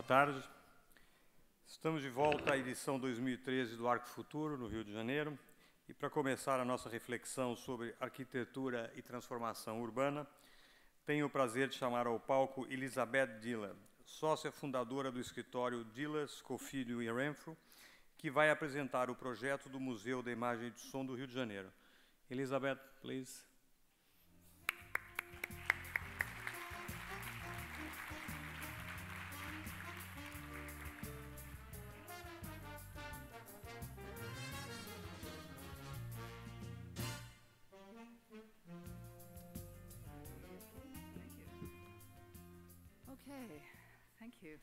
Boa tarde. Estamos de volta à edição 2013 do Arco Futuro, no Rio de Janeiro. E para começar a nossa reflexão sobre arquitetura e transformação urbana, tenho o prazer de chamar ao palco Elizabeth Diller, sócia fundadora do escritório Diller, Scofield e Renfrew, que vai apresentar o projeto do Museu da Imagem e de Som do Rio de Janeiro. Elizabeth, please. Thank you.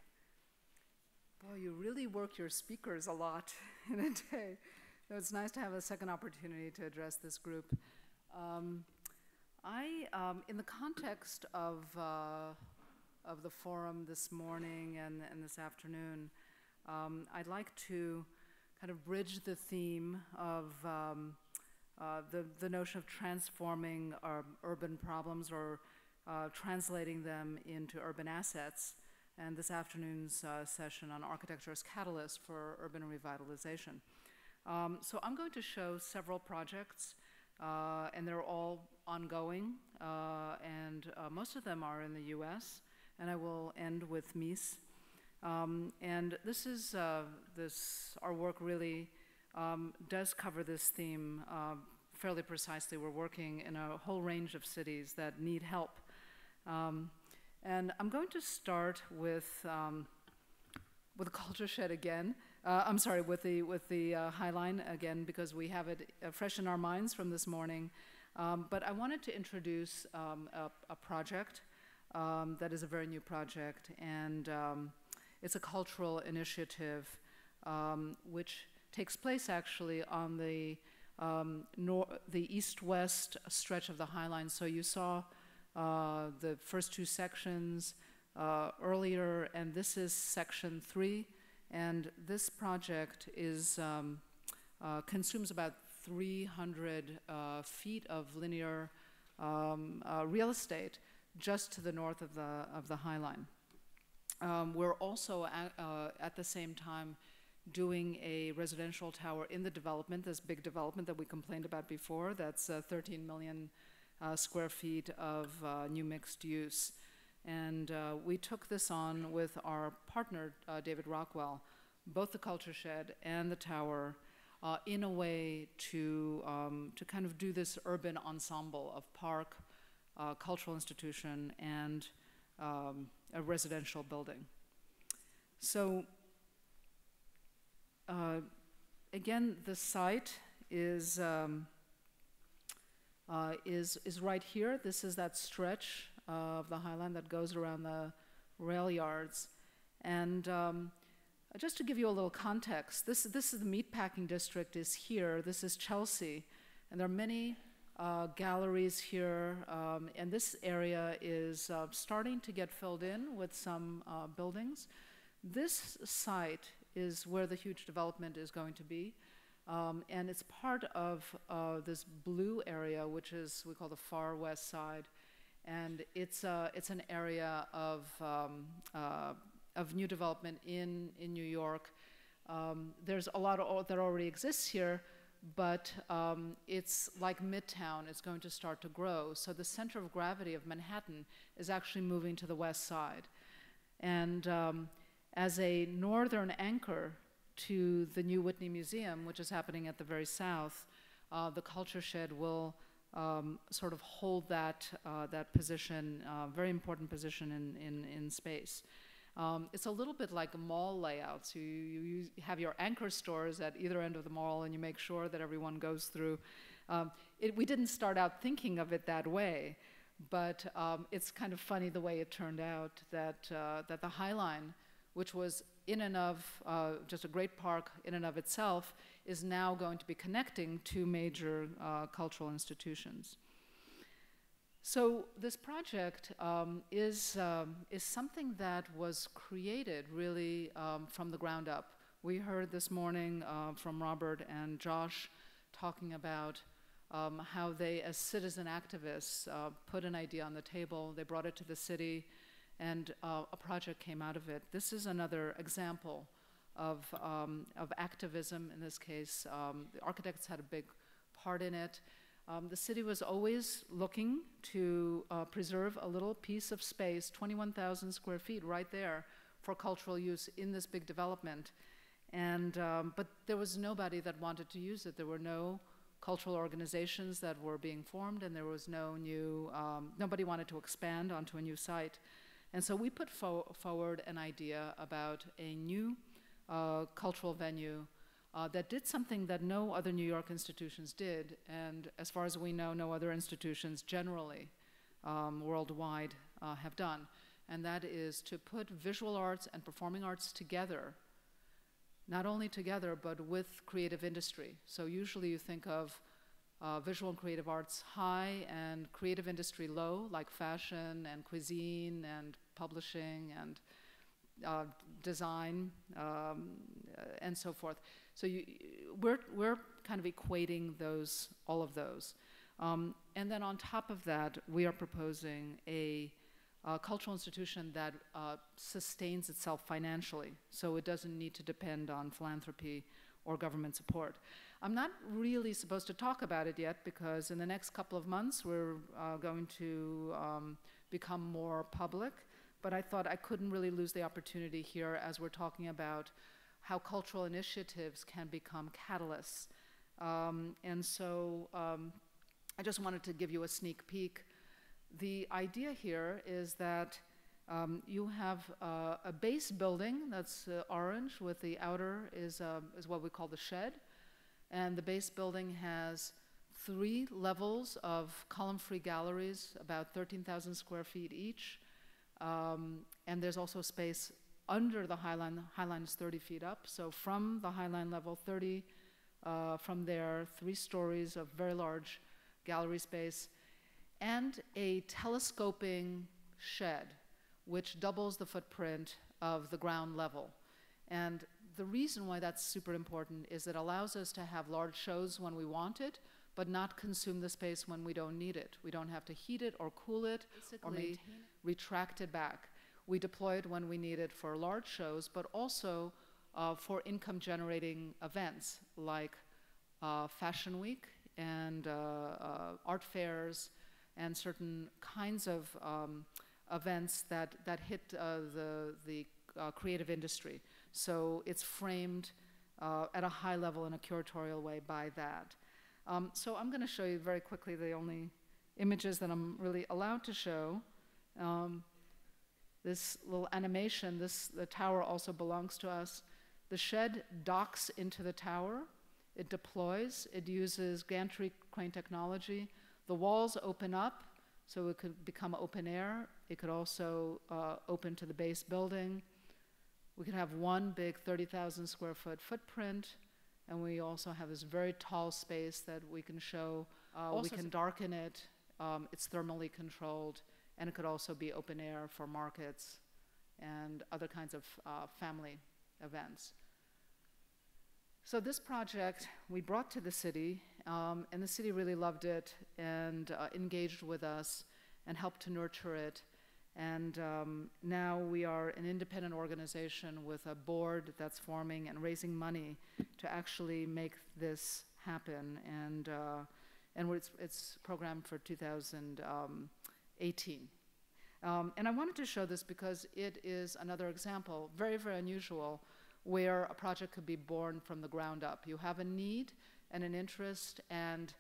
Boy, you really work your speakers a lot in a day. So it's nice to have a second opportunity to address this group. In the context of the forum this morning and this afternoon, I'd like to kind of bridge the theme of the notion of transforming our urban problems or translating them into urban assets, and this afternoon's session on architecture as catalyst for urban revitalization. So I'm going to show several projects, and they're all ongoing, and most of them are in the US, and I will end with Mies. And this is, our work really does cover this theme fairly precisely. We're working in a whole range of cities that need help. And I'm going to start with the Culture Shed again. I'm sorry, with the High Line again, because we have it fresh in our minds from this morning. But I wanted to introduce a project that is a very new project, and it's a cultural initiative which takes place actually on the east-west stretch of the High Line. So you saw the first two sections earlier, and this is section 3, and this project is consumes about 300 feet of linear real estate just to the north of the High Line. We're also at the same time doing a residential tower in the development, this big development that we complained about before. That's 13 million. Square feet of new mixed use. And we took this on with our partner, David Rockwell, both the Culture Shed and the tower, in a way to kind of do this urban ensemble of park, cultural institution, and a residential building. So again, the site is right here. This is that stretch of the High Line that goes around the rail yards. And just to give you a little context, this is the meatpacking district is here. This is Chelsea. And there are many galleries here. And this area is starting to get filled in with some buildings. This site is where the huge development is going to be. And it's part of this blue area, which is we call the far west side, and it's an area of new development in New York. There's a lot of that already exists here, but it's like Midtown. It's going to start to grow. So the center of gravity of Manhattan is actually moving to the west side, and as a northern anchor to the new Whitney Museum, which is happening at the very south, the Culture Shed will sort of hold that position, very important position in space. It's a little bit like a mall layout. So you have your anchor stores at either end of the mall, and you make sure that everyone goes through. We didn't start out thinking of it that way, but it's kind of funny the way it turned out that the High Line, which was in and of just a great park in and of itself, is now going to be connecting two major cultural institutions. So this project is something that was created really from the ground up. We heard this morning from Robert and Josh talking about how they, as citizen activists, put an idea on the table. They brought it to the city, and a project came out of it. This is another example of activism. In this case, the architects had a big part in it. The city was always looking to preserve a little piece of space, 21,000 square feet right there, for cultural use in this big development. And, but there was nobody that wanted to use it. There were no cultural organizations that were being formed, and there was no new, nobody wanted to expand onto a new site. And so we put forward an idea about a new cultural venue that did something that no other New York institutions did, and as far as we know, no other institutions generally worldwide have done. And that is to put visual arts and performing arts together, not only together, but with creative industry. So usually you think of visual and creative arts high and creative industry low, like fashion and cuisine and publishing and design and so forth. So we're kind of equating those, all of those. And then on top of that, we are proposing a cultural institution that sustains itself financially, so it doesn't need to depend on philanthropy or government support. I'm not really supposed to talk about it yet, because in the next couple of months we're going to become more public, but I thought I couldn't really lose the opportunity here as we're talking about how cultural initiatives can become catalysts. And so I just wanted to give you a sneak peek. The idea here is that you have a base building that's orange, with the outer is what we call the shed. And the base building has 3 levels of column-free galleries, about 13,000 square feet each. And there's also space under the High Line. High Line is 30 feet up. So from the High Line level 30, from there, 3 stories of very large gallery space, and a telescoping shed, which doubles the footprint of the ground level. And the reason why that's super important is it allows us to have large shows when we want it, but not consume the space when we don't need it. We don't have to heat it or cool it or retract it back. We deploy it when we need it for large shows, but also for income-generating events like Fashion Week and art fairs, and certain kinds of events that hit the creative industry. So it's framed at a high level in a curatorial way by that. So I'm gonna show you very quickly the only images that I'm really allowed to show. This little animation, the tower also belongs to us. The shed docks into the tower. It deploys, it uses gantry crane technology. The walls open up, so it could become open air. It could also open to the base building. We could have one big 30,000 square foot footprint, and we also have this very tall space that we can show. We can darken it. It's thermally controlled, and it could also be open air for markets and other kinds of family events. So this project we brought to the city, and the city really loved it and engaged with us and helped to nurture it. And now we are an independent organization with a board that's forming and raising money to actually make this happen. And it's programmed for 2018. And I wanted to show this because it is another example, very, very unusual, where a project could be born from the ground up. You have a need and an interest, and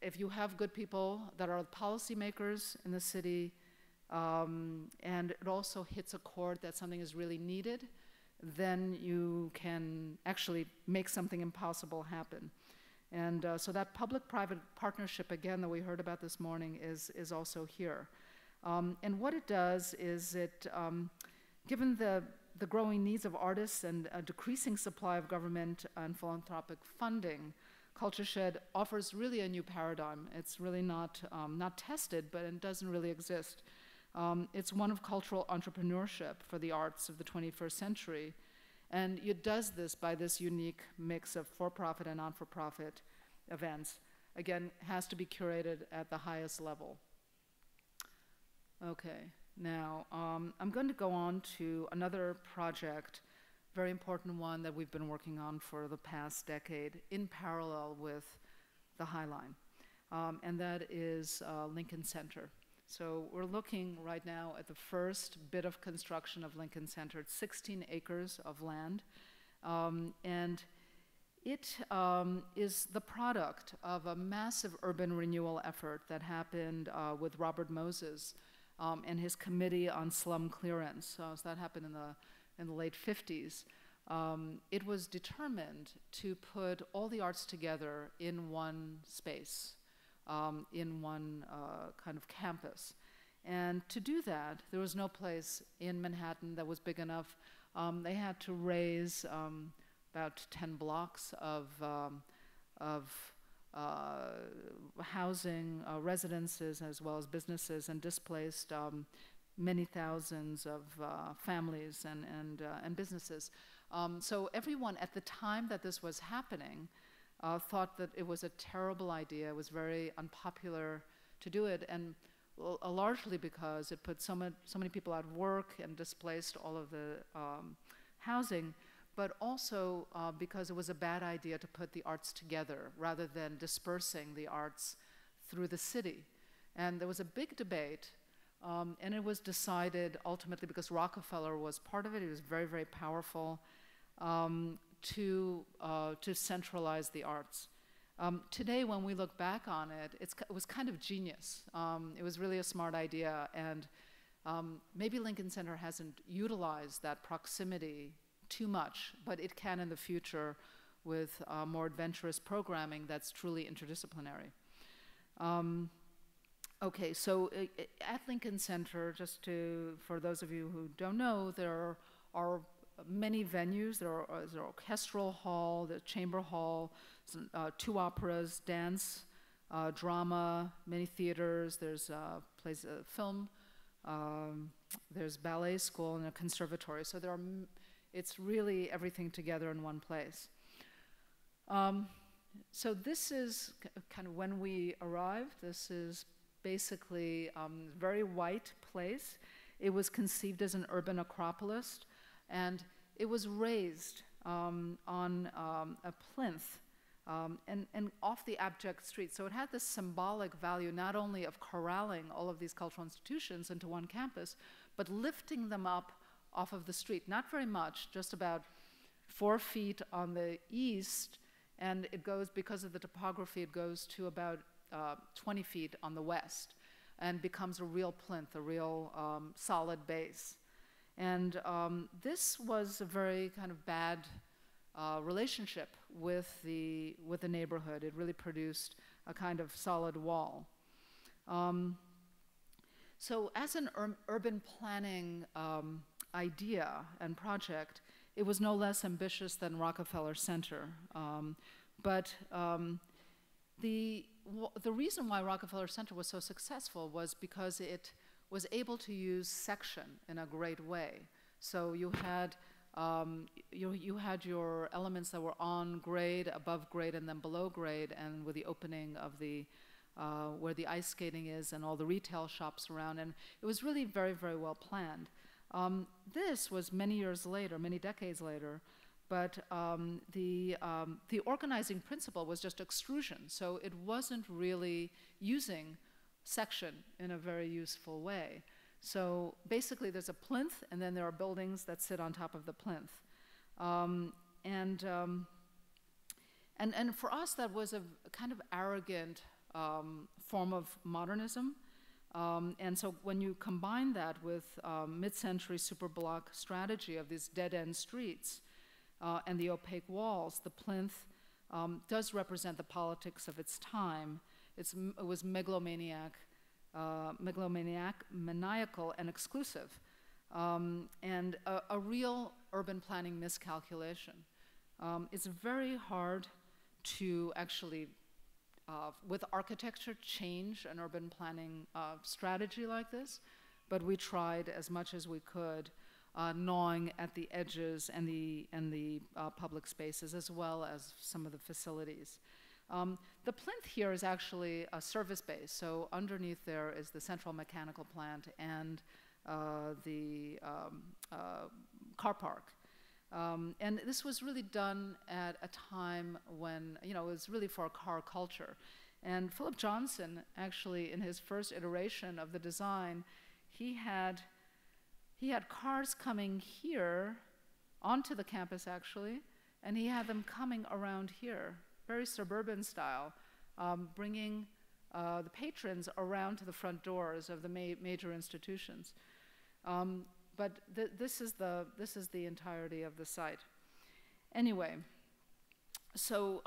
if you have good people that are policymakers in the city, and it also hits a chord that something is really needed, then you can actually make something impossible happen. And so that public-private partnership, again, that we heard about this morning is also here. And what it does is it, given the growing needs of artists and a decreasing supply of government and philanthropic funding, Culture Shed offers really a new paradigm. It's really not tested, but it doesn't really exist. It's one of cultural entrepreneurship for the arts of the 21st century. And it does this by this unique mix of for-profit and non-for-profit events. Again, has to be curated at the highest level. Okay, Now, I'm going to go on to another project, very important one that we've been working on for the past decade in parallel with the High Line, and that is Lincoln Center. So we're looking right now at the first bit of construction of Lincoln Center. It's 16 acres of land, and it is the product of a massive urban renewal effort that happened with Robert Moses and his committee on slum clearance. So that happened in the late 50s. It was determined to put all the arts together in one space, in one kind of campus. And to do that, there was no place in Manhattan that was big enough. They had to raise about 10 blocks of housing, residences, as well as businesses, and displaced many thousands of families and businesses. So everyone at the time that this was happening thought that it was a terrible idea. It was very unpopular to do it, and largely because it put so many people out of work and displaced all of the housing, but also because it was a bad idea to put the arts together rather than dispersing the arts through the city. And there was a big debate, and it was decided ultimately, because Rockefeller was part of it, he was very, very powerful, to centralize the arts. Today, when we look back on it, it was kind of genius. It was really a smart idea, and maybe Lincoln Center hasn't utilized that proximity too much, but it can in the future with more adventurous programming that's truly interdisciplinary. Okay, so at Lincoln Center, just for those of you who don't know, there are many venues. There's an orchestral hall, the chamber hall, two operas, dance, drama, many theaters, there's plays, film, there's ballet school and a conservatory. So there are it's really everything together in one place. So this is kind of when we arrived. This is basically a very white place. It was conceived as an urban acropolis, and it was raised on a plinth and off the abject street. So it had this symbolic value not only of corralling all of these cultural institutions into one campus, but lifting them up off of the street, not very much, just about 4 feet on the east, and it goes, because of the topography, it goes to about 20 feet on the west, and becomes a real plinth, a real solid base. And this was a very kind of bad relationship with the neighborhood. It really produced a kind of solid wall. So as an urban planning idea and project, it was no less ambitious than Rockefeller Center. The reason why Rockefeller Center was so successful was because it was able to use section in a great way. So you had your elements that were on grade, above grade, and then below grade, and with the opening of the where the ice skating is and all the retail shops around, and it was really very, very well planned. This was many years later, many decades later, but the organizing principle was just extrusion, so it wasn't really using section in a very useful way. So basically there's a plinth, and then there are buildings that sit on top of the plinth. And for us, that was a kind of arrogant form of modernism. And so when you combine that with mid-century superblock strategy of these dead-end streets and the opaque walls, the plinth does represent the politics of its time. It was megalomaniacal and exclusive, and a real urban planning miscalculation. It's very hard to actually with architecture change an urban planning strategy like this, but we tried as much as we could, gnawing at the edges and the public spaces, as well as some of the facilities. The plinth here is actually a service base, so underneath there is the central mechanical plant and the car park. And this was really done at a time when, you know, it was really for a car culture. And Philip Johnson, actually, in his first iteration of the design, he had cars coming here onto the campus, actually, and he had them coming around here, very suburban style, bringing the patrons around to the front doors of the major institutions. But this is the entirety of the site. Anyway, so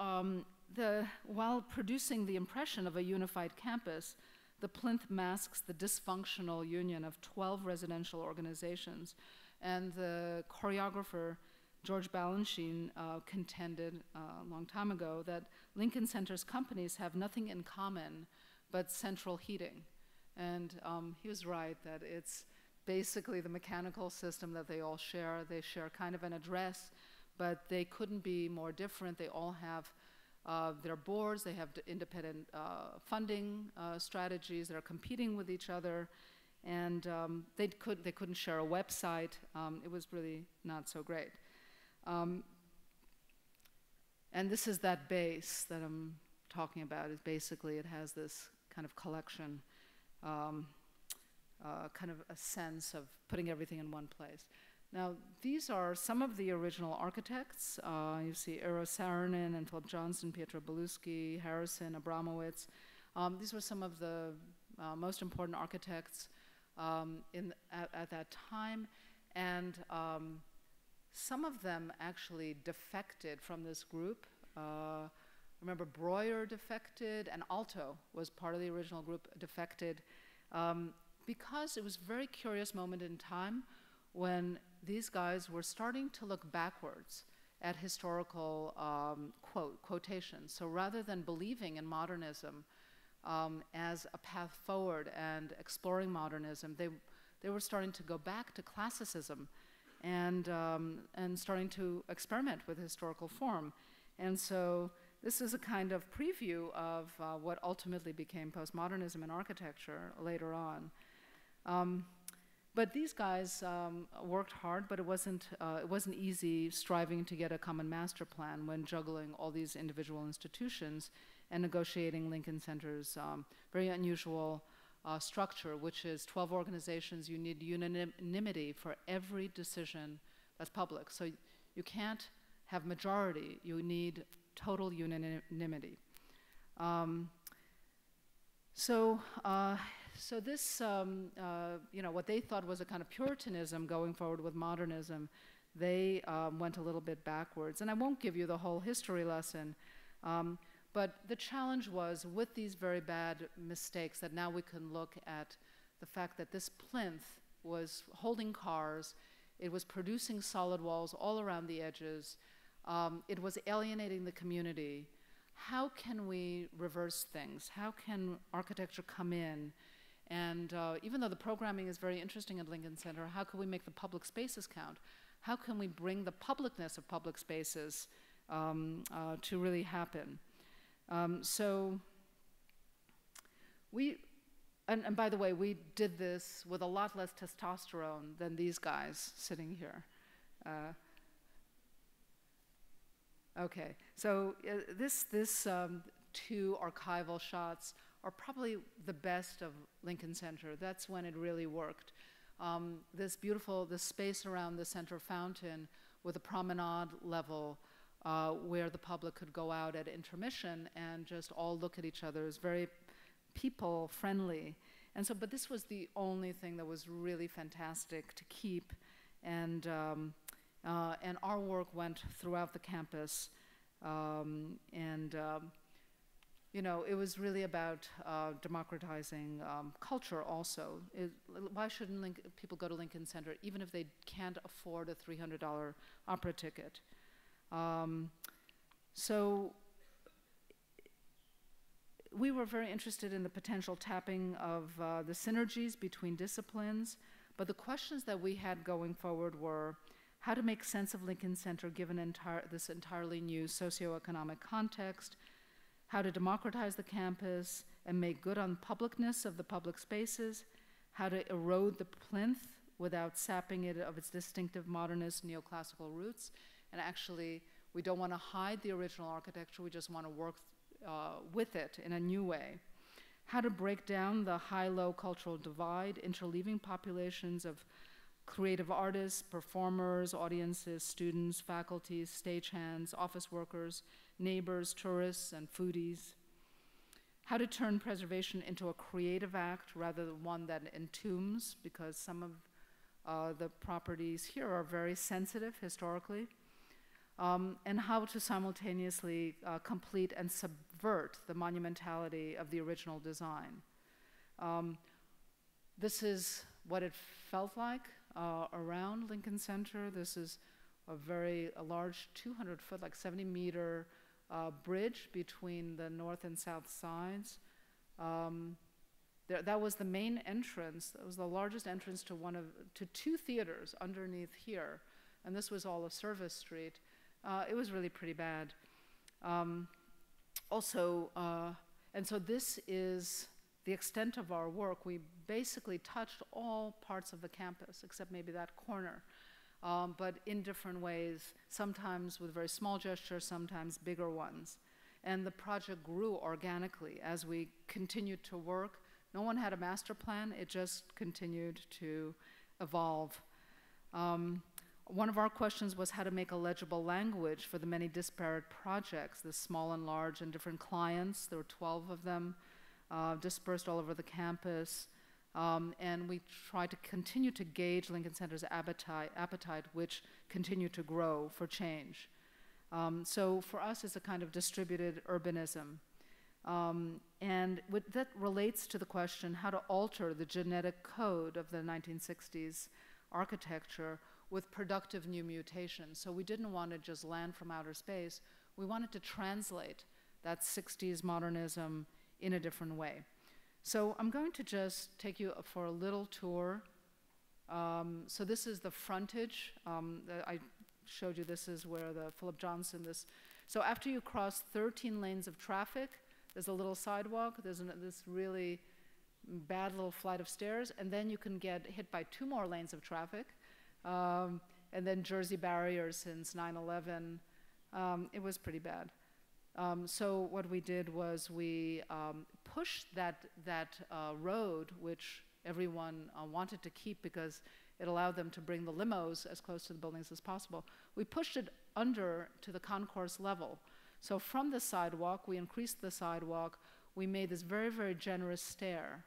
while producing the impression of a unified campus, the plinth masks the dysfunctional union of 12 residential organizations, and the choreographer George Balanchine contended a long time ago that Lincoln Center's companies have nothing in common but central heating. And he was right that it's basically the mechanical system that they all share. They share kind of an address, but they couldn't be more different. They all have their boards, they have independent funding strategies that are competing with each other, and they couldn't share a website. It was really not so great. And this is that base that I'm talking about. It has this kind of collection, kind of a sense of putting everything in one place. Now, these are some of the original architects. You see Eero Saarinen and Philip Johnson, Pietro Beluschi, Harrison, Abramowitz. These were some of the most important architects at that time, and some of them actually defected from this group. Remember Breuer defected, and Alto was part of the original group, defected, because it was a very curious moment in time when these guys were starting to look backwards at historical quotations. So rather than believing in modernism as a path forward and exploring modernism, they were starting to go back to classicism and starting to experiment with historical form. And so this is a kind of preview of what ultimately became postmodernism in architecture later on. But these guys worked hard, but it wasn't easy striving to get a common master plan when juggling all these individual institutions and negotiating Lincoln Center's very unusual structure, which is 12 organizations. You need unanimity for every decision that's public. So you can't have majority. You need total unanimity. So this, you know, what they thought was a kind of Puritanism going forward with modernism, they went a little bit backwards. And I won't give you the whole history lesson, but the challenge was with these very bad mistakes that now we can look at the fact that this plinth was holding cars, it was producing solid walls all around the edges, it was alienating the community. How can we reverse things? How can architecture come in? And even though the programming is very interesting at Lincoln Center, how can we make the public spaces count? How can we bring the publicness of public spaces to really happen? So we, and by the way, we did this with a lot less testosterone than these guys sitting here. Okay, so this two archival shots are probably the best of Lincoln Center. That's when it really worked. This space around the center fountain with a promenade level where the public could go out at intermission and just all look at each other. It was very people friendly. And so, but this was the only thing that was really fantastic to keep, and our work went throughout the campus, you know, it was really about democratizing culture also. Why shouldn't people go to Lincoln Center even if they can't afford a $300 opera ticket? So we were very interested in the potential tapping of the synergies between disciplines, but the questions that we had going forward were how to make sense of Lincoln Center given this entirely new socioeconomic context, how to democratize the campus and make good on publicness of the public spaces, how to erode the plinth without sapping it of its distinctive modernist neoclassical roots. And actually, we don't want to hide the original architecture, we just want to work with it in a new way. How to break down the high-low cultural divide, interleaving populations of creative artists, performers, audiences, students, faculty, stagehands, office workers, neighbors, tourists, and foodies. How to turn preservation into a creative act rather than one that entombs, because some of the properties here are very sensitive historically, and how to simultaneously complete and subvert the monumentality of the original design. This is what it felt like around Lincoln Center. This is a large 200-foot, like 70-meter bridge between the north and south sides. That was the main entrance. That was the largest entrance to two theaters underneath here, and this was all of Service Street. It was really pretty bad. And so this is the extent of our work. We basically touched all parts of the campus, except maybe that corner. But in different ways, sometimes with very small gestures, sometimes bigger ones. And the project grew organically as we continued to work. No one had a master plan, it just continued to evolve. One of our questions was how to make a legible language for the many disparate projects, the small and large and different clients. There were 12 of them dispersed all over the campus. And we try to continue to gauge Lincoln Center's appetite, which continued to grow for change. So for us, it's a kind of distributed urbanism. And that relates to the question how to alter the genetic code of the 1960s architecture with productive new mutations. So we didn't want to just land from outer space. We wanted to translate that 60s modernism in a different way. So I'm going to just take you for a little tour. So this is the frontage. I showed you this is where the Philip Johnson, So after you cross 13 lanes of traffic, there's a little sidewalk, there's this really bad little flight of stairs, and then you can get hit by 2 more lanes of traffic, and then Jersey barriers since 9/11. It was pretty bad. So what we did was we pushed that road, which everyone wanted to keep because it allowed them to bring the limos as close to the buildings as possible. We pushed it under to the concourse level. So from the sidewalk, we increased the sidewalk. We made this very, very generous stair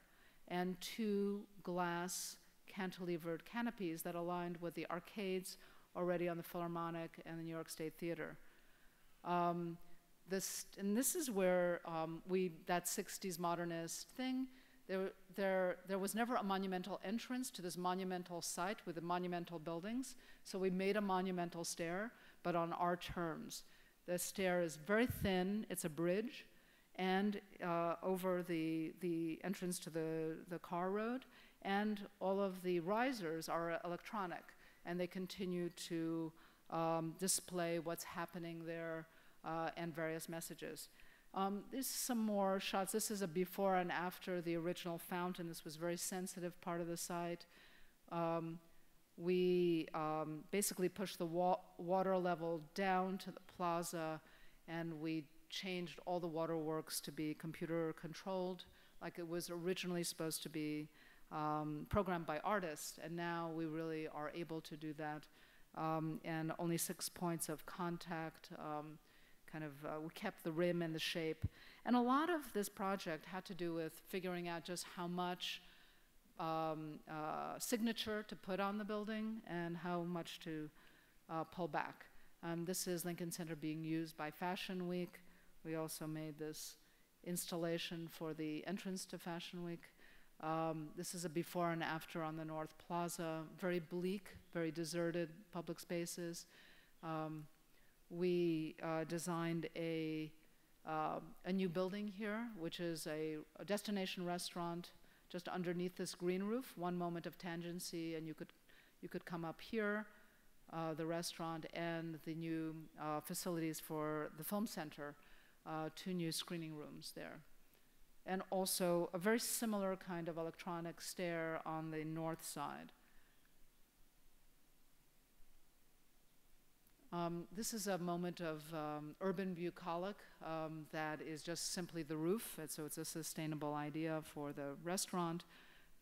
and 2 glass cantilevered canopies that aligned with the arcades already on the Philharmonic and the New York State Theater. This is where that 60s modernist thing, there was never a monumental entrance to this monumental site with the monumental buildings, so we made a monumental stair, but on our terms. The stair is very thin, it's a bridge, and over the entrance to the car road, and all of the risers are electronic, and they continue to display what's happening there, and various messages. There's some more shots. This is a before and after the original fountain. This was a very sensitive part of the site. We basically pushed the water level down to the plaza, and we changed all the waterworks to be computer controlled, like it was originally supposed to be programmed by artists, and now we really are able to do that. And only 6 points of contact. We kept the rim and the shape. And a lot of this project had to do with figuring out just how much signature to put on the building and how much to pull back. This is Lincoln Center being used by Fashion Week. We also made this installation for the entrance to Fashion Week. This is a before and after on the North Plaza. Very bleak, very deserted public spaces. We designed a new building here, which is a destination restaurant just underneath this green roof. One moment of tangency, and you could come up here, the restaurant, and the new facilities for the film center, 2 new screening rooms there. And also a very similar kind of electronic stair on the north side. This is a moment of urban bucolic that is just simply the roof, and so it's a sustainable idea for the restaurant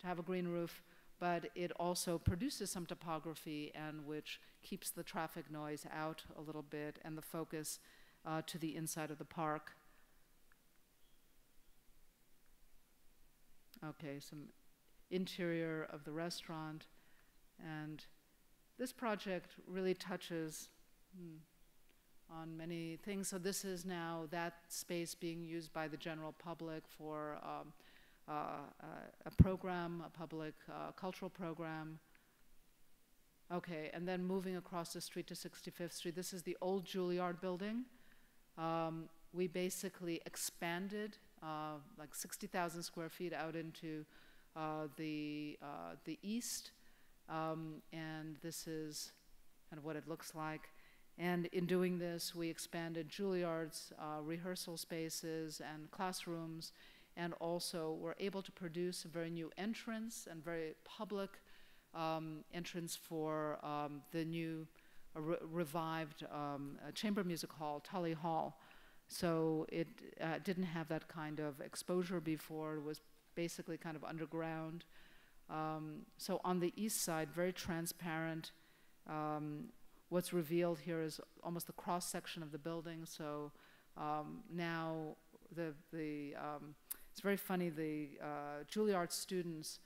to have a green roof, but it also produces some topography and which keeps the traffic noise out a little bit and the focus to the inside of the park. Okay, some interior of the restaurant, and this project really touches on many things. So this is now that space being used by the general public for a program, a public cultural program. Okay, and then moving across the street to 65th Street, this is the old Juilliard building. We basically expanded like 60,000 square feet out into the east, and this is kind of what it looks like. And in doing this, we expanded Juilliard's rehearsal spaces and classrooms, and also were able to produce a very new entrance and very public entrance for the new revived chamber music hall, Tully Hall. So it didn't have that kind of exposure before. It was basically kind of underground. So on the east side, very transparent. What's revealed here is almost the cross section of the building. So now it's very funny, the Juilliard students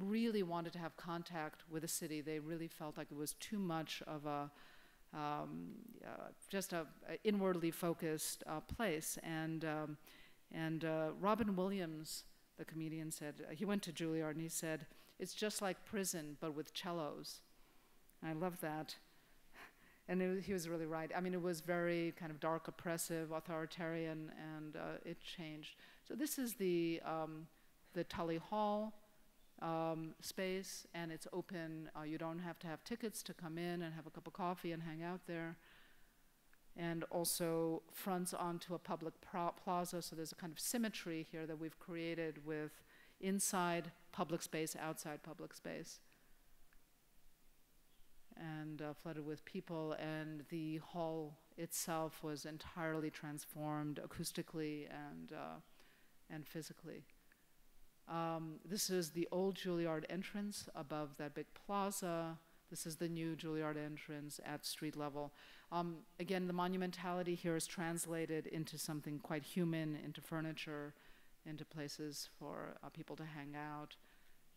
really wanted to have contact with the city. They really felt like it was too much of a just a inwardly focused place. And Robin Williams, the comedian, said, he went to Juilliard and he said, it's just like prison, but with cellos. And I love that. And he was really right. I mean, it was very kind of dark, oppressive, authoritarian, and it changed. So this is the Tully Hall space, and it's open. You don't have to have tickets to come in and have a cup of coffee and hang out there. And also fronts onto a public plaza, so there's a kind of symmetry here that we've created with inside public space, outside public space. And flooded with people, and the hall itself was entirely transformed acoustically and physically. This is the old Juilliard entrance above that big plaza. This is the new Juilliard entrance at street level. Again, the monumentality here is translated into something quite human, into furniture, into places for people to hang out,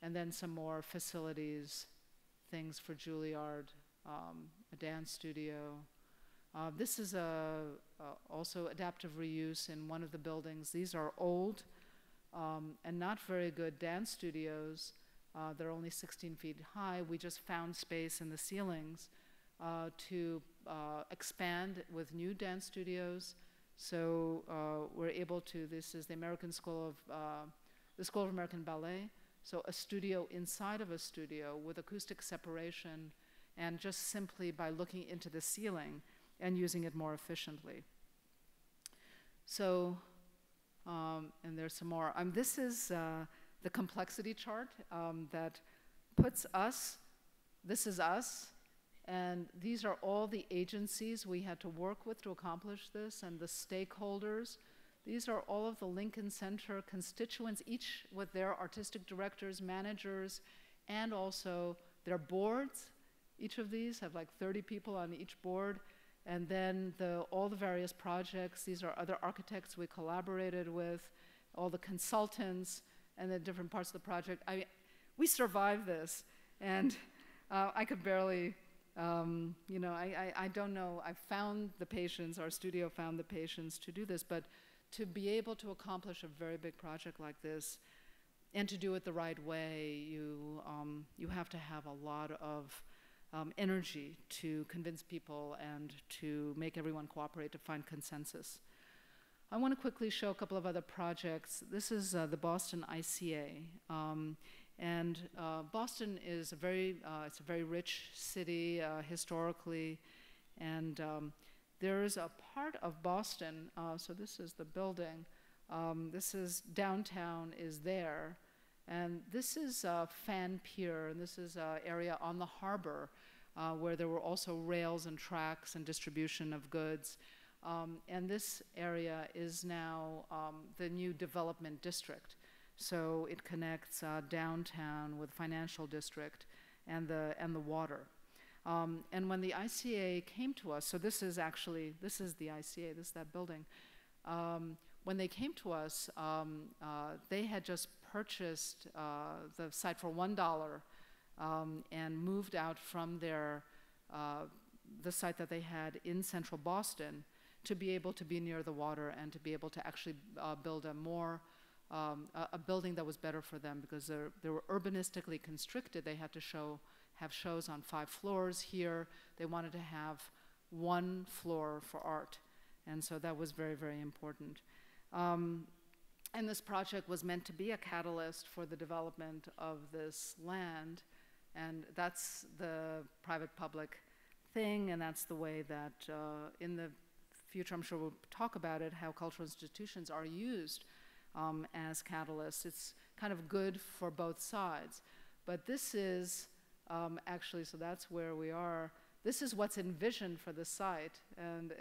and then some more facilities, things for Juilliard, a dance studio. This is also adaptive reuse in one of the buildings. These are old and not very good dance studios. They're only 16 feet high. We just found space in the ceilings to expand with new dance studios. So we're able to, this is the American School of, the School of American Ballet. So a studio inside of a studio with acoustic separation, and just simply by looking into the ceiling and using it more efficiently. So, and there's some more. This is the complexity chart that puts us, this is us, and these are all the agencies we had to work with to accomplish this, and the stakeholders. These are all of the Lincoln Center constituents, each with their artistic directors, managers, and also their boards. Each of these have like 30 people on each board. And then all the various projects. These are other architects we collaborated with, all the consultants, and the different parts of the project. I mean, we survived this. And I could barely, you know, I don't know. I found the patience, our studio found the patience to do this. But to be able to accomplish a very big project like this, and to do it the right way, you have to have a lot of energy to convince people and to make everyone cooperate to find consensus. I want to quickly show a couple of other projects. This is the Boston ICA, and Boston is it's a very rich city historically, and there is a part of Boston, so this is the building, this is downtown is there, and this is Fan Pier, and this is an area on the harbor where there were also rails and tracks and distribution of goods. And this area is now the new development district. So it connects downtown with financial district and the water. And when the ICA came to us, so this is actually, this is the ICA, this is that building. When they came to us, they had just purchased the site for $1 and moved out from their, the site that they had in central Boston to be able to be near the water and to be able to actually build a more, a building that was better for them because they were urbanistically constricted. They had to have shows on 5 floors here. They wanted to have 1 floor for art. And so that was very, very important. And this project was meant to be a catalyst for the development of this land. And that's the private-public thing, and that's the way that in the future, I'm sure we'll talk about it, how cultural institutions are used as catalysts. It's kind of good for both sides. But this is actually, so that's where we are. This is what's envisioned for the site, and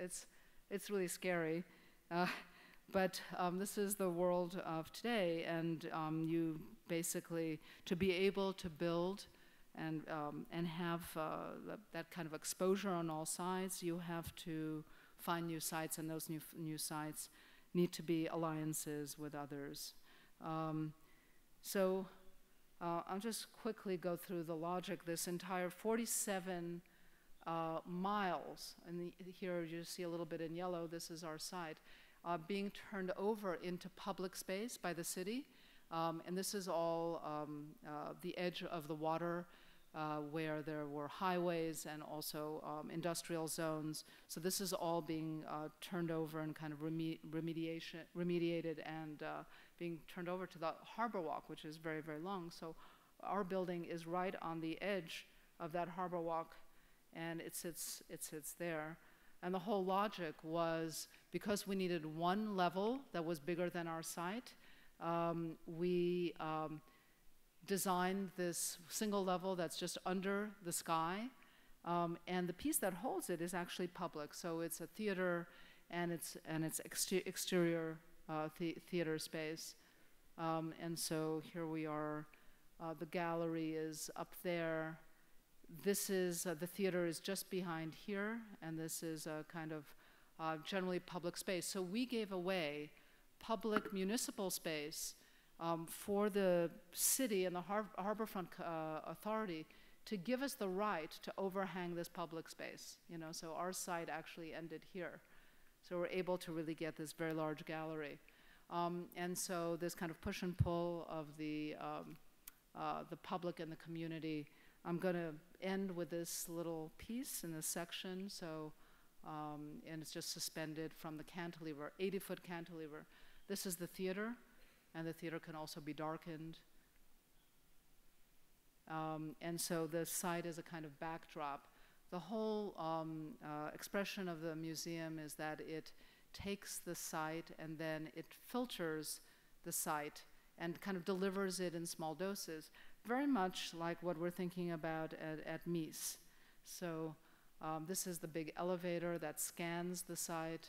it's really scary. But this is the world of today, and you basically, to be able to build and have that kind of exposure on all sides, you have to find new sites, and those new sites need to be alliances with others. So I'll just quickly go through the logic. This entire 47 miles, and here you see a little bit in yellow, this is our site, being turned over into public space by the city. And this is all the edge of the water where there were highways and also industrial zones. So this is all being turned over and kind of remediated and being turned over to the Harbor Walk, which is very, very long. So our building is right on the edge of that Harbor Walk, and it sits there. And the whole logic was because we needed one level that was bigger than our site, we designed this single level that's just under the sky. And the piece that holds it is actually public. So it's a theater and it's exterior theater space. And so here we are. The gallery is up there. This is, the theater is just behind here, and this is a kind of generally public space. So we gave away public municipal space for the city and the Harborfront Authority to give us the right to overhang this public space. You know, so our site actually ended here. So we're able to really get this very large gallery. And so this kind of push and pull of the public and the community. I'm going to end with this little piece in this section, so, and it's just suspended from the cantilever, 80-foot cantilever. This is the theater, and the theater can also be darkened. And so the site is a kind of backdrop. The whole expression of the museum is that it takes the site and then it filters the site and kind of delivers it in small doses. Very much like what we're thinking about at Mies. So this is the big elevator that scans the site,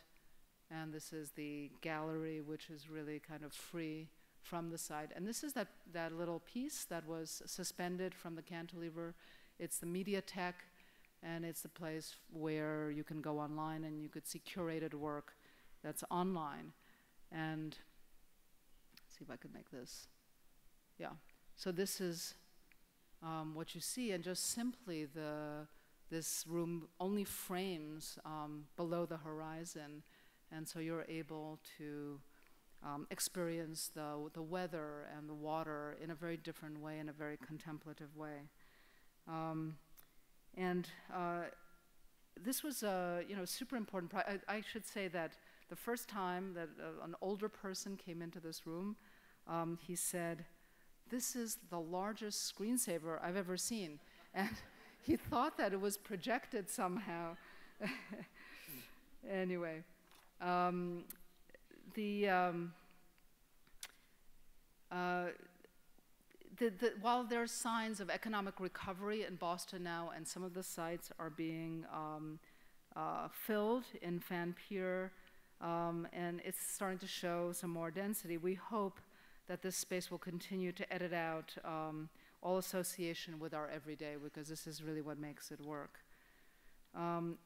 and this is the gallery, which is really kind of free from the site. And this is that little piece that was suspended from the cantilever. It's the Mediatek, and it's the place where you can go online and you could see curated work that's online. And let's see if I could make this, yeah. So this is what you see, and just simply this room only frames below the horizon, and so you're able to experience the weather and the water in a very different way, in a very contemplative way. This was a super important project. I should say that the first time that an older person came into this room, he said, "This is the largest screensaver I've ever seen." And he thought that it was projected somehow. Anyway, while there are signs of economic recovery in Boston now, and some of the sites are being filled in Fan Pier, and it's starting to show some more density, we hope that this space will continue to edit out all association with our everyday, because this is really what makes it work.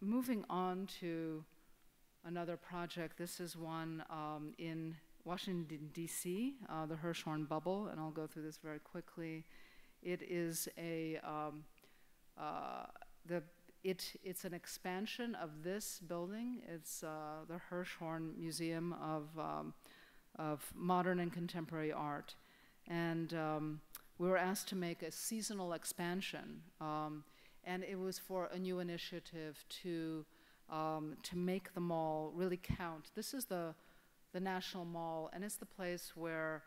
Moving on to another project, this is one in Washington, D.C., the Hirshhorn Bubble, and I'll go through this very quickly. It is a, it's an expansion of this building. It's the Hirshhorn Museum of Modern and Contemporary Art. And we were asked to make a seasonal expansion, and it was for a new initiative to make the mall really count. This is the National Mall, and it's the place where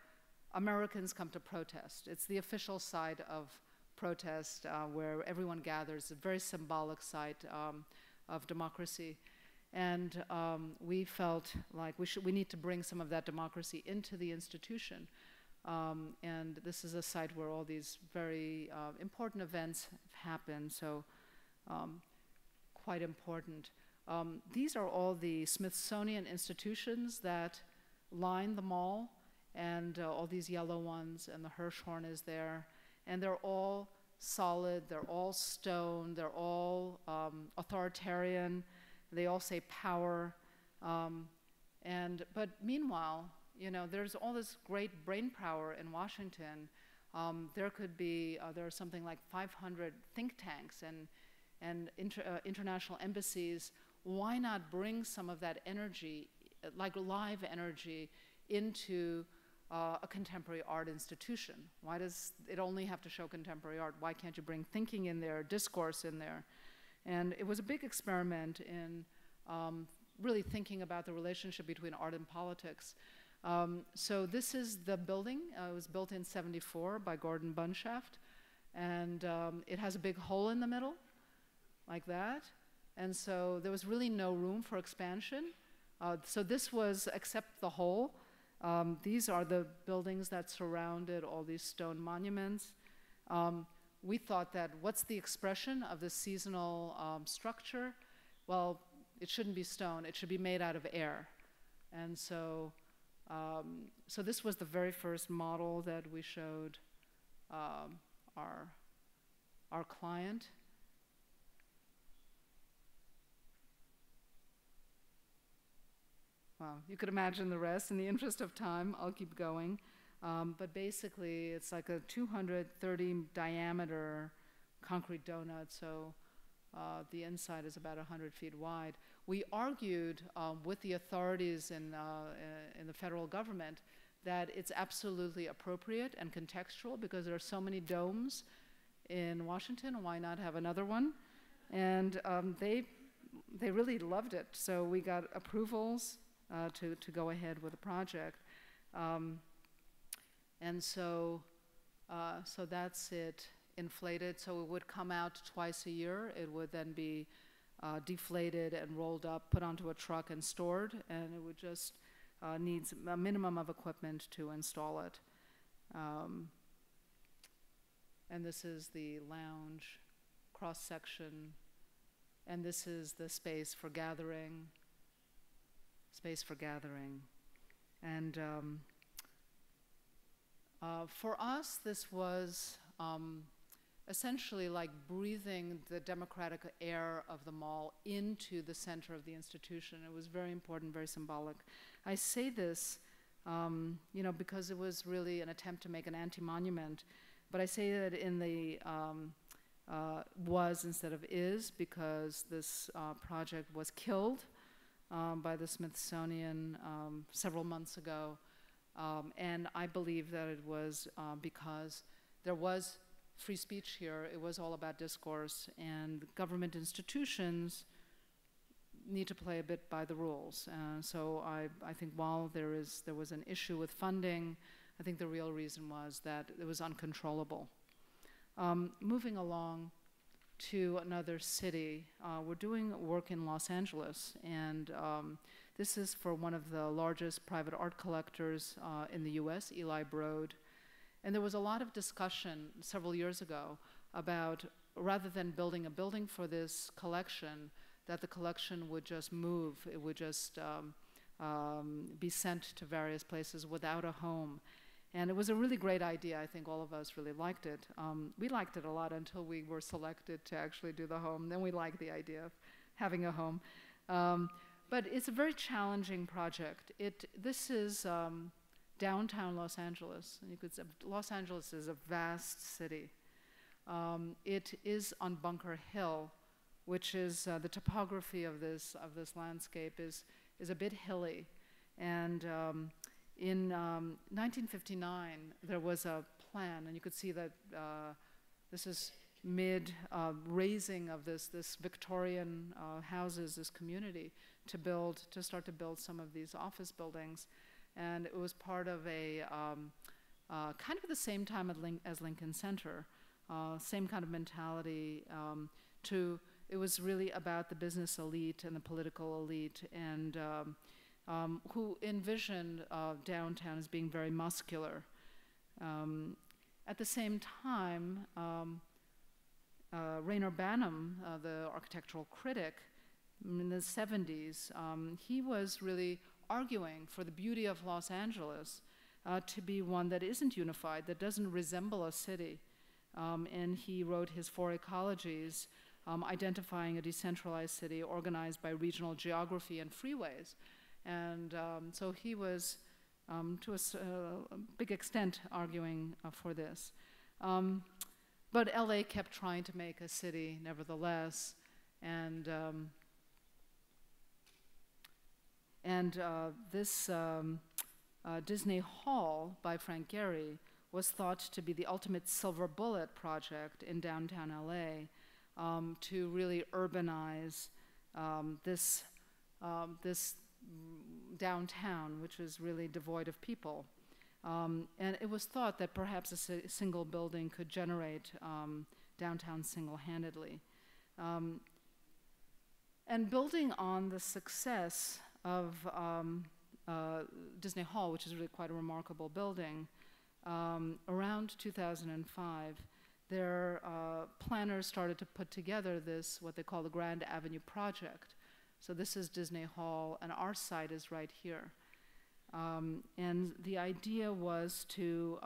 Americans come to protest. It's the official site of protest where everyone gathers, a very symbolic site of democracy. And we felt like we need to bring some of that democracy into the institution. And this is a site where all these very important events happen, so quite important. These are all the Smithsonian institutions that line the mall, and all these yellow ones, and the Hirshhorn is there. And they're all solid, they're all stone, they're all authoritarian, they all say power. But meanwhile, you know, there's all this great brain power in Washington. There could be, there are something like 500 think tanks and international embassies. Why not bring some of that energy, like live energy, into a contemporary art institution? Why does it only have to show contemporary art? Why can't you bring thinking in there, discourse in there? And it was a big experiment in really thinking about the relationship between art and politics. So this is the building. It was built in '74 by Gordon Bunshaft, and it has a big hole in the middle, like that. And so there was really no room for expansion. So this was, except the hole. These are the buildings that surrounded all these stone monuments. We thought that, what's the expression of the seasonal structure? Well, it shouldn't be stone, it should be made out of air. And so, so this was the very first model that we showed our client. Well, you could imagine the rest. In the interest of time, I'll keep going. But basically, it's like a 230 diameter concrete donut, so the inside is about 100 feet wide. We argued with the authorities in the federal government that it's absolutely appropriate and contextual, because there are so many domes in Washington, why not have another one? And they really loved it, so we got approvals to go ahead with the project. And so, so that's it inflated. So it would come out twice a year. It would then be deflated and rolled up, put onto a truck and stored, and it would just needs a minimum of equipment to install it. And this is the lounge cross-section, and this is the space for gathering. And for us, this was essentially like breathing the democratic air of the mall into the center of the institution. It was very important, very symbolic. I say this, you know, because it was really an attempt to make an anti-monument, but I say that in the was instead of is, because this project was killed by the Smithsonian several months ago. And I believe that it was because there was free speech here. It was all about discourse, and government institutions need to play a bit by the rules. So I think while there was an issue with funding, I think the real reason was that it was uncontrollable. Moving along to another city, we're doing work in Los Angeles, and this is for one of the largest private art collectors in the US, Eli Broad, And there was a lot of discussion several years ago about, rather than building a building for this collection, that the collection would just move, it would just be sent to various places without a home. And it was a really great idea. I think all of us really liked it. We liked it a lot until we were selected to actually do the home. Then we liked the idea of having a home. But it's a very challenging project. This is downtown Los Angeles. And you could say Los Angeles is a vast city. It is on Bunker Hill, which is the topography of this landscape is a bit hilly. And in 1959, there was a plan, and you could see that this is mid-raising of this Victorian houses, this community, to start to build some of these office buildings. And it was part of a, kind of at the same time as Lincoln Center, same kind of mentality it was really about the business elite and the political elite, and who envisioned downtown as being very muscular. At the same time, Raynor Banham, the architectural critic, in the 70s, he was really arguing for the beauty of Los Angeles to be one that isn't unified, that doesn't resemble a city. And he wrote his Four Ecologies, identifying a decentralized city organized by regional geography and freeways. And so he was, to a big extent, arguing for this. But LA kept trying to make a city, nevertheless. And this Disney Hall by Frank Gehry was thought to be the ultimate silver bullet project in downtown LA to really urbanize this downtown, which was really devoid of people. And it was thought that perhaps a single building could generate downtown single-handedly. And building on the success of Disney Hall, which is really quite a remarkable building, around 2005, their planners started to put together this, what they call the Grand Avenue Project. So this is Disney Hall, and our site is right here. And the idea was to,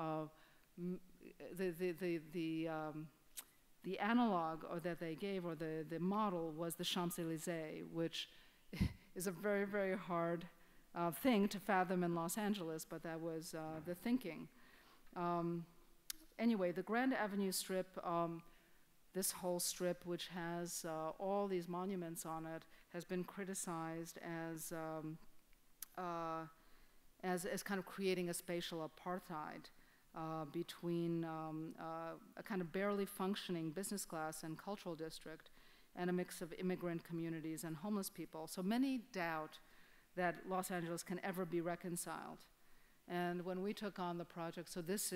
the analog or that they gave, or the model, was the Champs-Élysées, which is a very, very hard thing to fathom in Los Angeles, but that was the thinking. Anyway, the Grand Avenue Strip, this whole strip, which has all these monuments on it, has been criticized as kind of creating a spatial apartheid between a kind of barely functioning business class and cultural district, and a mix of immigrant communities and homeless people. So many doubt that Los Angeles can ever be reconciled. And when we took on the project, so these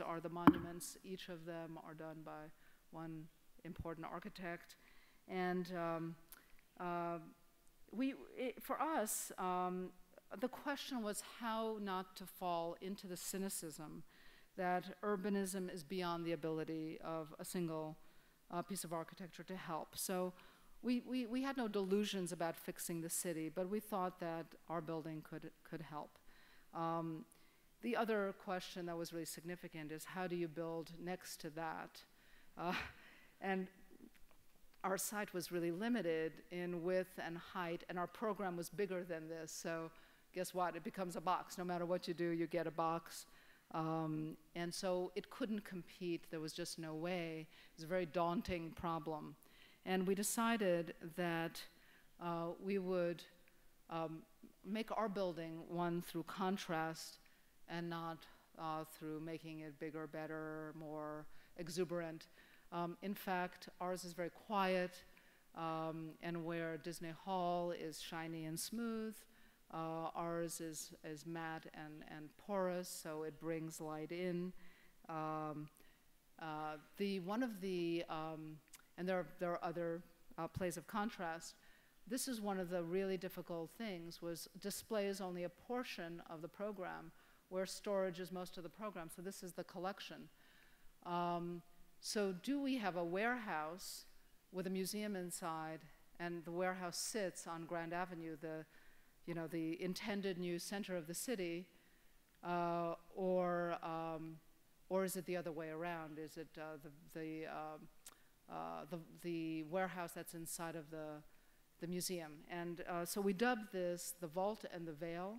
are the monuments. Each of them are done by one important architect, and for us, the question was how not to fall into the cynicism that urbanism is beyond the ability of a single piece of architecture to help. So we had no delusions about fixing the city, but we thought that our building could help. The other question that was really significant is, how do you build next to that? And our site was really limited in width and height, and our program was bigger than this. So guess what? It becomes a box. No matter what you do, you get a box. And so it couldn't compete. There was just no way. It was a very daunting problem. And we decided that we would make our building one through contrast and not through making it bigger, better, more exuberant. In fact, ours is very quiet, and where Disney Hall is shiny and smooth, ours is matte and porous, so it brings light in. And there are other plays of contrast. This is one of the really difficult things, was displays only a portion of the program, where storage is most of the program. So this is the collection. So do we have a warehouse with a museum inside, and the warehouse sits on Grand Avenue, the intended new center of the city, or is it the other way around? Is it the warehouse that's inside of the museum? And so we dubbed this the vault and the veil.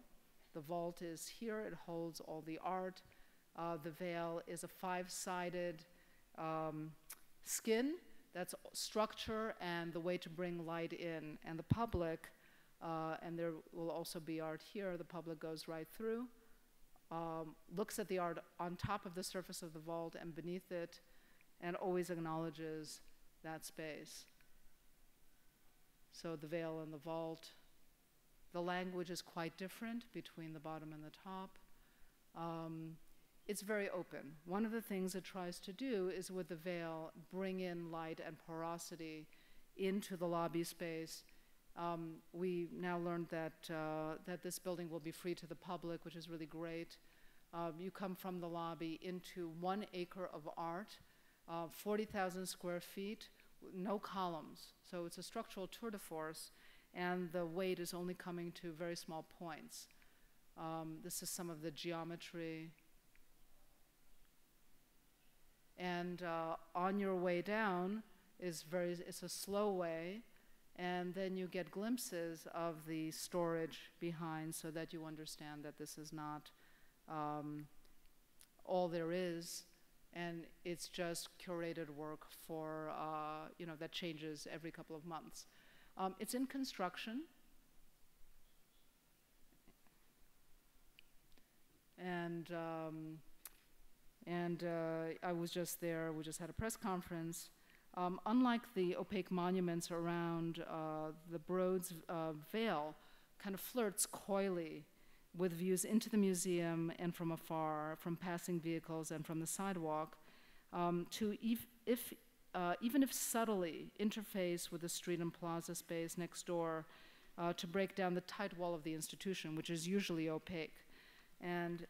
The vault is here, it holds all the art. The veil is a five-sided skin. That's structure and the way to bring light in. And the public, and there will also be art here, the public goes right through, looks at the art on top of the surface of the vault and beneath it, and always acknowledges that space. So the veil and the vault. The language is quite different between the bottom and the top. It's very open. One of the things it tries to do is with the veil, bring in light and porosity into the lobby space. We now learned that, that this building will be free to the public, which is really great. You come from the lobby into 1 acre of art, 40,000 square feet, no columns. So it's a structural tour de force, and the weight is only coming to very small points. This is some of the geometry. And on your way down is it's a slow way, and then you get glimpses of the storage behind so that you understand that this is not all there is, and it's just curated work for, that changes every couple of months. It's in construction. And I was just there, we just had a press conference. Unlike the opaque monuments around the Broad's Veil, kind of flirts coyly with views into the museum and from afar, from passing vehicles and from the sidewalk, to even if subtly interface with the street and plaza space next door to break down the tight wall of the institution, which is usually opaque. And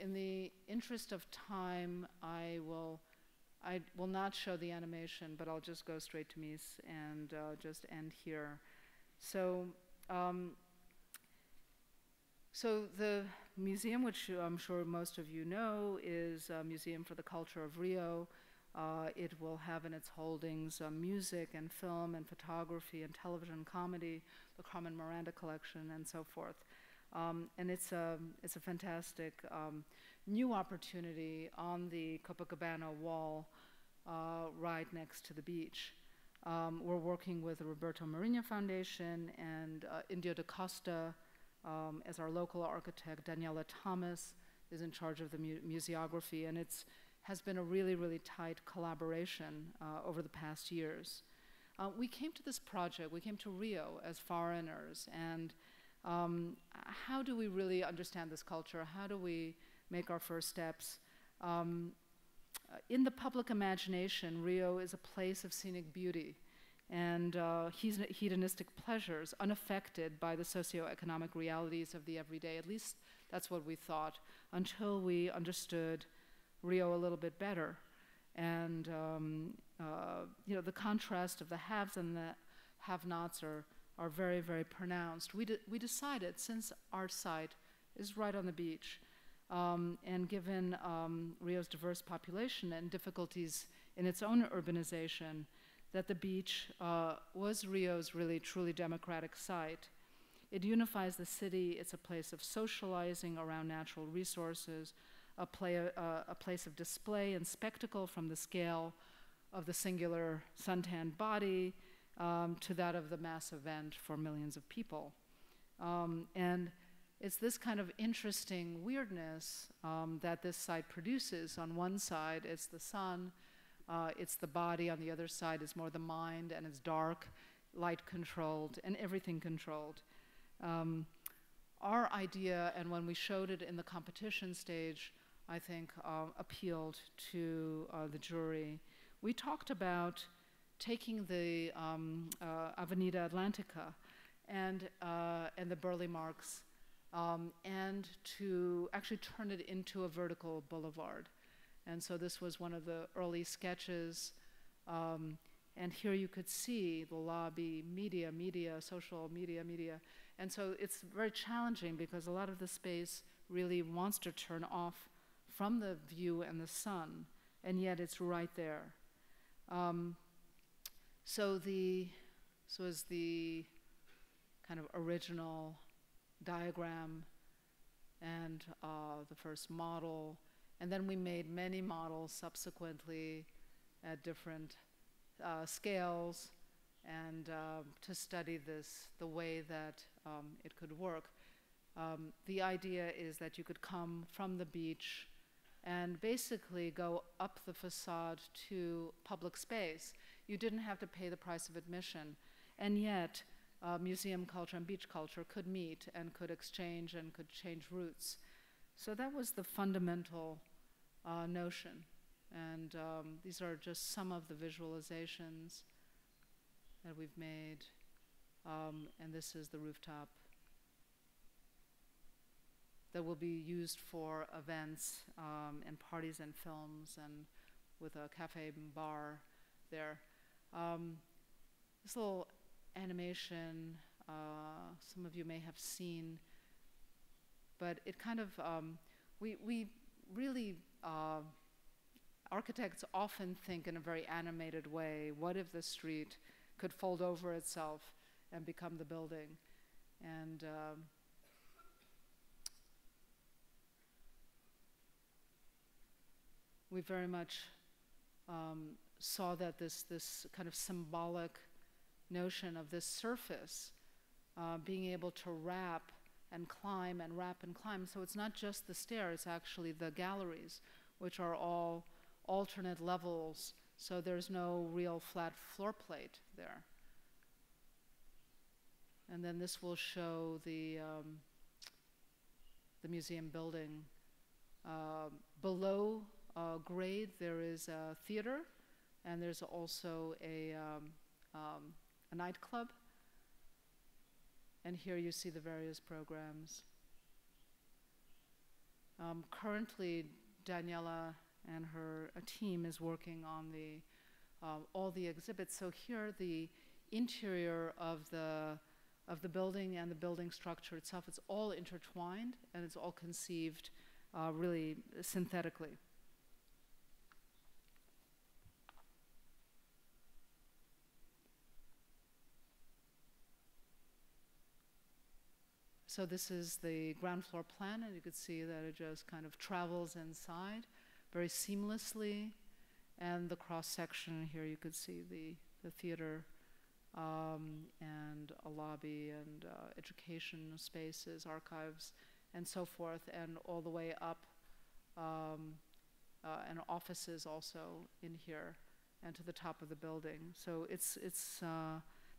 in the interest of time, I will not show the animation, but I'll just go straight to Mies and just end here. So, so the museum, which I'm sure most of you know, is a museum for the culture of Rio. It will have in its holdings music and film and photography and television comedy, the Carmen Miranda collection, and so forth. And it's a fantastic new opportunity on the Copacabana wall right next to the beach. We're working with the Roberto Marinho Foundation and Indio da Costa as our local architect. Daniela Thomas is in charge of the museography, and it has been a really, really tight collaboration over the past years. We came to this project, we came to Rio as foreigners, and how do we really understand this culture? How do we make our first steps? In the public imagination, Rio is a place of scenic beauty and hedonistic pleasures unaffected by the socioeconomic realities of the everyday. At least that's what we thought until we understood Rio a little bit better. And the contrast of the haves and the have-nots are very, very pronounced. We decided, since our site is right on the beach, and given Rio's diverse population and difficulties in its own urbanization, that the beach was Rio's really truly democratic site. It unifies the city, it's a place of socializing around natural resources, a place of display and spectacle from the scale of the singular suntanned body to that of the mass event for millions of people. And it's this kind of interesting weirdness that this site produces. On one side, it's the sun, it's the body. On the other side, it's more the mind, and it's dark, light-controlled, and everything controlled. Our idea, and when we showed it in the competition stage, I think appealed to the jury. We talked about taking the Avenida Atlantica and the Burle Marx and to actually turn it into a vertical boulevard. And so this was one of the early sketches. And here you could see the lobby, media, social media. And so it's very challenging because a lot of the space really wants to turn off from the view and the sun, and yet it's right there. So is the kind of original diagram and the first model. And then we made many models subsequently at different scales and to study this, the way that it could work. The idea is that you could come from the beach and basically go up the facade to public space. You didn't have to pay the price of admission, and yet museum culture and beach culture could meet and could exchange and could change routes. So that was the fundamental notion. And these are just some of the visualizations that we've made. And this is the rooftop that will be used for events and parties and films, and with a cafe and bar there. This little animation, some of you may have seen, but it kind of, we really, architects often think in a very animated way, what if the street could fold over itself and become the building? And we very much saw that this kind of symbolic notion of this surface being able to wrap and climb and wrap and climb. So it's not just the stair, it's actually the galleries, which are all alternate levels, so there's no real flat floor plate there. And then this will show the museum building. Below grade there is a theater, and there's also a nightclub. And here you see the various programs. Currently, Daniela and her team is working on the, all the exhibits. So here the interior of the building and the building structure itself, it's all intertwined and it's all conceived really synthetically. So this is the ground floor plan, and you could see that it just kind of travels inside very seamlessly, and the cross-section here, you could see the theater and a lobby and education spaces, archives, and so forth, and all the way up, and offices also in here, and to the top of the building. So it's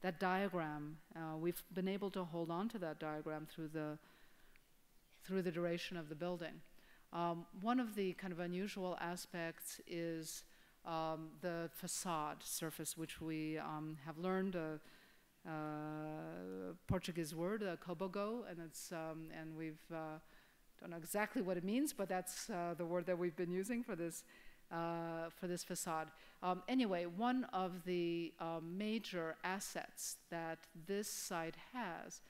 that diagram, we've been able to hold on to that diagram through the duration of the building. One of the kind of unusual aspects is the facade surface, which we have learned a Portuguese word, cobogó, and it's and we've don't know exactly what it means, but that's the word that we've been using for this facade. Anyway, one of the major assets that this site has,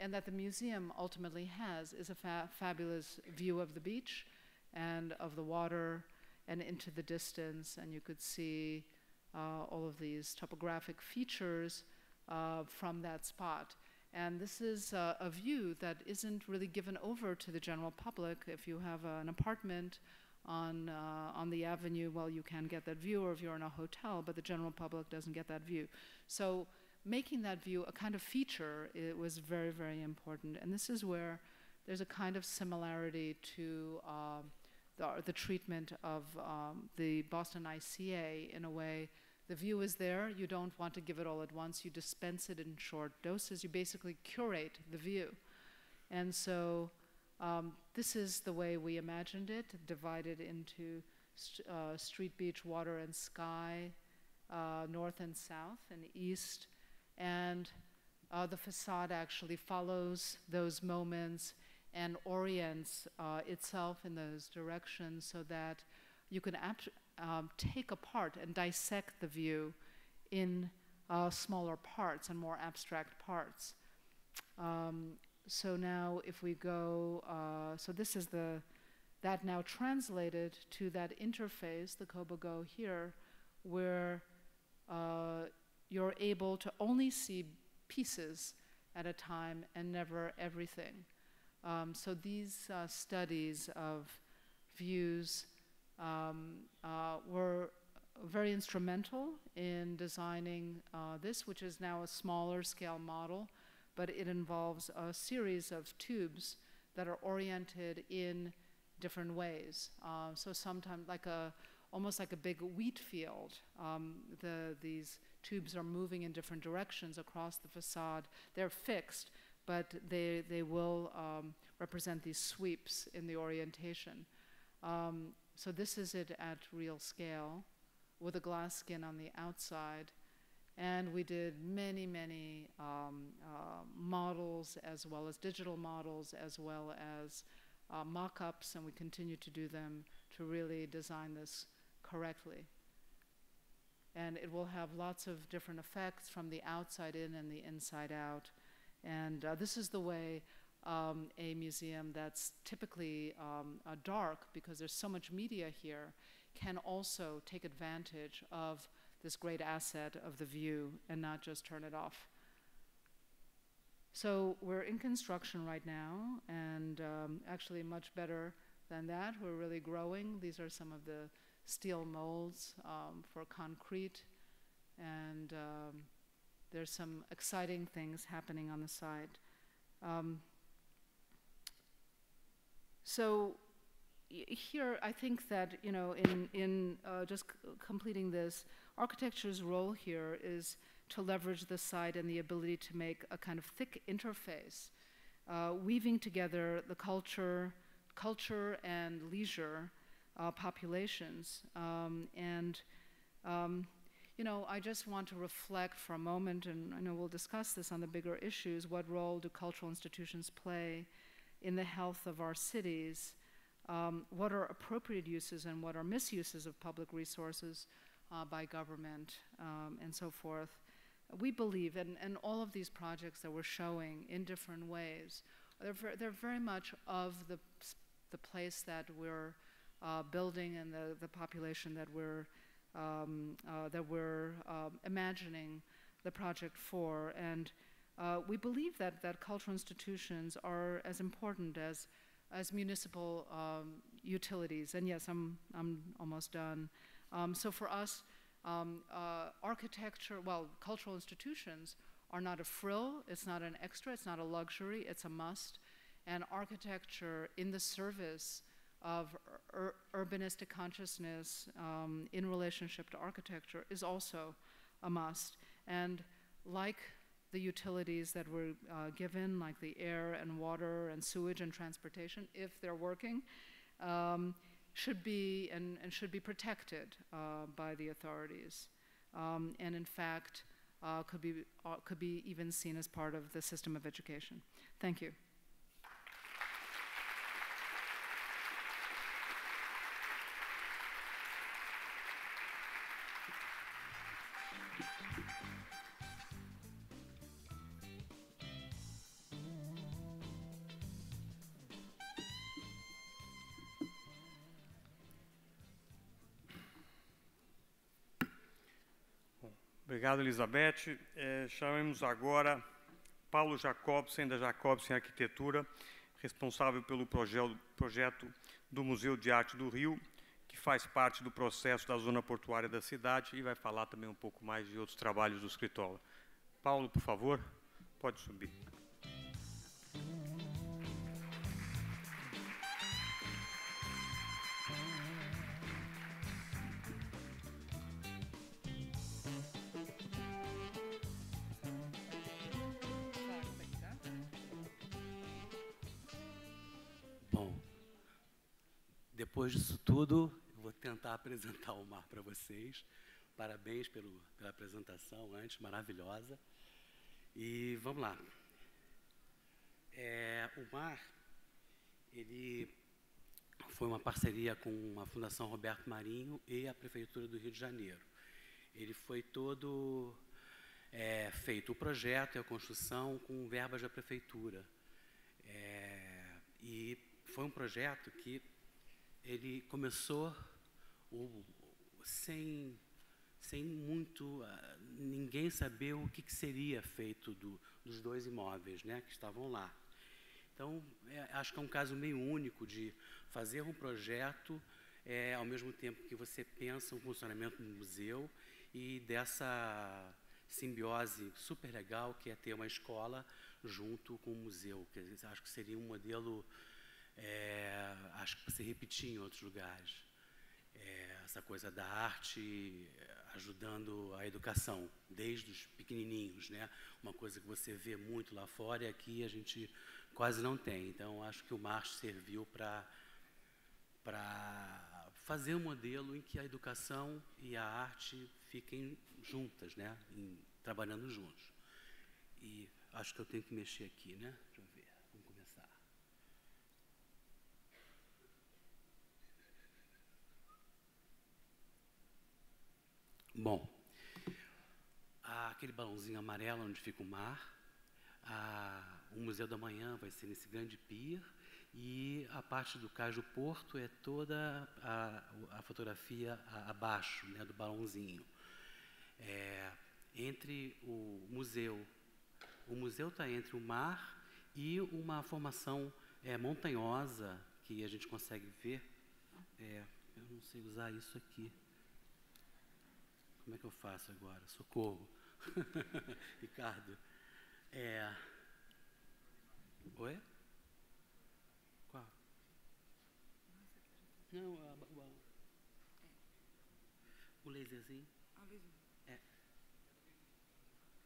and that the museum ultimately has, is a fabulous view of the beach and of the water and into the distance, and you could see all of these topographic features from that spot. And this is a view that isn't really given over to the general public. If you have an apartment on the avenue, well, you can get that view, or if you're in a hotel, but the general public doesn't get that view. So making that view a kind of feature, it was very, very important. And this is where there's a kind of similarity to the treatment of the Boston ICA in a way. The view is there, you don't want to give it all at once, you dispense it in short doses, you basically curate the view. And so this is the way we imagined it, divided into street, beach, water, and sky, north and south and east. And The facade actually follows those moments and orients itself in those directions so that you can take apart and dissect the view in smaller parts and more abstract parts. So now if we go, so this is that now translated to that interface, the cobogó here, where you're able to only see pieces at a time and never everything. So these studies of views were very instrumental in designing this, which is now a smaller scale model, but it involves a series of tubes that are oriented in different ways. So sometimes like almost like a big wheat field, these tubes are moving in different directions across the facade. They're fixed, but they will represent these sweeps in the orientation. So this is it at real scale with a glass skin on the outside. And we did many, many models as well as digital models as well as mock-ups, and we continue to do them to really design this correctly. And it will have lots of different effects from the outside in and the inside out. And this is the way a museum that's typically dark, because there's so much media here, can also take advantage of this great asset of the view and not just turn it off. So we're in construction right now, and actually much better than that. We're really growing. These are some of the steel molds for concrete, and there's some exciting things happening on the side. So here I think that, you know, in just completing this, architecture's role here is to leverage the site and the ability to make a kind of thick interface, weaving together the culture and leisure populations. You know, I just want to reflect for a moment, and I know we'll discuss this on the bigger issues, what role do cultural institutions play in the health of our cities? What are appropriate uses and what are misuses of public resources by government and so forth? We believe, and all of these projects that we're showing in different ways, they're very much of the place that we're building and the population that we're imagining the project for. And we believe that cultural institutions are as important as municipal utilities. And yes, I'm almost done. So for us, architecture, well, cultural institutions are not a frill, it's not an extra, it's not a luxury, it's a must. And architecture in the service of urbanistic consciousness in relationship to architecture is also a must. And like the utilities that were given, like the air and water and sewage and transportation, if they're working, should be and should be protected by the authorities. And in fact, could be even seen as part of the system of education. Thank you. Obrigado, Elizabeth. Chamemos agora Paulo Jacobsen, da Jacobsen Arquitetura, responsável pelo projeto do Museu de Arte do Rio, que faz parte do processo da zona portuária da cidade e vai falar também um pouco mais de outros trabalhos do Escritório. Paulo, por favor, pode subir. Depois disso tudo, eu vou tentar apresentar o MAR para vocês. Parabéns pela apresentação antes, maravilhosa. E vamos lá. O MAR, ele foi uma parceria com a Fundação Roberto Marinho e a Prefeitura do Rio de Janeiro. Ele foi todo feito, o projeto e a construção, com verbas da Prefeitura. E foi um projeto que ele começou sem muito ninguém saber o que seria feito dos dois imóveis, né, que estavam lá. Então, acho que é um caso meio único de fazer um projeto ao mesmo tempo que você pensa o funcionamento do museu e dessa simbiose super legal que é ter uma escola junto com o museu. Quer dizer, acho que seria um modelo acho que para se repetir em outros lugares. Essa coisa da arte ajudando a educação, desde os pequenininhos, né? Uma coisa que você vê muito lá fora e aqui a gente quase não tem. Então, acho que o Marx serviu para fazer um modelo em que a educação e a arte fiquem juntas, né? Trabalhando juntos. E acho que eu tenho que mexer aqui, né? Deixa eu ver, vamos começar. Bom, aquele balãozinho amarelo onde fica o mar, o Museu da Manhã vai ser nesse grande pier, e a parte do Cais do Porto é toda a fotografia abaixo, né, do balãozinho. Entre o museu está entre o mar e uma formação montanhosa, que a gente consegue ver. Eu não sei usar isso aqui. Como é que eu faço agora? Socorro. Ricardo. Oi? Qual? Não, o laserzinho. Ah, o laser. É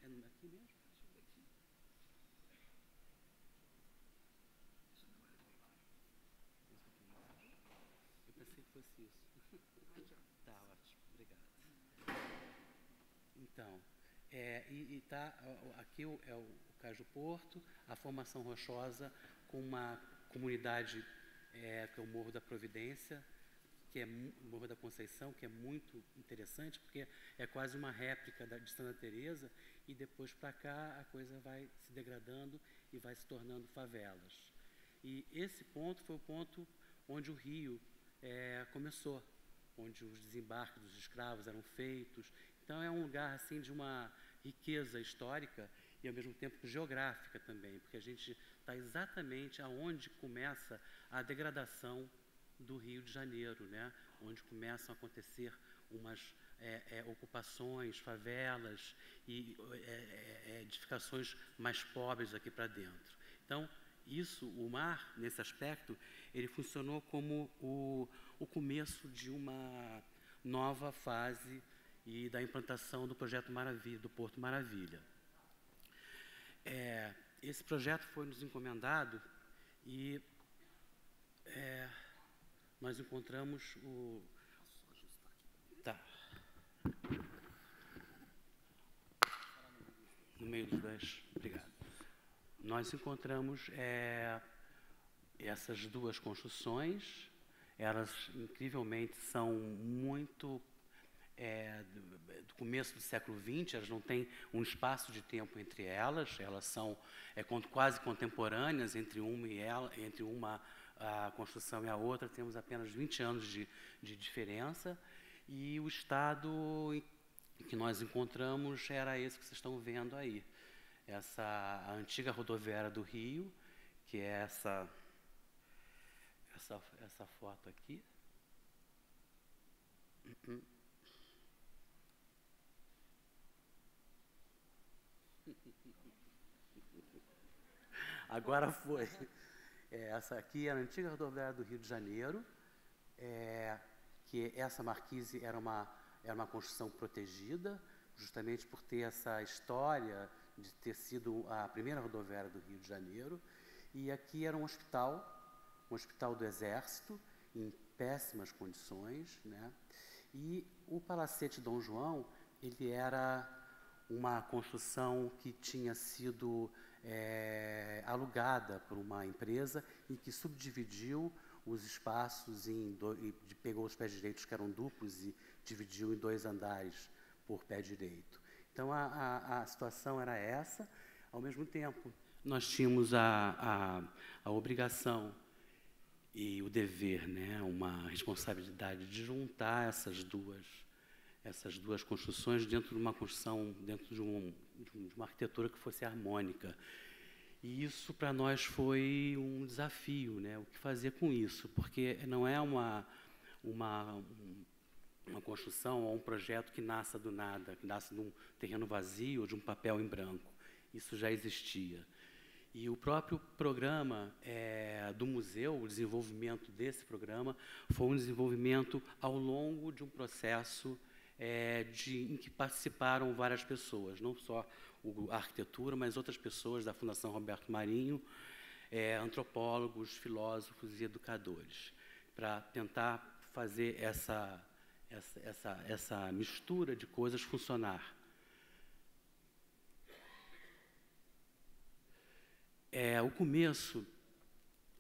aqui mesmo? Eu pensei que fosse isso. Tá, ótimo. Obrigado. Então, tá, aqui é o Cais do Porto, a formação rochosa com uma comunidade que é o Morro da Providência, que é Morro da Conceição, que é muito interessante, porque é quase uma réplica de Santa Teresa, e depois para cá a coisa vai se degradando e vai se tornando favelas. E esse ponto foi o ponto onde o Rio começou, onde os desembarques dos escravos eram feitos. Então, é um lugar assim de uma riqueza histórica e, ao mesmo tempo, geográfica também, porque a gente está exatamente aonde começa a degradação do Rio de Janeiro, né? Onde começam a acontecer umas ocupações, favelas e edificações mais pobres aqui para dentro. Então, isso, o mar, nesse aspecto, ele funcionou como o começo de uma nova fase e da implantação do projeto Maravilha, do Porto Maravilha. Esse projeto foi nos encomendado e nós encontramos o... Tá. No meio dos dois. Obrigado. Nós encontramos essas duas construções. Elas, incrivelmente, são muito... do começo do século XX, elas não têm um espaço de tempo entre elas, elas são quase contemporâneas entre uma construção e a outra, temos apenas 20 anos de diferença, e o estado que nós encontramos era esse que vocês estão vendo aí, a antiga rodoviária do Rio, que é essa foto aqui. Agora foi. Essa aqui era a antiga rodoviária do Rio de Janeiro, que essa marquise era uma construção protegida, justamente por ter essa história de ter sido a primeira rodoviária do Rio de Janeiro. E aqui era um hospital do Exército, em péssimas condições, né? E o Palacete Dom João, ele era uma construção que tinha sido alugada por uma empresa e que subdividiu os espaços e pegou os pés direitos que eram duplos e dividiu em 2 andares por pé direito. Então, a situação era essa. Ao mesmo tempo, nós tínhamos a obrigação e o dever, né, uma responsabilidade de juntar essas duas construções dentro de uma construção, dentro de uma arquitetura que fosse harmônica. E isso, para nós, foi um desafio, né? O que fazer com isso? Porque não é uma construção ou um projeto que nasça do nada, que nasce de um terreno vazio ou de um papel em branco. Isso já existia. E o próprio programa do museu, o desenvolvimento desse programa, foi um desenvolvimento ao longo de um processo em que participaram várias pessoas, não só a arquitetura, mas outras pessoas da Fundação Roberto Marinho, antropólogos, filósofos e educadores, para tentar fazer essa mistura de coisas funcionar. O começo,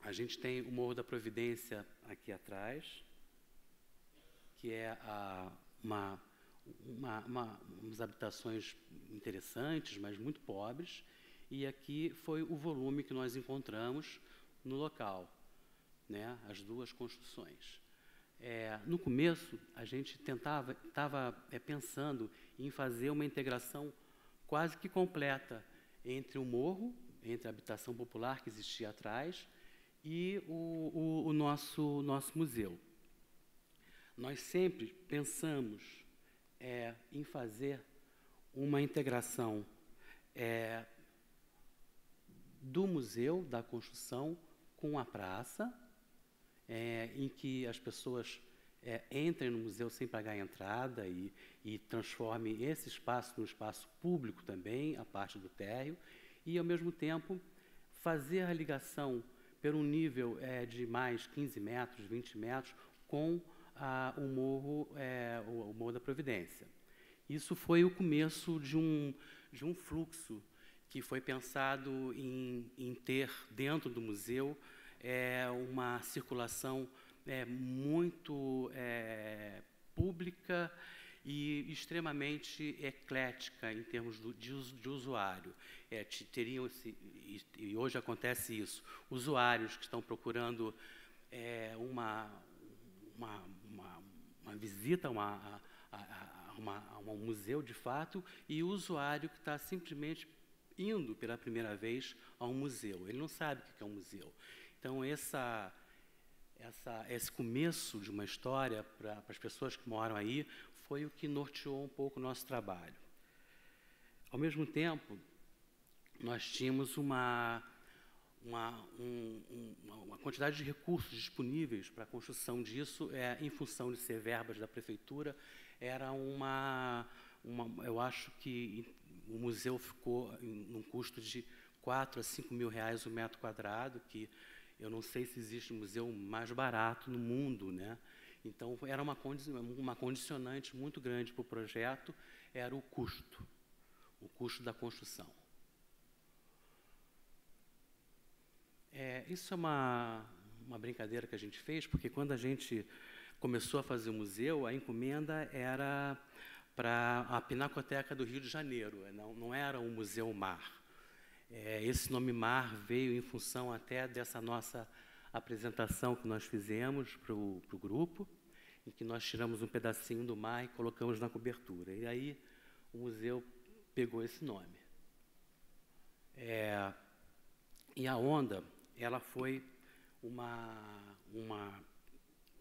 a gente tem o Morro da Providência aqui atrás, que é umas habitações interessantes, mas muito pobres, e aqui foi o volume que nós encontramos no local, né, as duas construções. No começo, a gente estava pensando em fazer uma integração quase que completa entre o morro, entre a habitação popular que existia atrás e o nosso museu. Nós sempre pensamos em fazer uma integração do museu, da construção, com a praça, em que as pessoas entrem no museu sem pagar a entrada e transformem esse espaço num espaço público também, a parte do térreo, e, ao mesmo tempo, fazer a ligação por um nível de mais 15 metros, 20 metros, com o Morro da Providência. Isso foi o começo de um fluxo que foi pensado em ter dentro do museu uma circulação muito pública e extremamente eclética em termos de usuário. E hoje acontece isso, usuários que estão procurando uma visita a um museu, de fato, e o usuário que está simplesmente indo pela primeira vez a um museu. Ele não sabe o que é um museu. Então, esse começo de uma história para as pessoas que moram aí foi o que norteou um pouco o nosso trabalho. Ao mesmo tempo, nós tínhamos uma quantidade de recursos disponíveis para a construção disso, em função de ser verbas da prefeitura, era eu acho que o museu ficou num custo de R$4 a R$5 mil o metro quadrado, que eu não sei se existe um museu mais barato no mundo, né? Então, era uma condicionante muito grande para o projeto, era o custo da construção. Isso é uma brincadeira que a gente fez, porque quando a gente começou a fazer o museu, a encomenda era para a Pinacoteca do Rio de Janeiro, não era o Museu Mar. Esse nome Mar veio em função até dessa nossa apresentação que nós fizemos para o grupo, em que nós tiramos um pedacinho do mar e colocamos na cobertura. E aí o museu pegou esse nome. E a onda, ela foi uma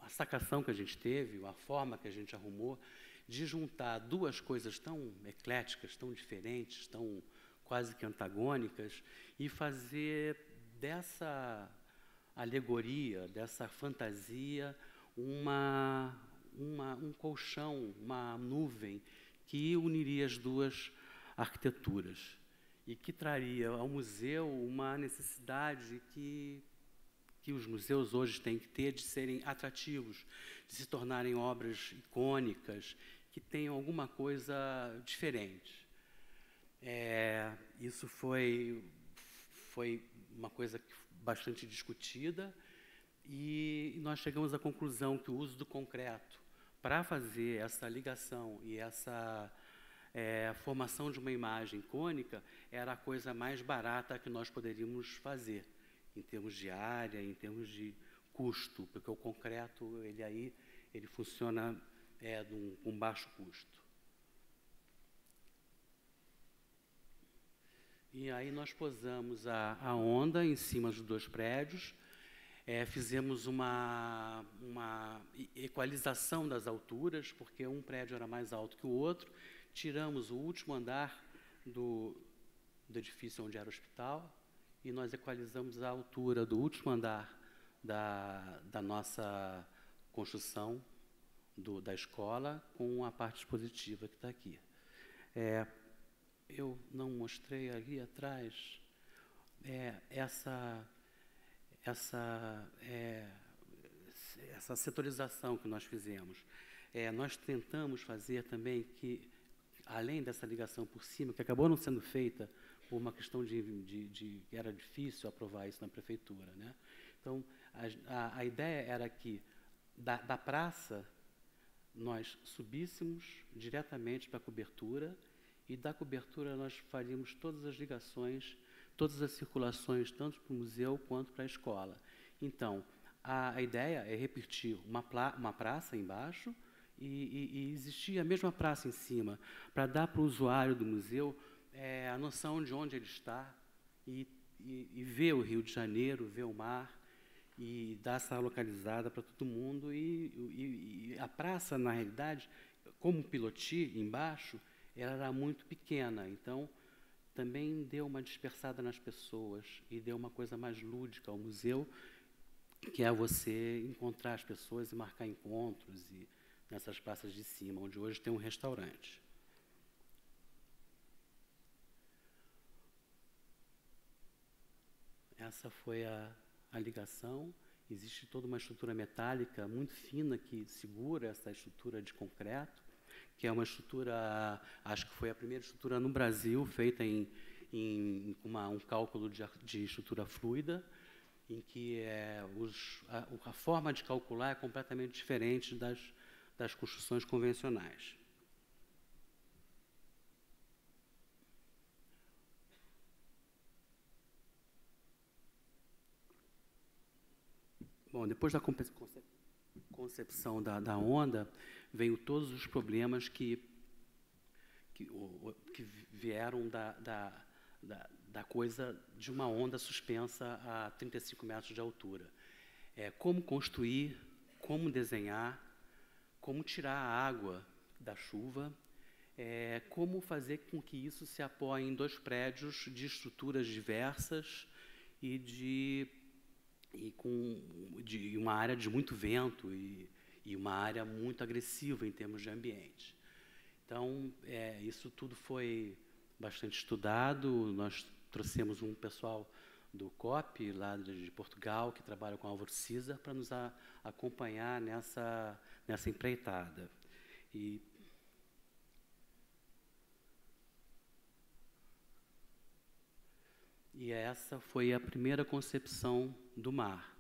sacação que a gente teve, uma forma que a gente arrumou de juntar duas coisas tão ecléticas, tão diferentes, tão quase que antagônicas, e fazer dessa alegoria, dessa fantasia, um colchão, uma nuvem que uniria as duas arquiteturas e que traria ao museu uma necessidade que os museus hoje têm que ter de serem atrativos, de se tornarem obras icônicas, que tenham alguma coisa diferente. Isso foi uma coisa bastante discutida, e nós chegamos à conclusão que o uso do concreto para fazer essa ligação e essa formação de uma imagem icônica era a coisa mais barata que nós poderíamos fazer, em termos de área, em termos de custo, porque o concreto ele funciona com baixo custo. E aí nós posamos a onda em cima dos dois prédios, fizemos uma equalização das alturas, porque um prédio era mais alto que o outro, tiramos o último andar do edifício onde era o hospital e nós equalizamos a altura do último andar da nossa construção da escola com a parte expositiva que está aqui. Eu não mostrei ali atrás essa setorização que nós fizemos. Nós tentamos fazer também que, além dessa ligação por cima, que acabou não sendo feita por uma questão de era difícil aprovar isso na prefeitura, né? Então, a ideia era que, da praça, nós subíssemos diretamente para a cobertura, e da cobertura nós faríamos todas as ligações, todas as circulações, tanto para o museu quanto para a escola. Então, a ideia é repetir uma praça embaixo e existir a mesma praça em cima, para dar para o usuário do museu a noção de onde ele está e ver o Rio de Janeiro, ver o mar, e dar essa localizada para todo mundo. E a praça, na realidade, como Piloti, embaixo, ela era muito pequena, então também deu uma dispersada nas pessoas e deu uma coisa mais lúdica ao museu, que é você encontrar as pessoas e marcar encontros e nessas praças de cima, onde hoje tem um restaurante. Essa foi a ligação. Existe toda uma estrutura metálica muito fina que segura essa estrutura de concreto, que é uma estrutura, acho que foi a primeira estrutura no Brasil, feita em um cálculo de estrutura fluida, em que a forma de calcular é completamente diferente das construções convencionais. Bom, depois da concepção da onda, veio todos os problemas que vieram da coisa de uma onda suspensa a 35 metros de altura. Como construir, como desenhar, como tirar a água da chuva, como fazer com que isso se apoie em dois prédios de estruturas diversas e com uma área de muito vento e uma área muito agressiva em termos de ambiente. Então, isso tudo foi bastante estudado. Nós trouxemos um pessoal do COP, lá de Portugal, que trabalha com Álvaro César, para nos acompanhar nessa empreitada. E essa foi a primeira concepção do mar.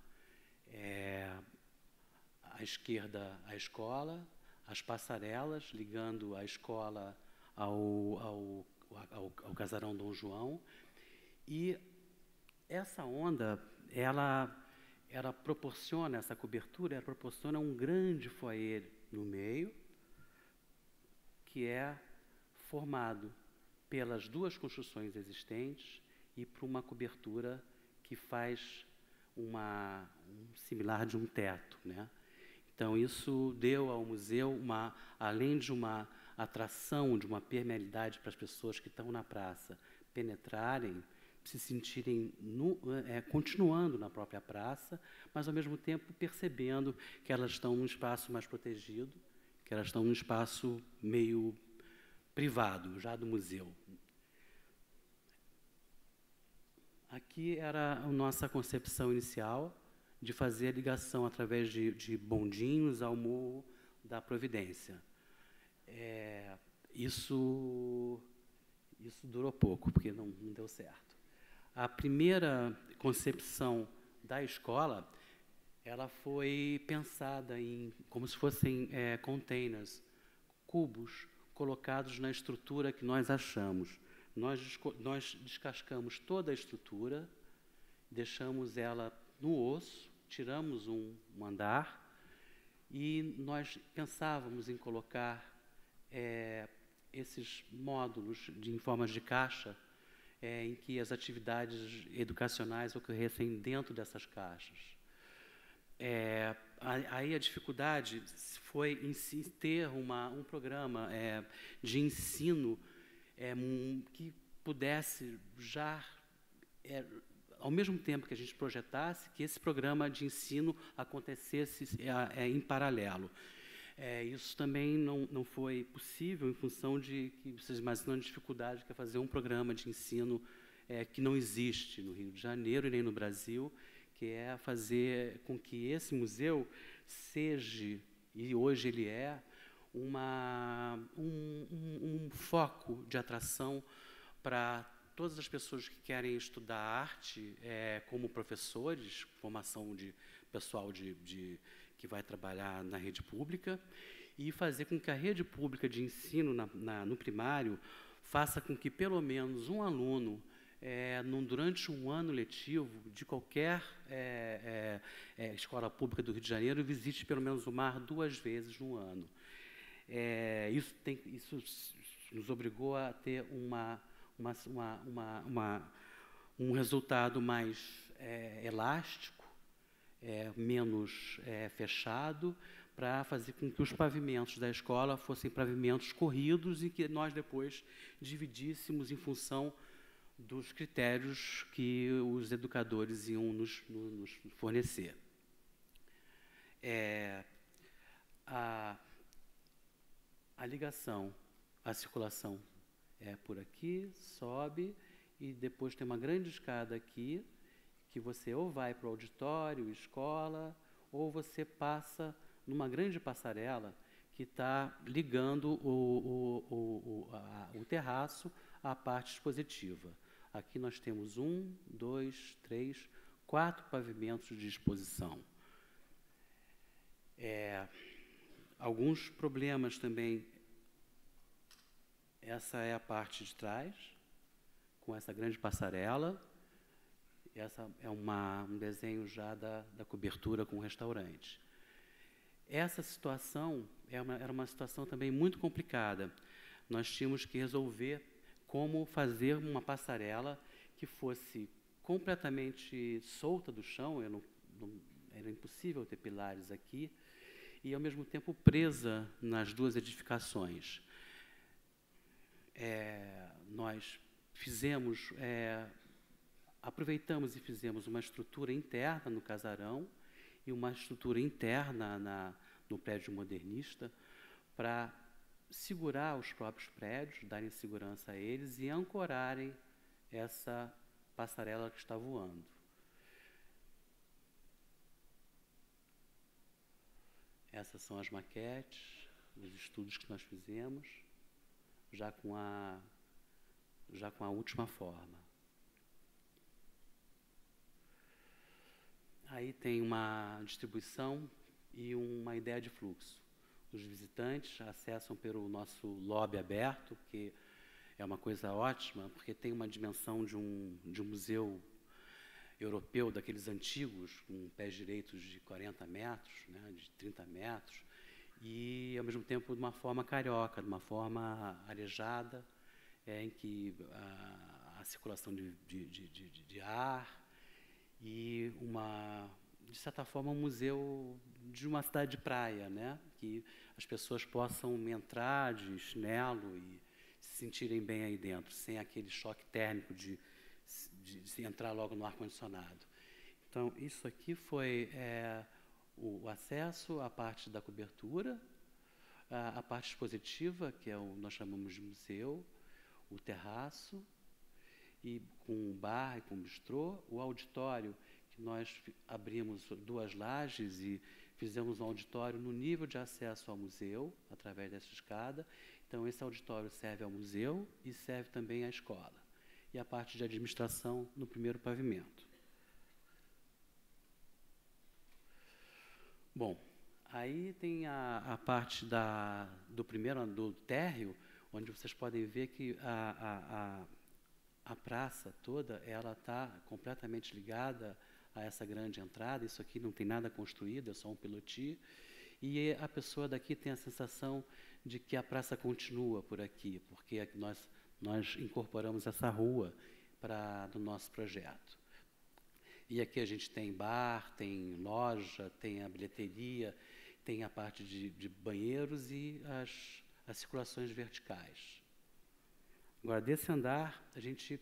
À esquerda, a escola, as passarelas, ligando a escola ao casarão Dom João. E essa onda, ela proporciona, essa cobertura, ela proporciona um grande foyer no meio, que é formado pelas duas construções existentes e por uma cobertura que faz um similar de um teto, né? Então, isso deu ao museu, além de uma atração, de uma permeabilidade para as pessoas que estão na praça penetrarem, se sentirem continuando na própria praça, mas, ao mesmo tempo, percebendo que elas estão num espaço mais protegido, que elas estão num espaço meio privado, já do museu. Aqui era a nossa concepção inicial de fazer a ligação através de bondinhos ao Morro da Providência. Isso Isso durou pouco, porque não deu certo. A primeira concepção da escola, ela foi pensada em como se fossem containers, cubos colocados na estrutura que nós achamos. Nós descascamos toda a estrutura, deixamos ela no osso, tiramos um andar e nós pensávamos em colocar esses módulos em formas de caixa em que as atividades educacionais ocorressem dentro dessas caixas. Aí a dificuldade foi em se ter um programa de ensino que pudesse já, ao mesmo tempo que a gente projetasse, que esse programa de ensino acontecesse em paralelo. Isso também não foi possível em função de que vocês imaginam a dificuldade que é fazer um programa de ensino que não existe no Rio de Janeiro e nem no Brasil, que é fazer com que esse museu seja, e hoje ele é, um foco de atração para todas as pessoas que querem estudar arte como professores, formação de pessoal que vai trabalhar na rede pública, e fazer com que a rede pública de ensino no primário faça com que pelo menos um aluno, durante um ano letivo de qualquer escola pública do Rio de Janeiro, visite pelo menos o mar 2 vezes no ano. Isso nos obrigou a ter um resultado mais elástico, menos fechado, para fazer com que os pavimentos da escola fossem pavimentos corridos e que nós depois dividíssemos em função dos critérios que os educadores iam nos fornecer. A ligação, a circulação é por aqui, sobe, e depois tem uma grande escada aqui, que você ou vai para o auditório, escola, ou você passa numa grande passarela que está ligando o terraço à parte expositiva. Aqui nós temos 1, 2, 3, 4 pavimentos de exposição. Alguns problemas também. Essa é a parte de trás, com essa grande passarela. Essa é um desenho já da cobertura com o restaurante. Essa situação era uma situação também muito complicada. Nós tínhamos que resolver como fazer uma passarela que fosse completamente solta do chão, era impossível ter pilares aqui, e, ao mesmo tempo, presa nas duas edificações. Nós fizemos, aproveitamos e fizemos uma estrutura interna no casarão e uma estrutura interna no prédio modernista para segurar os próprios prédios, darem segurança a eles e ancorarem essa passarela que está voando. Essas são as maquetes, os estudos que nós fizemos, já com a última forma. Aí tem uma distribuição e uma ideia de fluxo. Os visitantes acessam pelo nosso lobby aberto, que é uma coisa ótima, porque tem uma dimensão de um museu europeu, daqueles antigos, com pés direitos de 40 metros, né, de 30 metros, e, ao mesmo tempo, de uma forma carioca, de uma forma arejada, em que a circulação de ar e, de certa forma, um museu de uma cidade de praia, né, que as pessoas possam entrar de chinelo e se sentirem bem aí dentro, sem aquele choque térmico de entrar logo no ar-condicionado. Então, isso aqui foi o acesso à parte da cobertura, a parte expositiva, que é nós chamamos de museu, o terraço, e com o bar e com o bistrô, o auditório, que nós abrimos 2 lajes e fizemos um auditório no nível de acesso ao museu, através dessa escada, Então, esse auditório serve ao museu e serve também à escola. E a parte de administração no primeiro pavimento. Bom, aí tem a parte do primeiro, do térreo, onde vocês podem ver que a praça toda está completamente ligada a essa grande entrada. Isso aqui não tem nada construído, é só um piloti. E a pessoa daqui tem a sensação de que a praça continua por aqui, porque nós incorporamos essa rua do nosso projeto. E aqui a gente tem bar, tem loja, tem a bilheteria, tem a parte de banheiros e as circulações verticais. Agora, desse andar, a gente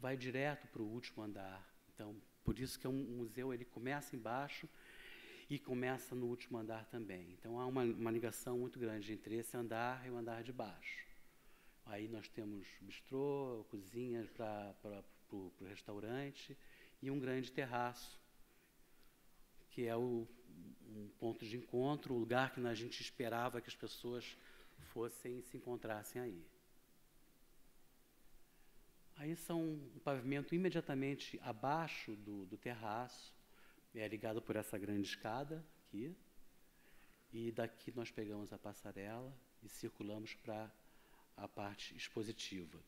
vai direto para o último andar. Então, por isso que é um museu, ele começa embaixo e começa no último andar também. Então, há uma ligação muito grande entre esse andar e o andar de baixo. Aí nós temos bistrô, cozinha para o restaurante, e um grande terraço, que é um ponto de encontro, o lugar que a gente esperava que as pessoas fossem e se encontrassem aí. Aí são um pavimento imediatamente abaixo do terraço, é ligado por essa grande escada aqui, e daqui nós pegamos a passarela e circulamos para a parte expositiva.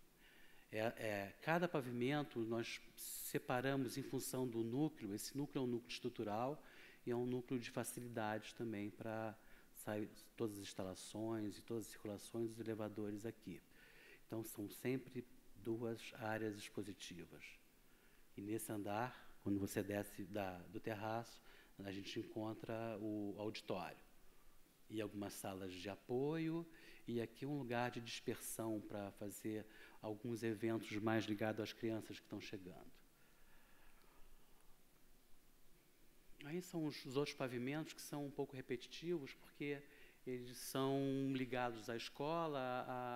Cada pavimento nós separamos em função do núcleo. Esse núcleo é um núcleo estrutural e é um núcleo de facilidades também para sair todas as instalações e todas as circulações dos elevadores aqui. Então, são sempre duas áreas expositivas. E nesse andar, quando você desce do terraço, a gente encontra o auditório e algumas salas de apoio, e aqui um lugar de dispersão para fazer alguns eventos mais ligados às crianças que estão chegando. Aí são os outros pavimentos que são um pouco repetitivos, porque eles são ligados à escola,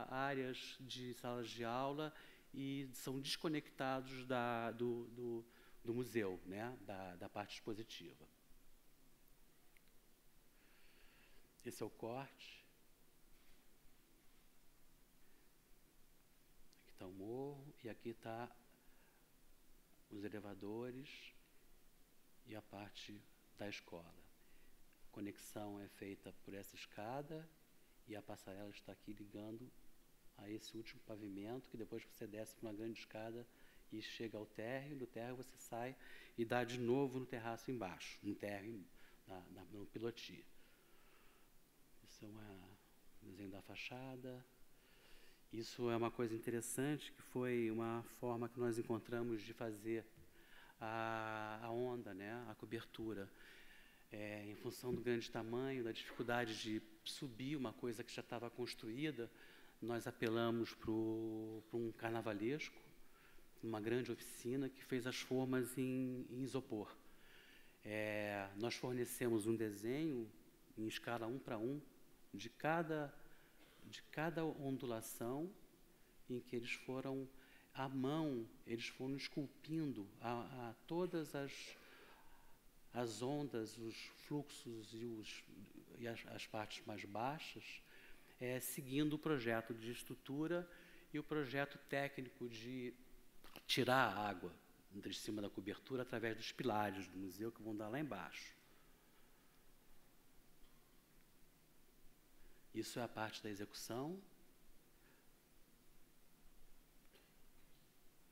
a áreas de salas de aula, e são desconectados do museu, né? da parte expositiva. Esse é o corte. Aqui está o morro, e aqui está os elevadores e a parte da escola. A conexão é feita por essa escada, e a passarela está aqui ligando a esse último pavimento, que depois você desce por uma grande escada e chega ao térreo. Do térreo você sai e dá de novo no terraço embaixo, no térreo, no piloti. Isso é um desenho da fachada. Isso é uma coisa interessante, que foi uma forma que nós encontramos de fazer a onda, né, a cobertura. Em função do grande tamanho, da dificuldade de subir uma coisa que já estava construída, nós apelamos para um carnavalesco, uma grande oficina que fez as formas em isopor. Nós fornecemos um desenho em escala 1:1 de cada ondulação, em que eles foram, à mão, eles foram esculpindo a todas as ondas, os fluxos e as partes mais baixas, seguindo o projeto de estrutura e o projeto técnico de tirar a água de cima da cobertura através dos pilares do museu, que vão dar lá embaixo. Isso é a parte da execução.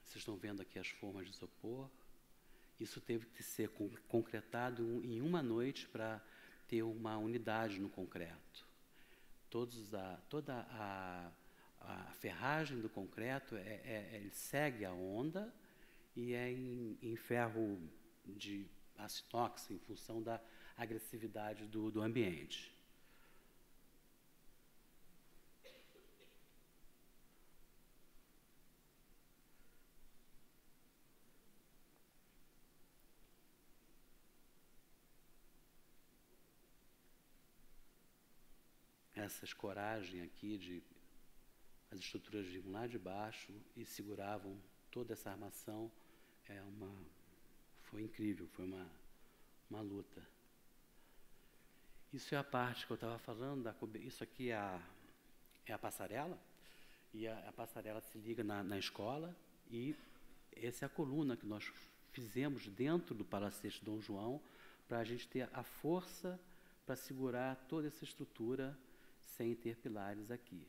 Vocês estão vendo aqui as formas de isopor. Isso teve que ser concretado em uma noite para ter uma unidade no concreto. Toda a ferragem do concreto ele segue a onda, e é em ferro de aço inox, em função da agressividade do ambiente. Essa escoragem aqui, as estruturas vinham lá de baixo e seguravam toda essa armação. Foi incrível, foi uma luta. Isso é a parte que eu estava falando, isso aqui é é a passarela, e a passarela se liga na escola, e essa é a coluna que nós fizemos dentro do Palacete Dom João, para a gente ter a força para segurar toda essa estrutura sem ter pilares aqui.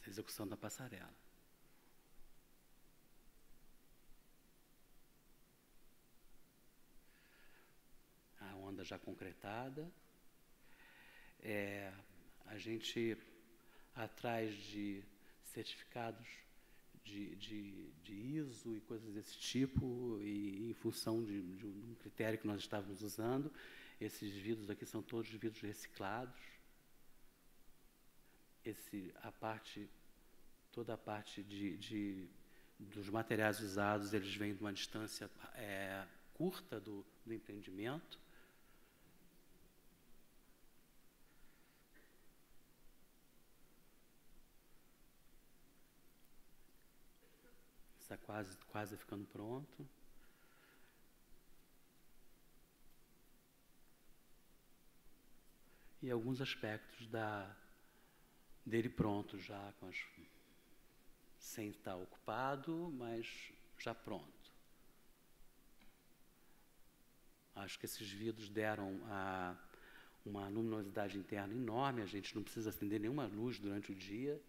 Essa é a execução da passarela. A onda já concretada. A gente, atrás de certificados de ISO e coisas desse tipo, e em função de um critério que nós estávamos usando. Esses vidros aqui são todos vidros reciclados. Toda a parte dos materiais usados, eles vêm de uma distância curta do empreendimento. Está quase ficando pronto. E alguns aspectos dele pronto já, sem estar ocupado, mas já pronto. Acho que esses vidros deram uma luminosidade interna enorme, a gente não precisa acender nenhuma luz durante o dia.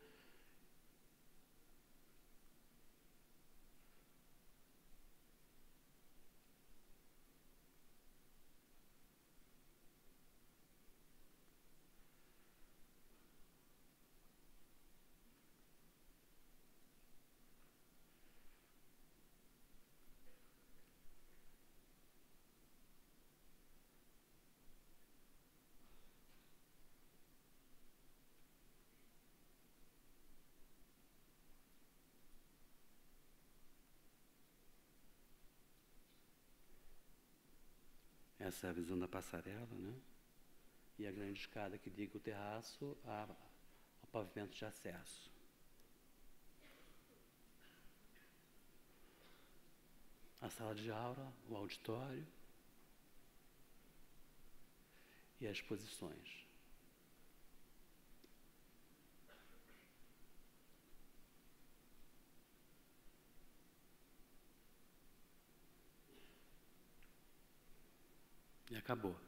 Essa é a visão da passarela, né? E a grande escada que liga o terraço ao pavimento de acesso. A sala de aula, o auditório e as exposições. E acabou.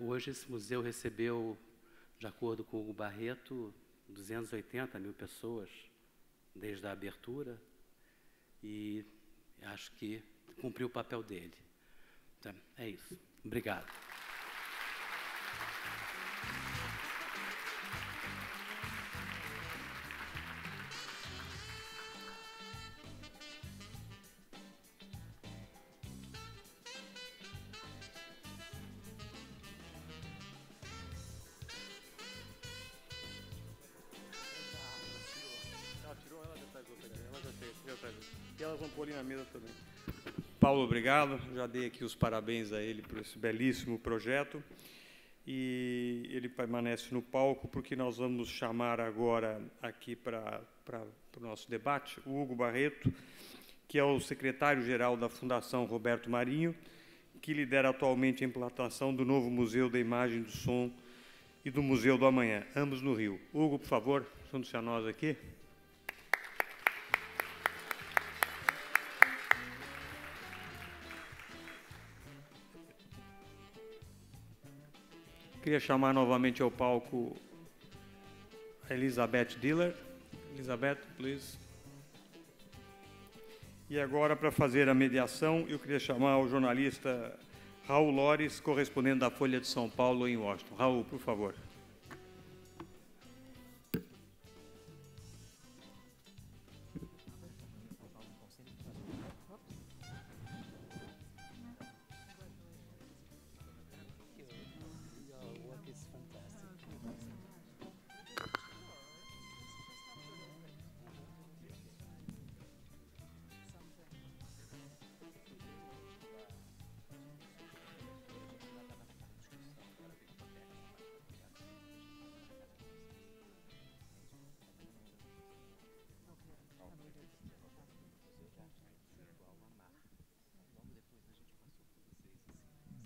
Hoje esse museu recebeu, de acordo com o Hugo Barreto, 280.000 pessoas desde a abertura, e acho que cumpriu o papel dele. Então, é isso. Obrigado. Paulo, obrigado. Já dei aqui os parabéns a ele por esse belíssimo projeto. E ele permanece no palco porque nós vamos chamar agora aqui para o nosso debate o Hugo Barreto, que é o secretário-geral da Fundação Roberto Marinho, que lidera atualmente a implantação do novo Museu da Imagem e do Som e do Museu do Amanhã, ambos no Rio. Hugo, por favor, junte-se a nós aqui. Queria chamar novamente ao palco a Elizabeth Diller. Elizabeth, please. E agora, para fazer a mediação, eu queria chamar o jornalista Raul Lores, correspondente da Folha de São Paulo em Washington. Raul, por favor.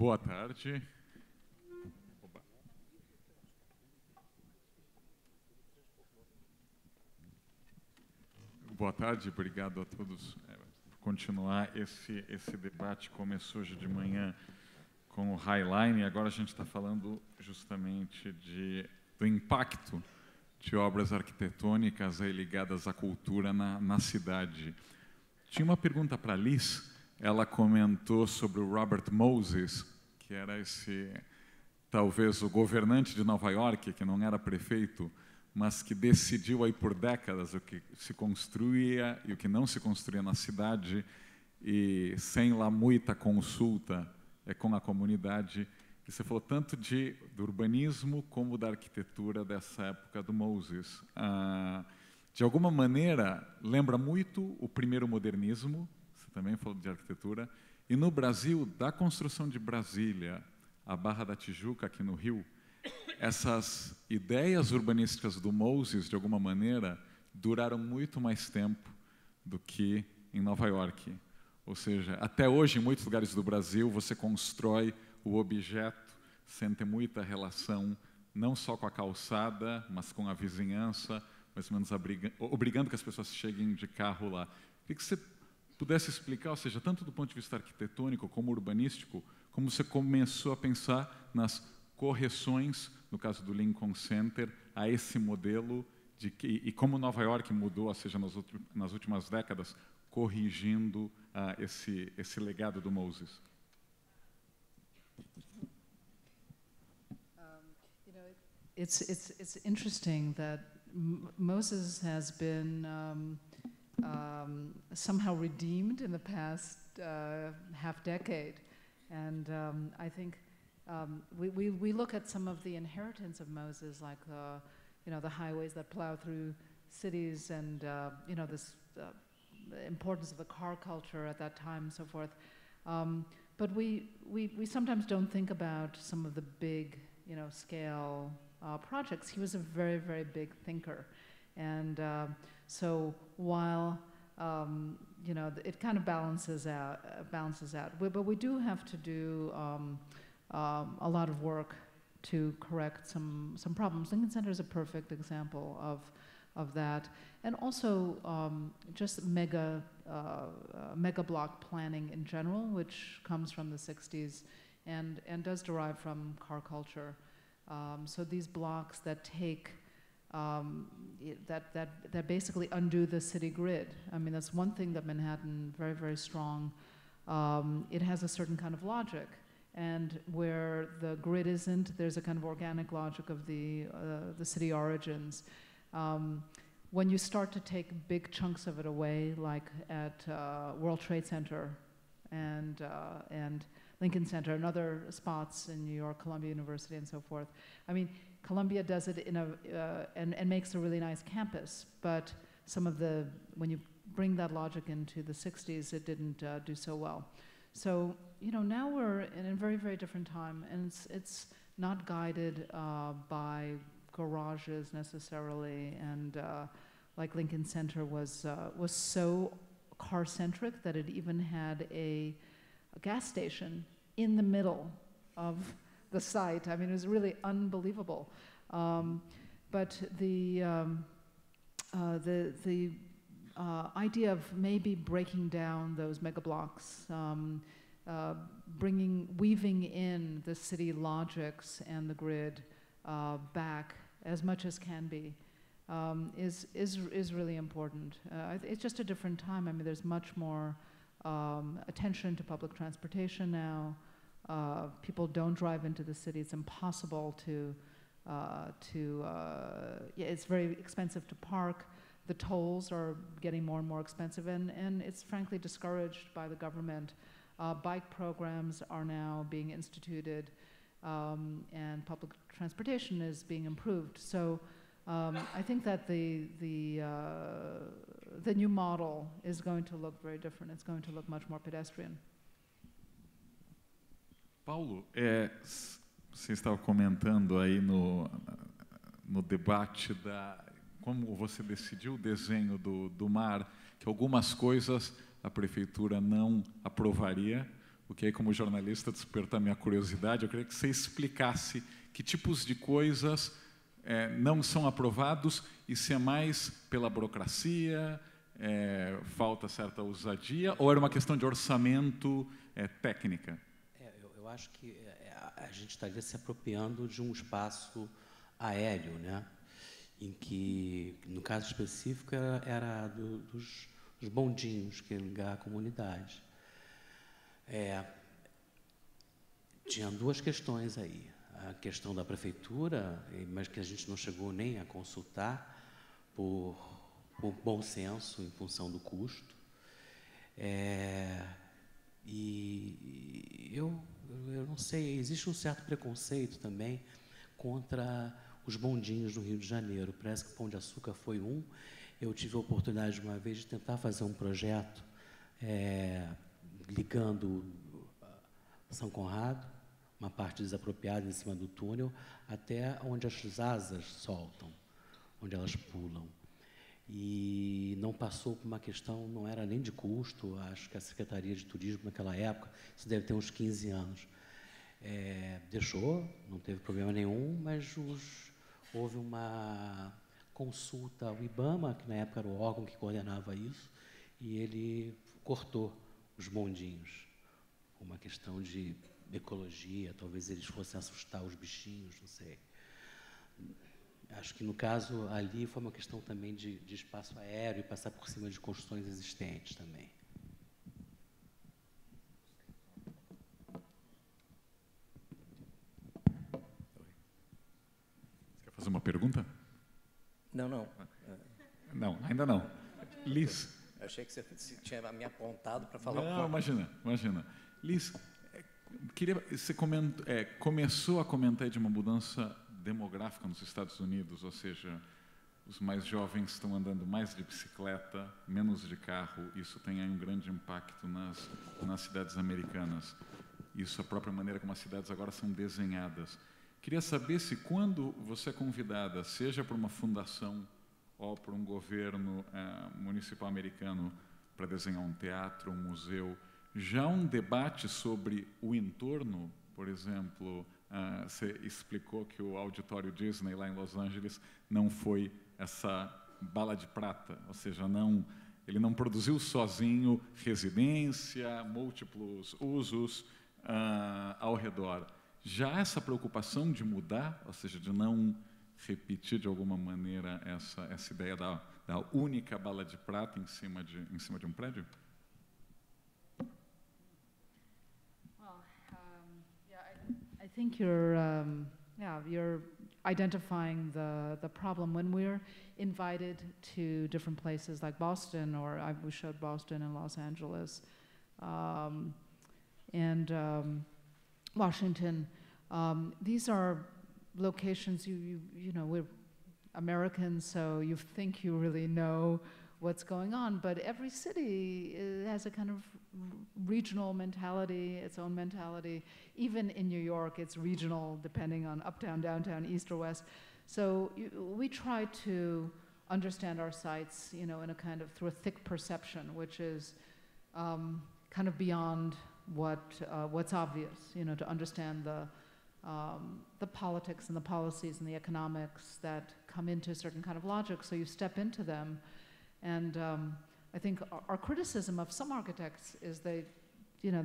Boa tarde. Boa tarde, obrigado a todos por continuar. Esse debate começou hoje de manhã com o High Line, e agora a gente está falando justamente do impacto de obras arquitetônicas aí ligadas à cultura na cidade. Tinha uma pergunta para a Liz, ela comentou sobre o Robert Moses, que era talvez o governante de Nova York, que não era prefeito, mas que decidiu aí por décadas o que se construía e o que não se construía na cidade, e sem lá muita consulta com a comunidade. E você falou tanto do urbanismo como da arquitetura dessa época do Moses. De alguma maneira, lembra muito o primeiro modernismo, você também falou de arquitetura, e no Brasil, da construção de Brasília, a Barra da Tijuca, aqui no Rio, essas ideias urbanísticas do Moses, de alguma maneira, duraram muito mais tempo do que em Nova York. Ou seja, até hoje, em muitos lugares do Brasil, você constrói o objeto sem ter muita relação, não só com a calçada, mas com a vizinhança, mais ou menos obrigando que as pessoas cheguem de carro lá. Queria que você pudesse explicar, ou seja, tanto do ponto de vista arquitetônico como urbanístico, como você começou a pensar nas correções, no caso do Lincoln Center, a esse modelo e como Nova York mudou, ou seja, nas últimas décadas, corrigindo esse legado do Moses. You know, it's interesting that Moses has been somehow redeemed in the past half decade, and I think. We look at some of the inheritance of Moses, like the highways that plow through cities, and this importance of the car culture at that time, and so forth. But we sometimes don't think about some of the big scale projects. He was a very, very big thinker, and so while it kind of balances out. But we do have to do. A lot of work to correct some problems. Lincoln Center is a perfect example of that, and also just mega block planning in general, which comes from the 60s and does derive from car culture. So these blocks that take that basically undo the city grid. I mean, that's one thing that Manhattan very, very strong. It has a certain kind of logic. And where the grid isn't, there's a kind of organic logic of the city origins. When you start to take big chunks of it away, like at World Trade Center and Lincoln Center and other spots in New York, Columbia University and so forth. I mean, Columbia does it in and makes a really nice campus, but when you bring that logic into the 60s, it didn't do so well. So, now we're in a very, very different time, and it's not guided by garages necessarily, and like Lincoln Center was so car-centric that it even had a gas station in the middle of the site. I mean, it was really unbelievable. But the idea of maybe breaking down those mega blocks, weaving in the city logics and the grid back as much as can be, is really important. It's just a different time. I mean, there's much more attention to public transportation now. People don't drive into the city. It's impossible it's very expensive to park. The tolls are getting more and more expensive, and it's frankly discouraged by the government. Bike programs are now being instituted, and public transportation is being improved. So I think that the new model is going to look very different. It's going to look much more pedestrian. Paulo, você estava comentando aí no debate como você decidiu o desenho do mar, que algumas coisas a prefeitura não aprovaria, o que aí, como jornalista, desperta a minha curiosidade. Eu queria que você explicasse que tipos de coisas não são aprovados, e se é mais pela burocracia, falta certa ousadia, ou era uma questão de orçamento, técnica? Eu acho que a gente estaria se apropriando de um espaço aéreo, né? Em que, no caso específico, era dos bondinhos que ligavam a comunidade. Tinha duas questões aí. A questão da prefeitura, mas que a gente não chegou nem a consultar por bom senso em função do custo. E eu não sei, existe um certo preconceito também contra os bondinhos do Rio de Janeiro. Parece que o Pão de Açúcar foi um. Eu tive a oportunidade uma vez de tentar fazer um projeto ligando São Conrado, uma parte desapropriada em cima do túnel, até onde as asas soltam, onde elas pulam. E não passou por uma questão, não era nem de custo, acho que a Secretaria de Turismo naquela época, isso deve ter uns 15 anos, deixou, não teve problema nenhum, mas houve uma consulta ao IBAMA, que na época era o órgão que coordenava isso, e ele cortou os bondinhos, uma questão de ecologia, talvez eles fossem assustar os bichinhos, não sei. Acho que, no caso, ali foi uma questão também de espaço aéreo e passar por cima de construções existentes também. Você quer fazer uma pergunta? Não, não. Não, ainda não. Liz. Eu achei que você tinha me apontado para falar. Não, imagina, imagina. Liz, você começou a comentar de uma mudança demográfica nos Estados Unidos, ou seja, os mais jovens estão andando mais de bicicleta, menos de carro. Isso tem aí um grande impacto nas cidades americanas. Isso, a própria maneira como as cidades agora são desenhadas. Queria saber se, quando você é convidada, seja por uma fundação ou por um governo municipal americano, para desenhar um teatro, um museu, já um debate sobre o entorno, por exemplo. Você explicou que o auditório Disney, lá em Los Angeles, não foi essa bala de prata, ou seja, ele não produziu sozinho residência, múltiplos usos ao redor. Já essa preocupação de mudar, ou seja, de não repetir de alguma maneira essa ideia da única bala de prata em cima de um prédio? I think you're identifying the problem. When we're invited to different places like Boston, or we showed Boston and Los Angeles, and Washington. These are locations you know, we're Americans, so you think you really know what's going on, but every city has a kind of regional mentality, its own mentality. Even in New York, it's regional, depending on uptown, downtown, east or west. So we try to understand our sites, you know, in a kind of through a thick perception, which is kind of beyond what's obvious, you know, to understand the politics and the policies and the economics that come into a certain kind of logic. So you step into them. And I think our criticism of some architects is they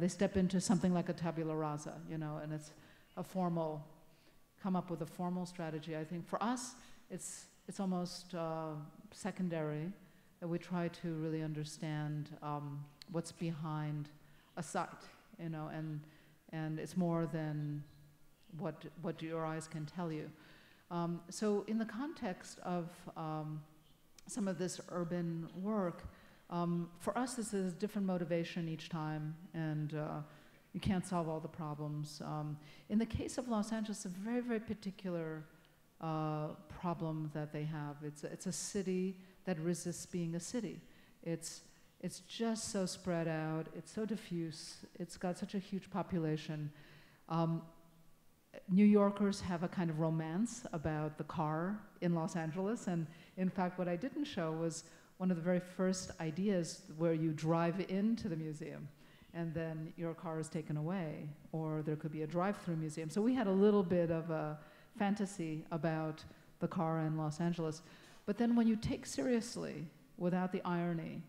step into something like a tabula rasa, you know, and it's come up with a formal strategy. I think for us, it's almost secondary, that we try to really understand what's behind a site, you know, and it's more than what your eyes can tell you. So in the context of some of this urban work, for us, this is different motivation each time, and you can't solve all the problems. In the case of Los Angeles, a very, very particular problem that they have. It's a city that resists being a city. It's just so spread out. It's so diffuse. It's got such a huge population. New Yorkers have a kind of romance about the car in Los Angeles, and in fact, what I didn't show was one of the very first ideas where you drive into the museum and then your car is taken away, or there could be a drive-through museum. So we had a little bit of a fantasy about the car in Los Angeles. But then when you take seriously without the irony,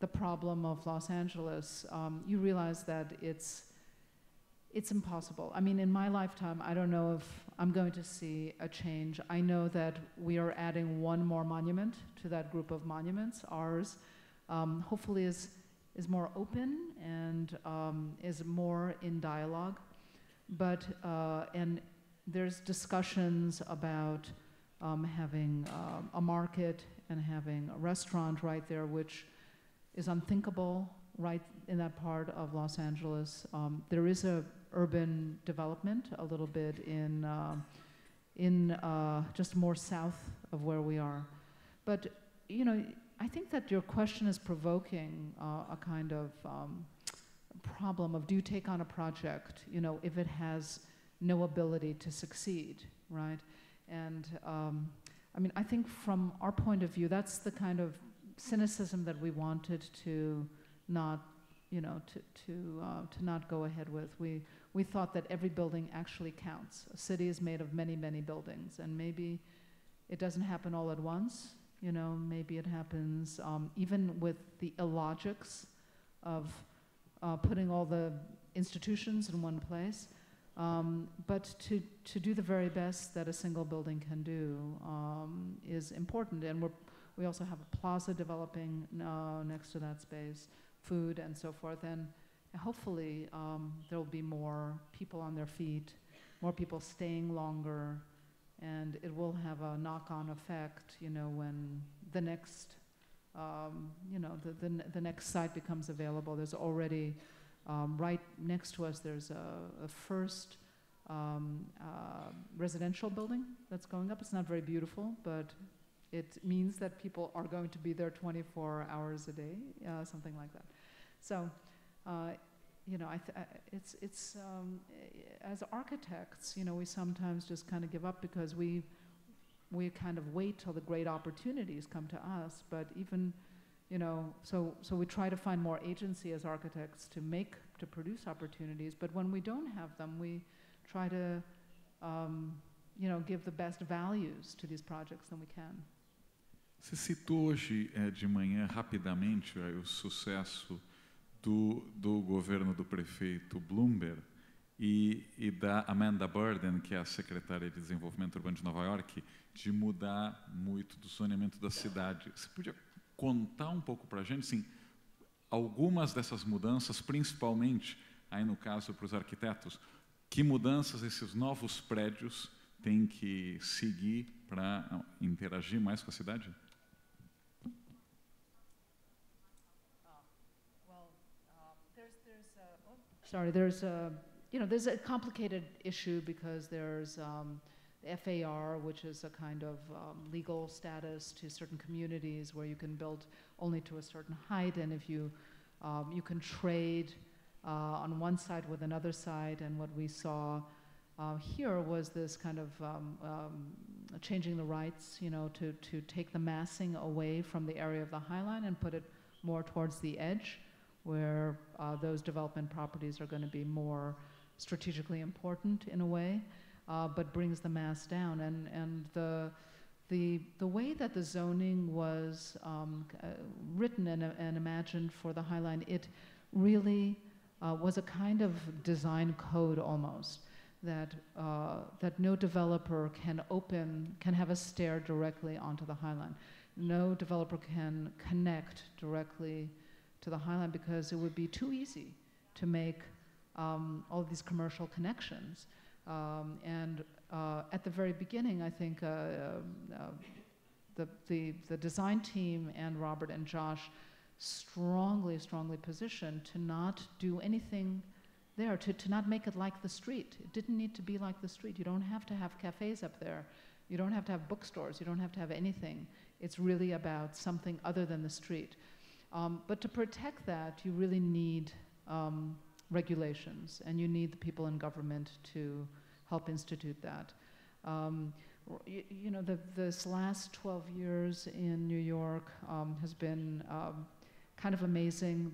the problem of Los Angeles, you realize that it's impossible. I mean, in my lifetime, I don't know if I'm going to see a change. I know that we are adding one more monument to that group of monuments. Ours, hopefully, is more open and is more in dialogue. But, and there's discussions about having a market and having a restaurant right there, which is unthinkable right in that part of Los Angeles. There is a urban development a little bit in just more south of where we are. But, you know, I think that your question is provoking a kind of problem of, do you take on a project, you know, if it has no ability to succeed, right? And I mean, I think from our point of view, that's the kind of cynicism that we wanted to not, you know, to not go ahead with. We thought that every building actually counts. A city is made of many, many buildings, and maybe it doesn't happen all at once. You know, maybe it happens even with the illogics of putting all the institutions in one place. But to do the very best that a single building can do is important. And we also have a plaza developing next to that space, food and so forth. And hopefully there will be more people on their feet, more people staying longer, and it will have a knock-on effect, you know, when the next, you know, the next site becomes available. There's already, right next to us, there's a first residential building that's going up. It's not very beautiful, but it means that people are going to be there 24 hours a day, something like that. So, you know, it's as architects, you know, we sometimes just kind of give up because we kind of wait till the great opportunities come to us. But even, you know, so we try to find more agency as architects to produce opportunities. But when we don't have them, we try to, you know, give the best values to these projects than we can. Você citou hoje de manhã rapidamente o sucesso do governo do prefeito Bloomberg e da Amanda Burden, que é a secretária de Desenvolvimento Urbano de Nova York, de mudar muito do zoneamento da cidade. Você podia contar um pouco para a gente, sim, algumas dessas mudanças, principalmente, aí no caso para os arquitetos, que mudanças esses novos prédios tem que seguir para interagir mais com a cidade? Well, there's a complicated issue because there's the FAR, which is a kind of legal status to certain communities where you can build only to a certain height, and if you you can trade on one side with another side, and what we saw here was this kind of changing the rights, you know, to take the massing away from the area of the High Line and put it more towards the edge, where those development properties are going to be more strategically important in a way, but brings the mass down. And the way that the zoning was written and imagined for the High Line, it really was a kind of design code almost. That no developer can have a stair directly onto the High Line. No developer can connect directly to the High Line because it would be too easy to make all of these commercial connections. At the very beginning, I think the design team and Robert and Josh strongly positioned to not do anything there, to not make it like the street. It didn't need to be like the street. You don't have to have cafes up there. You don't have to have bookstores. You don't have to have anything. It's really about something other than the street. But to protect that, you really need regulations, and you need the people in government to help institute that. You know, this last 12 years in New York has been kind of amazing.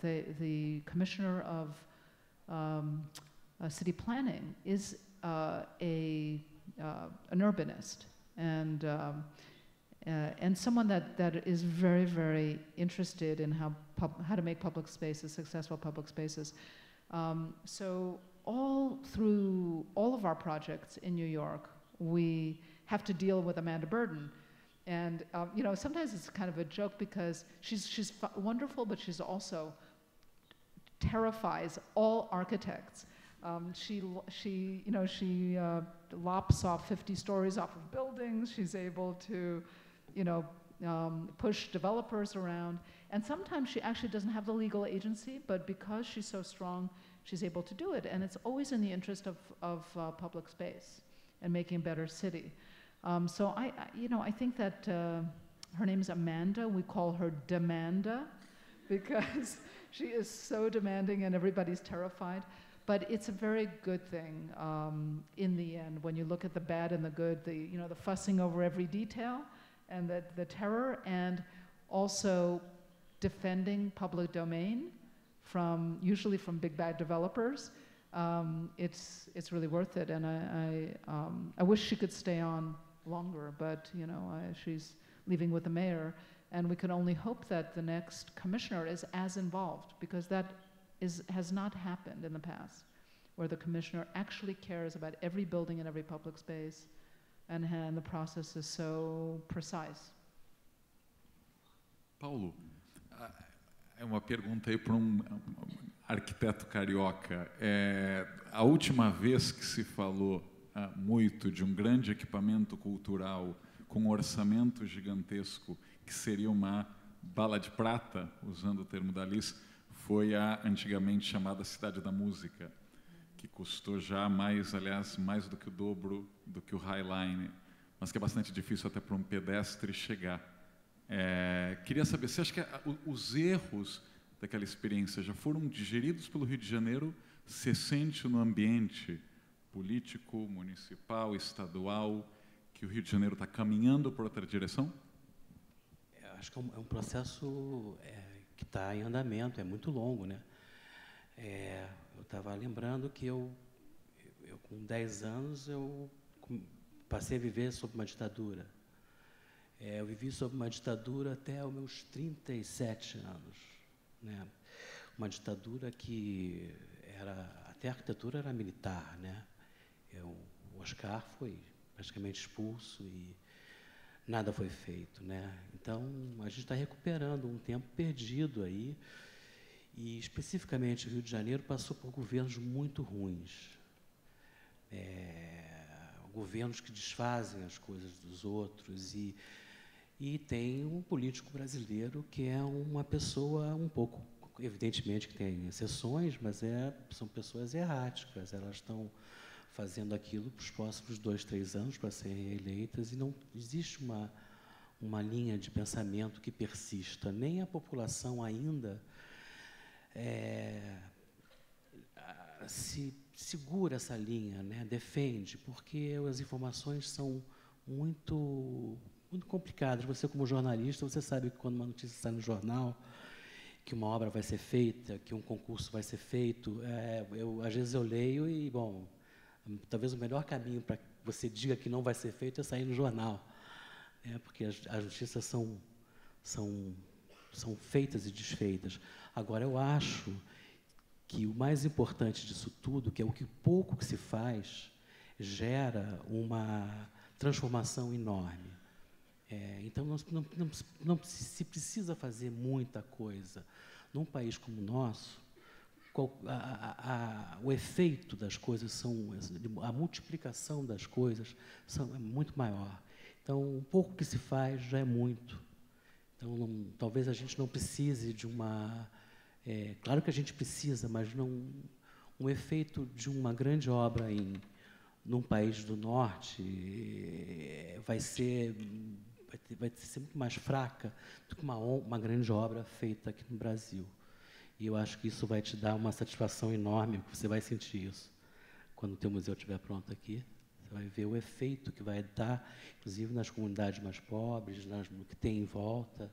The commissioner of city planning is an urbanist, and someone that is very, very interested in how to make public spaces, successful public spaces. So all through all of our projects in New York, we have to deal with Amanda Burden. And you know, sometimes it's kind of a joke because she's wonderful, but she's also terrifies all architects. She lops off 50 stories off of buildings. She's able to, you know, push developers around. And sometimes she actually doesn't have the legal agency, but because she's so strong, she's able to do it. And it's always in the interest of public space and making a better city. So I think that her name is Amanda. We call her Demanda because she is so demanding and everybody's terrified. But it's a very good thing in the end when you look at the bad and the good, the fussing over every detail and the terror, and also defending public domain usually from big bad developers. It's really worth it, and I wish she could stay on longer, but you know, she's leaving with the mayor, and we can only hope that the next commissioner is as involved, because that has not happened in the past, where the commissioner actually cares about every building and every public space, and the process is so precise. Paulo, é uma pergunta aí para um arquiteto carioca. A última vez que se falou muito de um grande equipamento cultural com um orçamento gigantesco que seria uma bala de prata, usando o termo da Liz, foi a antigamente chamada Cidade da Música, que custou já aliás, mais do que o dobro do que o High Line, mas que é bastante difícil até para um pedestre chegar. Queria saber, você acha que os erros daquela experiência já foram digeridos pelo Rio de Janeiro? Se sente no ambiente político, municipal, estadual, que o Rio de Janeiro está caminhando por outra direção? Acho que é um processo que está em andamento, é muito longo, né? Eu estava lembrando que eu com 10 anos eu passei a viver sob uma ditadura. Eu vivi sob uma ditadura até os meus 37 anos. Né? Uma ditadura que até a arquitetura era militar, né? O Oscar foi praticamente expulso e nada foi feito, né? Então a gente está recuperando um tempo perdido aí, e especificamente o Rio de Janeiro passou por governos muito ruins, governos que desfazem as coisas dos outros. E tem um político brasileiro que é uma pessoa um pouco, evidentemente que tem exceções, mas são pessoas erráticas. Elas estão fazendo aquilo para os próximos 2, 3 anos para serem eleitas, e não existe uma linha de pensamento que persista. Nem a população ainda se segura essa linha, né? Defende, porque as informações são muito complicado. Você, como jornalista, você sabe que quando uma notícia sai no jornal, que uma obra vai ser feita, que um concurso vai ser feito, às vezes eu leio e, bom, talvez o melhor caminho para que você diga que não vai ser feito é sair no jornal, né? Porque as notícias são feitas e desfeitas. Agora, eu acho que o mais importante disso tudo, que é o que pouco que se faz, gera uma transformação enorme. Então, não se precisa fazer muita coisa. Num país como o nosso, o efeito das coisas, a multiplicação das coisas é muito maior. Então, um pouco que se faz já é muito. Então, talvez a gente não precise de uma... claro que a gente precisa, mas não um efeito de uma grande obra num país do norte vai ser muito mais fraca do que uma grande obra feita aqui no Brasil. E eu acho que isso vai te dar uma satisfação enorme, porque você vai sentir isso. Quando o teu museu estiver pronto aqui, você vai ver o efeito que vai dar, inclusive nas comunidades mais pobres, no que tem em volta,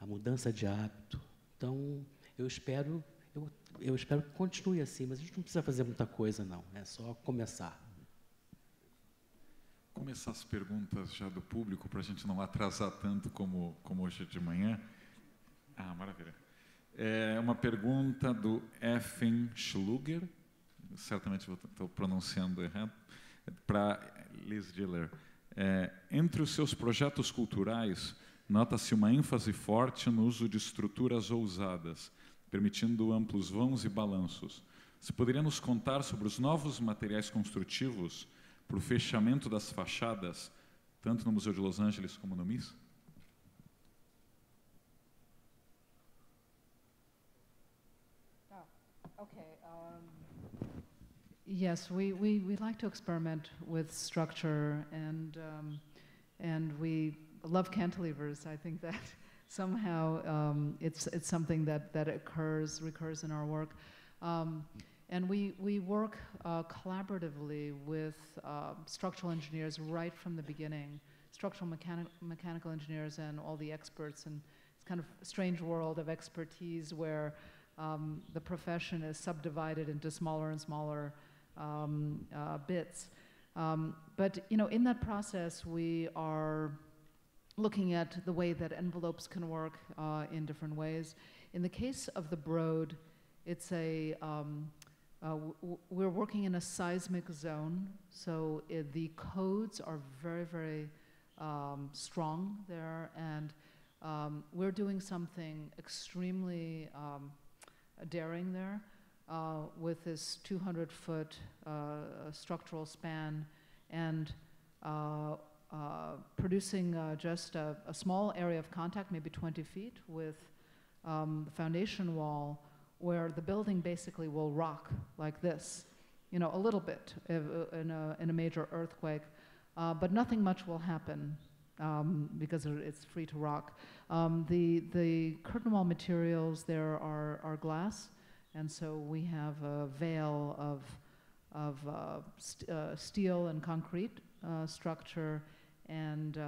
a mudança de hábito. Então, eu espero que continue assim, mas a gente não precisa fazer muita coisa, não. É só começar. começar as perguntas já do público, para a gente não atrasar tanto como hoje de manhã. Ah, maravilha. É uma pergunta do Effenschluger, certamente estou pronunciando errado, para Liz Diller. Entre os seus projetos culturais, nota-se uma ênfase forte no uso de estruturas ousadas, permitindo amplos vãos e balanços. Você poderia nos contar sobre os novos materiais construtivos para o fechamento das fachadas, tanto no Museu de Los Angeles como no MIS? Yes, we like to experiment with structure, and we love cantilevers. I think that somehow it's something that recurs in our work, and we work collaboratively with structural engineers right from the beginning, structural mechanical engineers and all the experts, and it's kind of a strange world of expertise where the profession is subdivided into smaller and smaller bits, but in that process we are looking at the way that envelopes can work in different ways. In the case of the Broad, it's a we're working in a seismic zone, so the codes are very, very strong there, and we're doing something extremely daring there. With this 200-foot structural span, and producing just a small area of contact, maybe 20 feet, with the foundation wall, where the building basically will rock like this, a little bit in a major earthquake, but nothing much will happen because it's free to rock. The curtain wall materials there are glass. And so we have a veil of steel and concrete structure and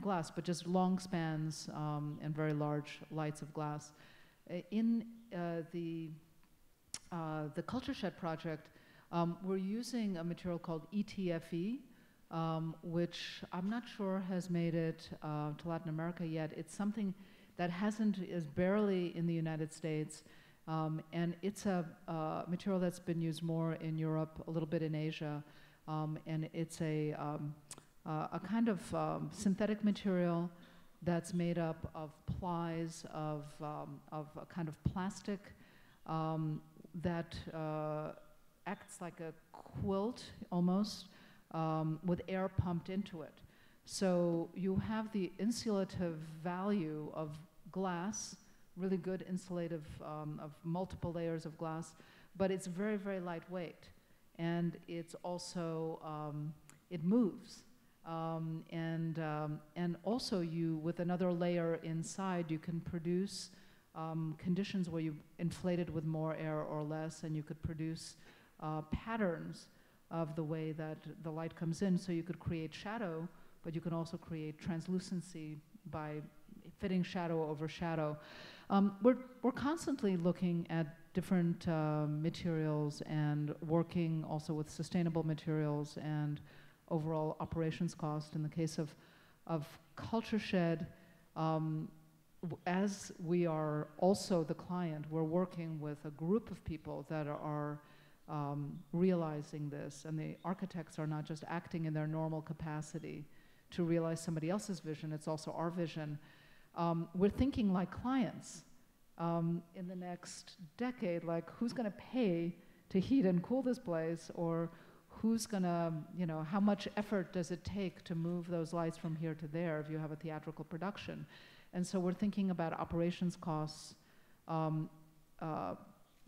glass, but just long spans and very large lights of glass. In the Culture Shed project, we're using a material called ETFE, which I'm not sure has made it to Latin America yet. It's something that is barely in the United States. And it's a material that's been used more in Europe, a little bit in Asia, and it's a kind of synthetic material that's made up of plies of a kind of plastic that acts like a quilt almost, with air pumped into it. So you have the insulative value of glass, really good insulative of multiple layers of glass, but it's very, very lightweight. And it's also, it moves. And also with another layer inside, you can produce conditions where you inflate it with more air or less, and you could produce patterns of the way that the light comes in. So you could create shadow, but you can also create translucency by fitting shadow over shadow. We're constantly looking at different materials and working also with sustainable materials and overall operations cost. In the case of Culture Shed, as we are also the client, we're working with a group of people that are realizing this, and the architects are not just acting in their normal capacity to realize somebody else's vision, it's also our vision. We're thinking like clients in the next decade, like who's going to pay to heat and cool this place, or who's going to, how much effort does it take to move those lights from here to there if you have a theatrical production? And so we're thinking about operations costs,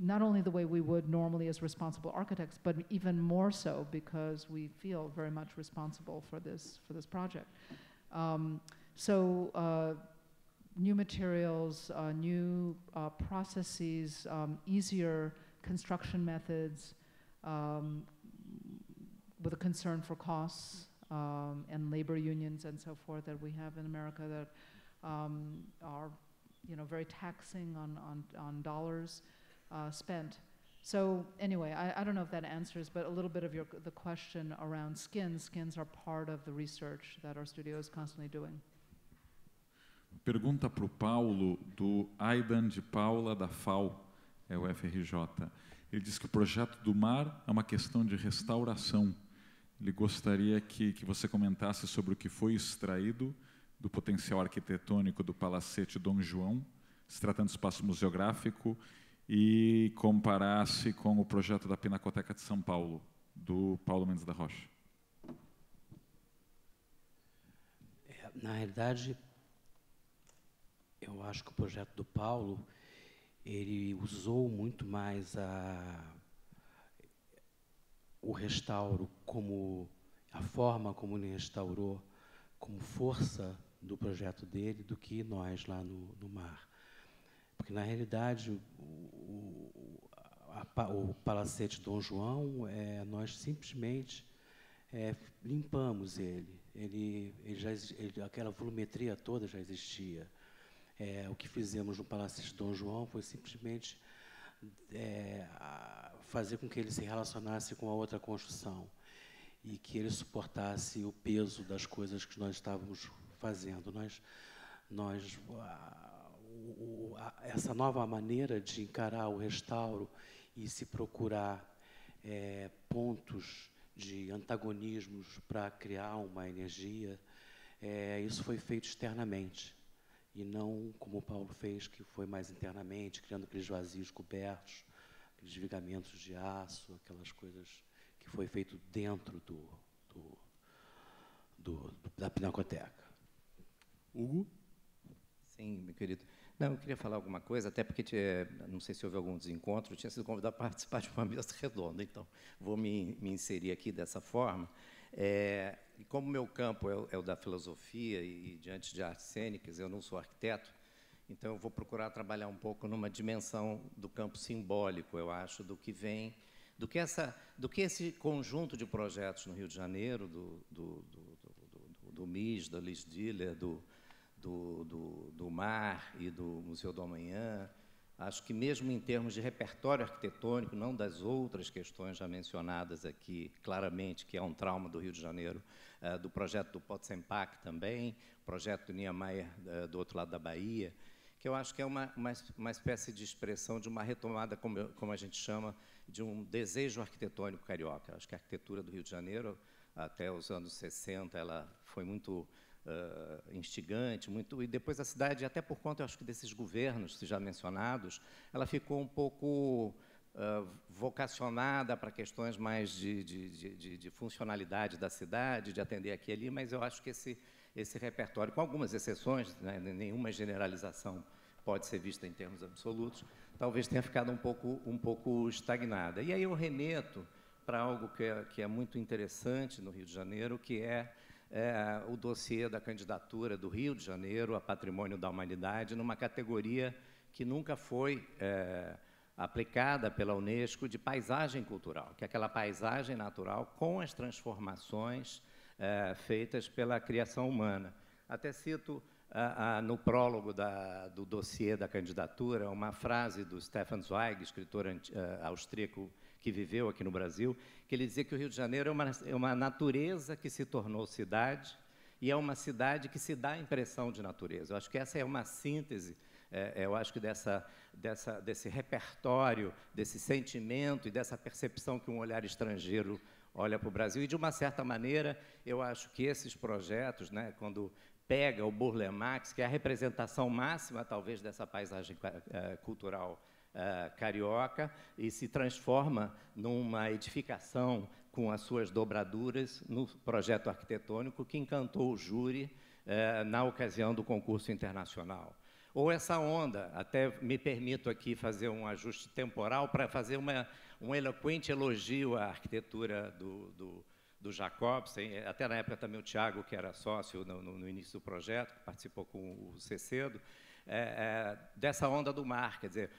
not only the way we would normally as responsible architects, but even more so because we feel very much responsible for this project. New materials, new processes, easier construction methods with a concern for costs and labor unions and so forth that we have in America that are very taxing on dollars spent. So anyway, I don't know if that answers, but a little bit of the question around skins. Skins are part of the research that our studio is constantly doing. Pergunta para o Paulo, do Aidan de Paula, da FAU, é o FRJ. Ele diz que o projeto do mar é uma questão de restauração. Ele gostaria que você comentasse sobre o que foi extraído do potencial arquitetônico do Palacete Dom João, se tratando de espaço museográfico, e comparasse com o projeto da Pinacoteca de São Paulo, do Paulo Mendes da Rocha. Na realidade, eu acho que o projeto do Paulo, ele usou muito mais o restauro como a forma como ele restaurou, como força do projeto dele, do que nós lá no mar. Porque, na realidade, o Palacete Dom João, nós simplesmente limpamos ele. Aquela volumetria toda já existia. O que fizemos no Palacete Dom João foi simplesmente fazer com que ele se relacionasse com a outra construção e que ele suportasse o peso das coisas que nós estávamos fazendo. Essa nova maneira de encarar o restauro e se procurar pontos de antagonismos para criar uma energia, isso foi feito externamente. E não como o Paulo fez, que foi mais internamente, criando aqueles vazios cobertos, aqueles desvigamentos de aço, aquelas coisas que foi feito dentro da Pinacoteca. Hugo? Sim, meu querido. Não, eu queria falar alguma coisa, até porque, não sei se houve algum desencontro, eu tinha sido convidado a participar de uma mesa redonda, então vou me inserir aqui dessa forma. E como meu campo é o da filosofia e diante de artes cênicas, eu não sou arquiteto, então eu vou procurar trabalhar um pouco numa dimensão do campo simbólico, eu acho, do que vem, do que esse conjunto de projetos no Rio de Janeiro, do MIS, da Liz Diller, do Mar e do Museu do Amanhã, acho que mesmo em termos de repertório arquitetônico, não das outras questões já mencionadas aqui, claramente, que é um trauma do Rio de Janeiro, do projeto do Potsenpac também, projeto do Niemeyer do outro lado da Bahia, que eu acho que é uma espécie de expressão de uma retomada, como a gente chama, de um desejo arquitetônico carioca. Acho que a arquitetura do Rio de Janeiro, até os anos 60, ela foi muito... instigante, muito, e depois a cidade, até por conta, eu acho que desses governos já mencionados, ela ficou um pouco vocacionada para questões mais de funcionalidade da cidade, de atender aqui e ali, mas eu acho que esse repertório, com algumas exceções, né, nenhuma generalização pode ser vista em termos absolutos, talvez tenha ficado um pouco estagnada. E aí eu remeto para algo que é muito interessante no Rio de Janeiro, que é o dossiê da candidatura do Rio de Janeiro a Patrimônio da Humanidade, numa categoria que nunca foi aplicada pela Unesco, de paisagem cultural, que é aquela paisagem natural com as transformações feitas pela criação humana. Até cito, no prólogo do dossiê da candidatura, uma frase do Stefan Zweig, escritor austríaco, que viveu aqui no Brasil, que ele dizia que o Rio de Janeiro é uma natureza que se tornou cidade e é uma cidade que se dá a impressão de natureza. Eu acho que essa é uma síntese, eu acho que desse repertório, desse sentimento e dessa percepção que um olhar estrangeiro olha para o Brasil. E, de uma certa maneira, eu acho que esses projetos, né, quando pega o Burle Marx, que é a representação máxima, talvez, dessa paisagem cultural carioca, e se transforma numa edificação com as suas dobraduras no projeto arquitetônico que encantou o júri na ocasião do concurso internacional. Ou essa onda, até me permito aqui fazer um ajuste temporal para fazer um eloquente elogio à arquitetura do Jacobsen, até na época também o Tiago, que era sócio no início do projeto, que participou com o Cecedo, dessa onda do mar, quer dizer,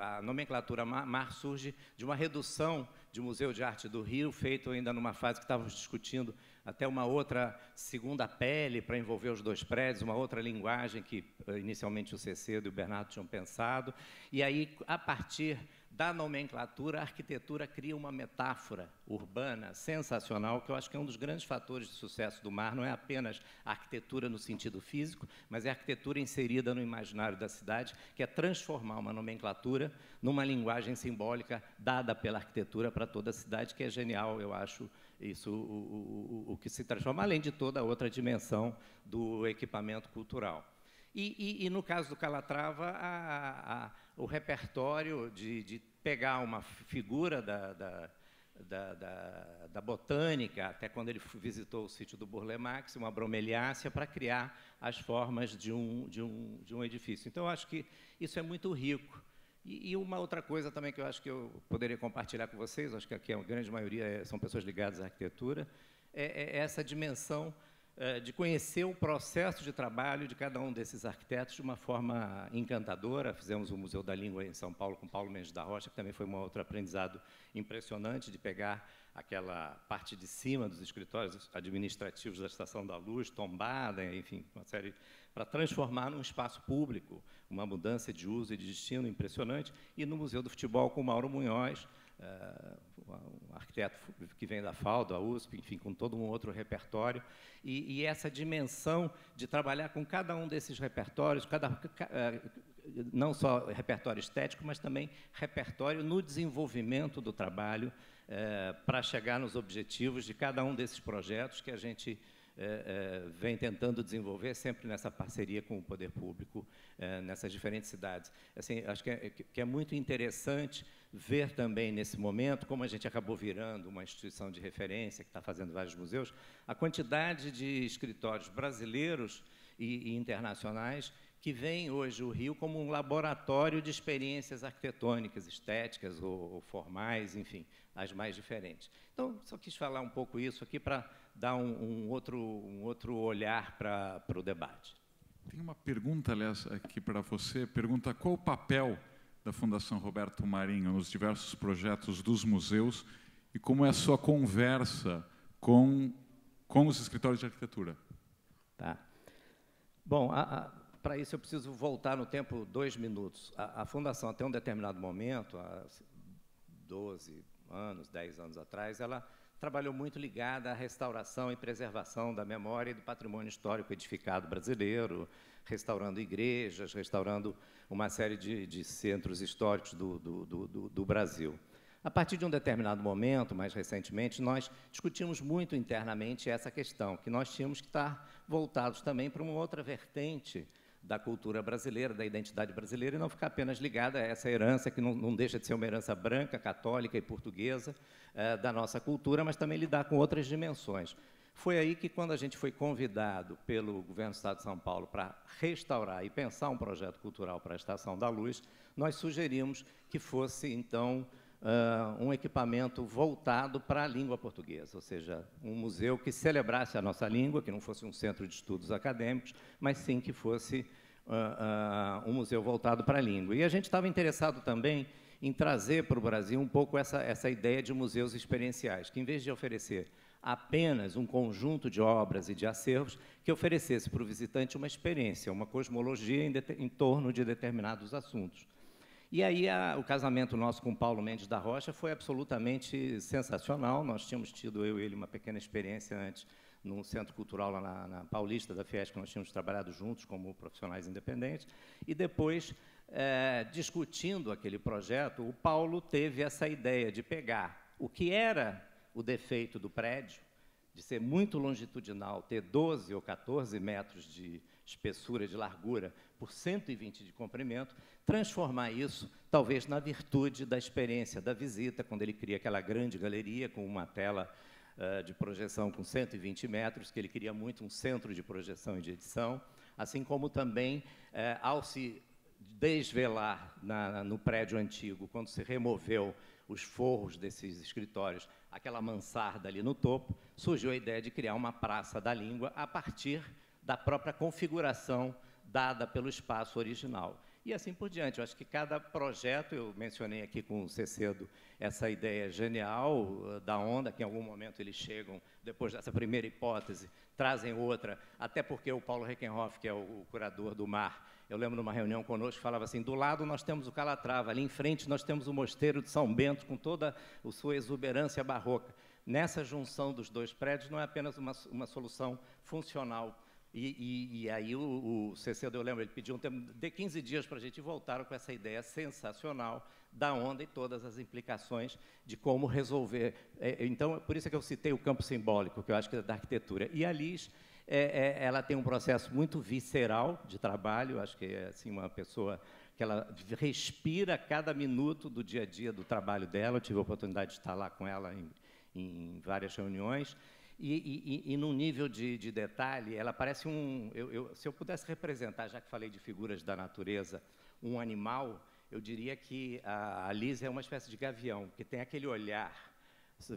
a nomenclatura mar surge de uma redução de Museu de Arte do Rio, feito ainda numa fase que estávamos discutindo até uma outra segunda pele para envolver os dois prédios, uma outra linguagem que inicialmente o Cecedo e o Bernardo tinham pensado. E aí, a partir da nomenclatura, a arquitetura cria uma metáfora urbana sensacional, que eu acho que é um dos grandes fatores de sucesso do Mar, não é apenas a arquitetura no sentido físico, mas é a arquitetura inserida no imaginário da cidade, que é transformar uma nomenclatura numa linguagem simbólica dada pela arquitetura para toda a cidade, que é genial, eu acho, isso o que se transforma, além de toda a outra dimensão do equipamento cultural. E no caso do Calatrava, o repertório de pegar uma figura da botânica, até quando ele visitou o sítio do Burle Marx, uma bromeliácea, para criar as formas de um edifício. Então, eu acho que isso é muito rico. E uma outra coisa também que eu acho que eu poderia compartilhar com vocês, acho que aqui a grande maioria são pessoas ligadas à arquitetura, é essa dimensão de conhecer o processo de trabalho de cada um desses arquitetos de uma forma encantadora. Fizemos o Museu da Língua em São Paulo com Paulo Mendes da Rocha, que também foi um outro aprendizado impressionante, de pegar aquela parte de cima dos escritórios administrativos da Estação da Luz, tombada, enfim, uma série, para transformar num espaço público, uma mudança de uso e de destino impressionante. E no Museu do Futebol com Mauro Munhoz, um arquiteto que vem da FAU, da USP, enfim, com todo um outro repertório, e essa dimensão de trabalhar com cada um desses repertórios, não só repertório estético, mas também repertório no desenvolvimento do trabalho, para chegar nos objetivos de cada um desses projetos que a gente vem tentando desenvolver, sempre nessa parceria com o poder público, nessas diferentes cidades. Assim, acho que é muito interessante ver também, nesse momento, como a gente acabou virando uma instituição de referência, que está fazendo vários museus, a quantidade de escritórios brasileiros e internacionais que veem hoje o Rio como um laboratório de experiências arquitetônicas, estéticas ou formais, enfim, as mais diferentes. Então, só quis falar um pouco isso aqui para dar um outro olhar para o debate. Tem uma pergunta, aliás, aqui para você. Pergunta qual o papel da Fundação Roberto Marinho nos diversos projetos dos museus e como é a sua conversa com os escritórios de arquitetura. Tá. Bom, para isso eu preciso voltar no tempo 2 minutos. A Fundação, até um determinado momento, há 12 anos, 10 anos atrás, ela trabalhou muito ligada à restauração e preservação da memória e do patrimônio histórico edificado brasileiro, restaurando igrejas, restaurando uma série de centros históricos do Brasil. A partir de um determinado momento, mais recentemente, nós discutimos muito internamente essa questão, que nós tínhamos que estar voltados também para uma outra vertente da cultura brasileira, da identidade brasileira, e não ficar apenas ligada a essa herança, que não deixa de ser uma herança branca, católica e portuguesa, da nossa cultura, mas também lidar com outras dimensões. Foi aí que, quando a gente foi convidado pelo governo do Estado de São Paulo para restaurar e pensar um projeto cultural para a Estação da Luz, nós sugerimos que fosse, então, um equipamento voltado para a língua portuguesa, ou seja, um museu que celebrasse a nossa língua, que não fosse um centro de estudos acadêmicos, mas sim que fosse um museu voltado para a língua. E a gente estava interessado também em trazer para o Brasil um pouco essa ideia de museus experienciais, que, em vez de oferecer apenas um conjunto de obras e de acervos, que oferecesse para o visitante uma experiência, uma cosmologia em torno de determinados assuntos. E aí o casamento nosso com Paulo Mendes da Rocha foi absolutamente sensacional. Nós tínhamos tido, eu e ele, uma pequena experiência antes num centro cultural lá na Paulista da Fiesp, que nós tínhamos trabalhado juntos como profissionais independentes. E depois, discutindo aquele projeto, o Paulo teve essa ideia de pegar o que era o defeito do prédio, de ser muito longitudinal, ter 12 ou 14 metros de espessura, de largura, por 120 de comprimento, transformar isso, talvez, na virtude da experiência da visita, quando ele cria aquela grande galeria com uma tela de projeção com 120 metros, que ele queria muito um centro de projeção e de edição, assim como também, ao se desvelar no prédio antigo, quando se removeu os forros desses escritórios, aquela mansarda ali no topo, surgiu a ideia de criar uma praça da língua a partir da própria configuração dada pelo espaço original. e assim por diante. Eu acho que cada projeto, eu mencionei aqui com o Cecedo essa ideia genial da onda, que em algum momento eles chegam, depois dessa primeira hipótese, trazem outra, até porque o Paulo Reckenhoff, que é o curador do mar, eu lembro numa reunião conosco, falava assim, do lado nós temos o Calatrava, ali em frente nós temos o Mosteiro de São Bento, com toda a sua exuberância barroca. Nessa junção dos dois prédios não é apenas uma solução funcional. E aí o Cecedo, eu lembro, ele pediu um tempo de 15 dias para a gente, e voltaram com essa ideia sensacional da onda e todas as implicações de como resolver. Então, por isso é que eu citei o campo simbólico, que eu acho que é da arquitetura. E a Liz, ela tem um processo muito visceral de trabalho, acho que é assim, uma pessoa que ela respira cada minuto do dia a dia do trabalho dela. Eu tive a oportunidade de estar lá com ela em várias reuniões. E num nível de detalhe, ela parece um... se eu pudesse representar, já que falei de figuras da natureza, um animal, eu diria que a Liz é uma espécie de gavião, que tem aquele olhar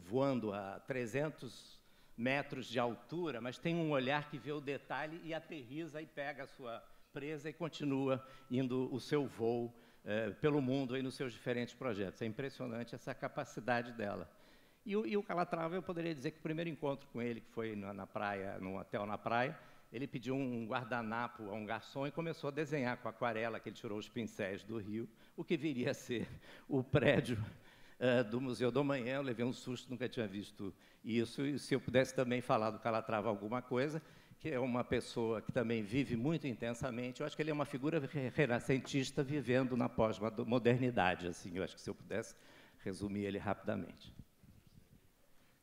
voando a 300 metros de altura, mas tem um olhar que vê o detalhe e aterriza e pega a sua presa e continua indo o seu voo pelo mundo e nos seus diferentes projetos. É impressionante essa capacidade dela. E o Calatrava, eu poderia dizer que o primeiro encontro com ele, que foi na praia, num hotel na praia, ele pediu um guardanapo a um garçom e começou a desenhar com aquarela, que ele tirou os pincéis do rio, o que viria a ser o prédio do Museu do Amanhã. Eu levei um susto, nunca tinha visto isso. E se eu pudesse também falar do Calatrava alguma coisa, que é uma pessoa que também vive muito intensamente, eu acho que ele é uma figura renascentista vivendo na pós-modernidade. Assim, eu acho que se eu pudesse resumir ele rapidamente.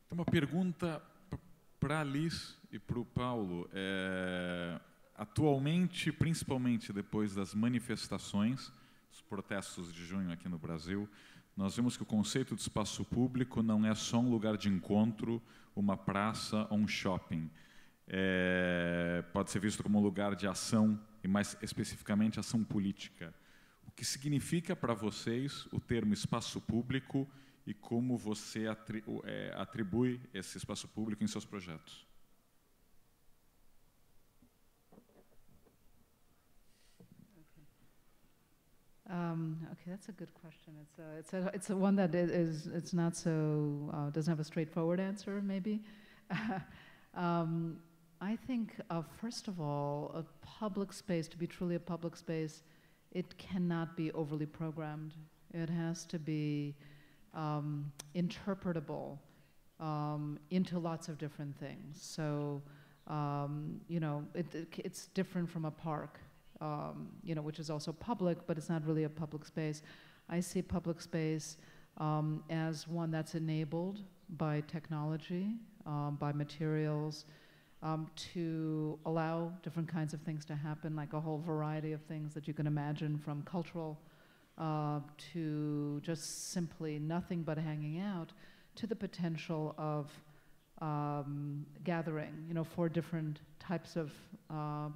Então, uma pergunta para a Liz e para o Paulo. Atualmente, principalmente depois das manifestações, os protestos de junho aqui no Brasil, nós vimos que o conceito de espaço público não é só um lugar de encontro, uma praça ou um shopping. Pode ser visto como um lugar de ação, e mais especificamente ação política. O que significa para vocês o termo espaço público e como você atribui esse espaço público em seus projetos? Okay, that's a good question. It's a one that it's not so doesn't have a straightforward answer. Maybe I think first of all, a public space, to be truly a public space, it cannot be overly programmed. It has to be interpretable into lots of different things. So, you know, it's different from a park, you know, which is also public, but it's not really a public space. I see public space as one that's enabled by technology, by materials, to allow different kinds of things to happen, like a whole variety of things that you can imagine, from cultural to just simply nothing but hanging out, to the potential of gathering, you know, for different types of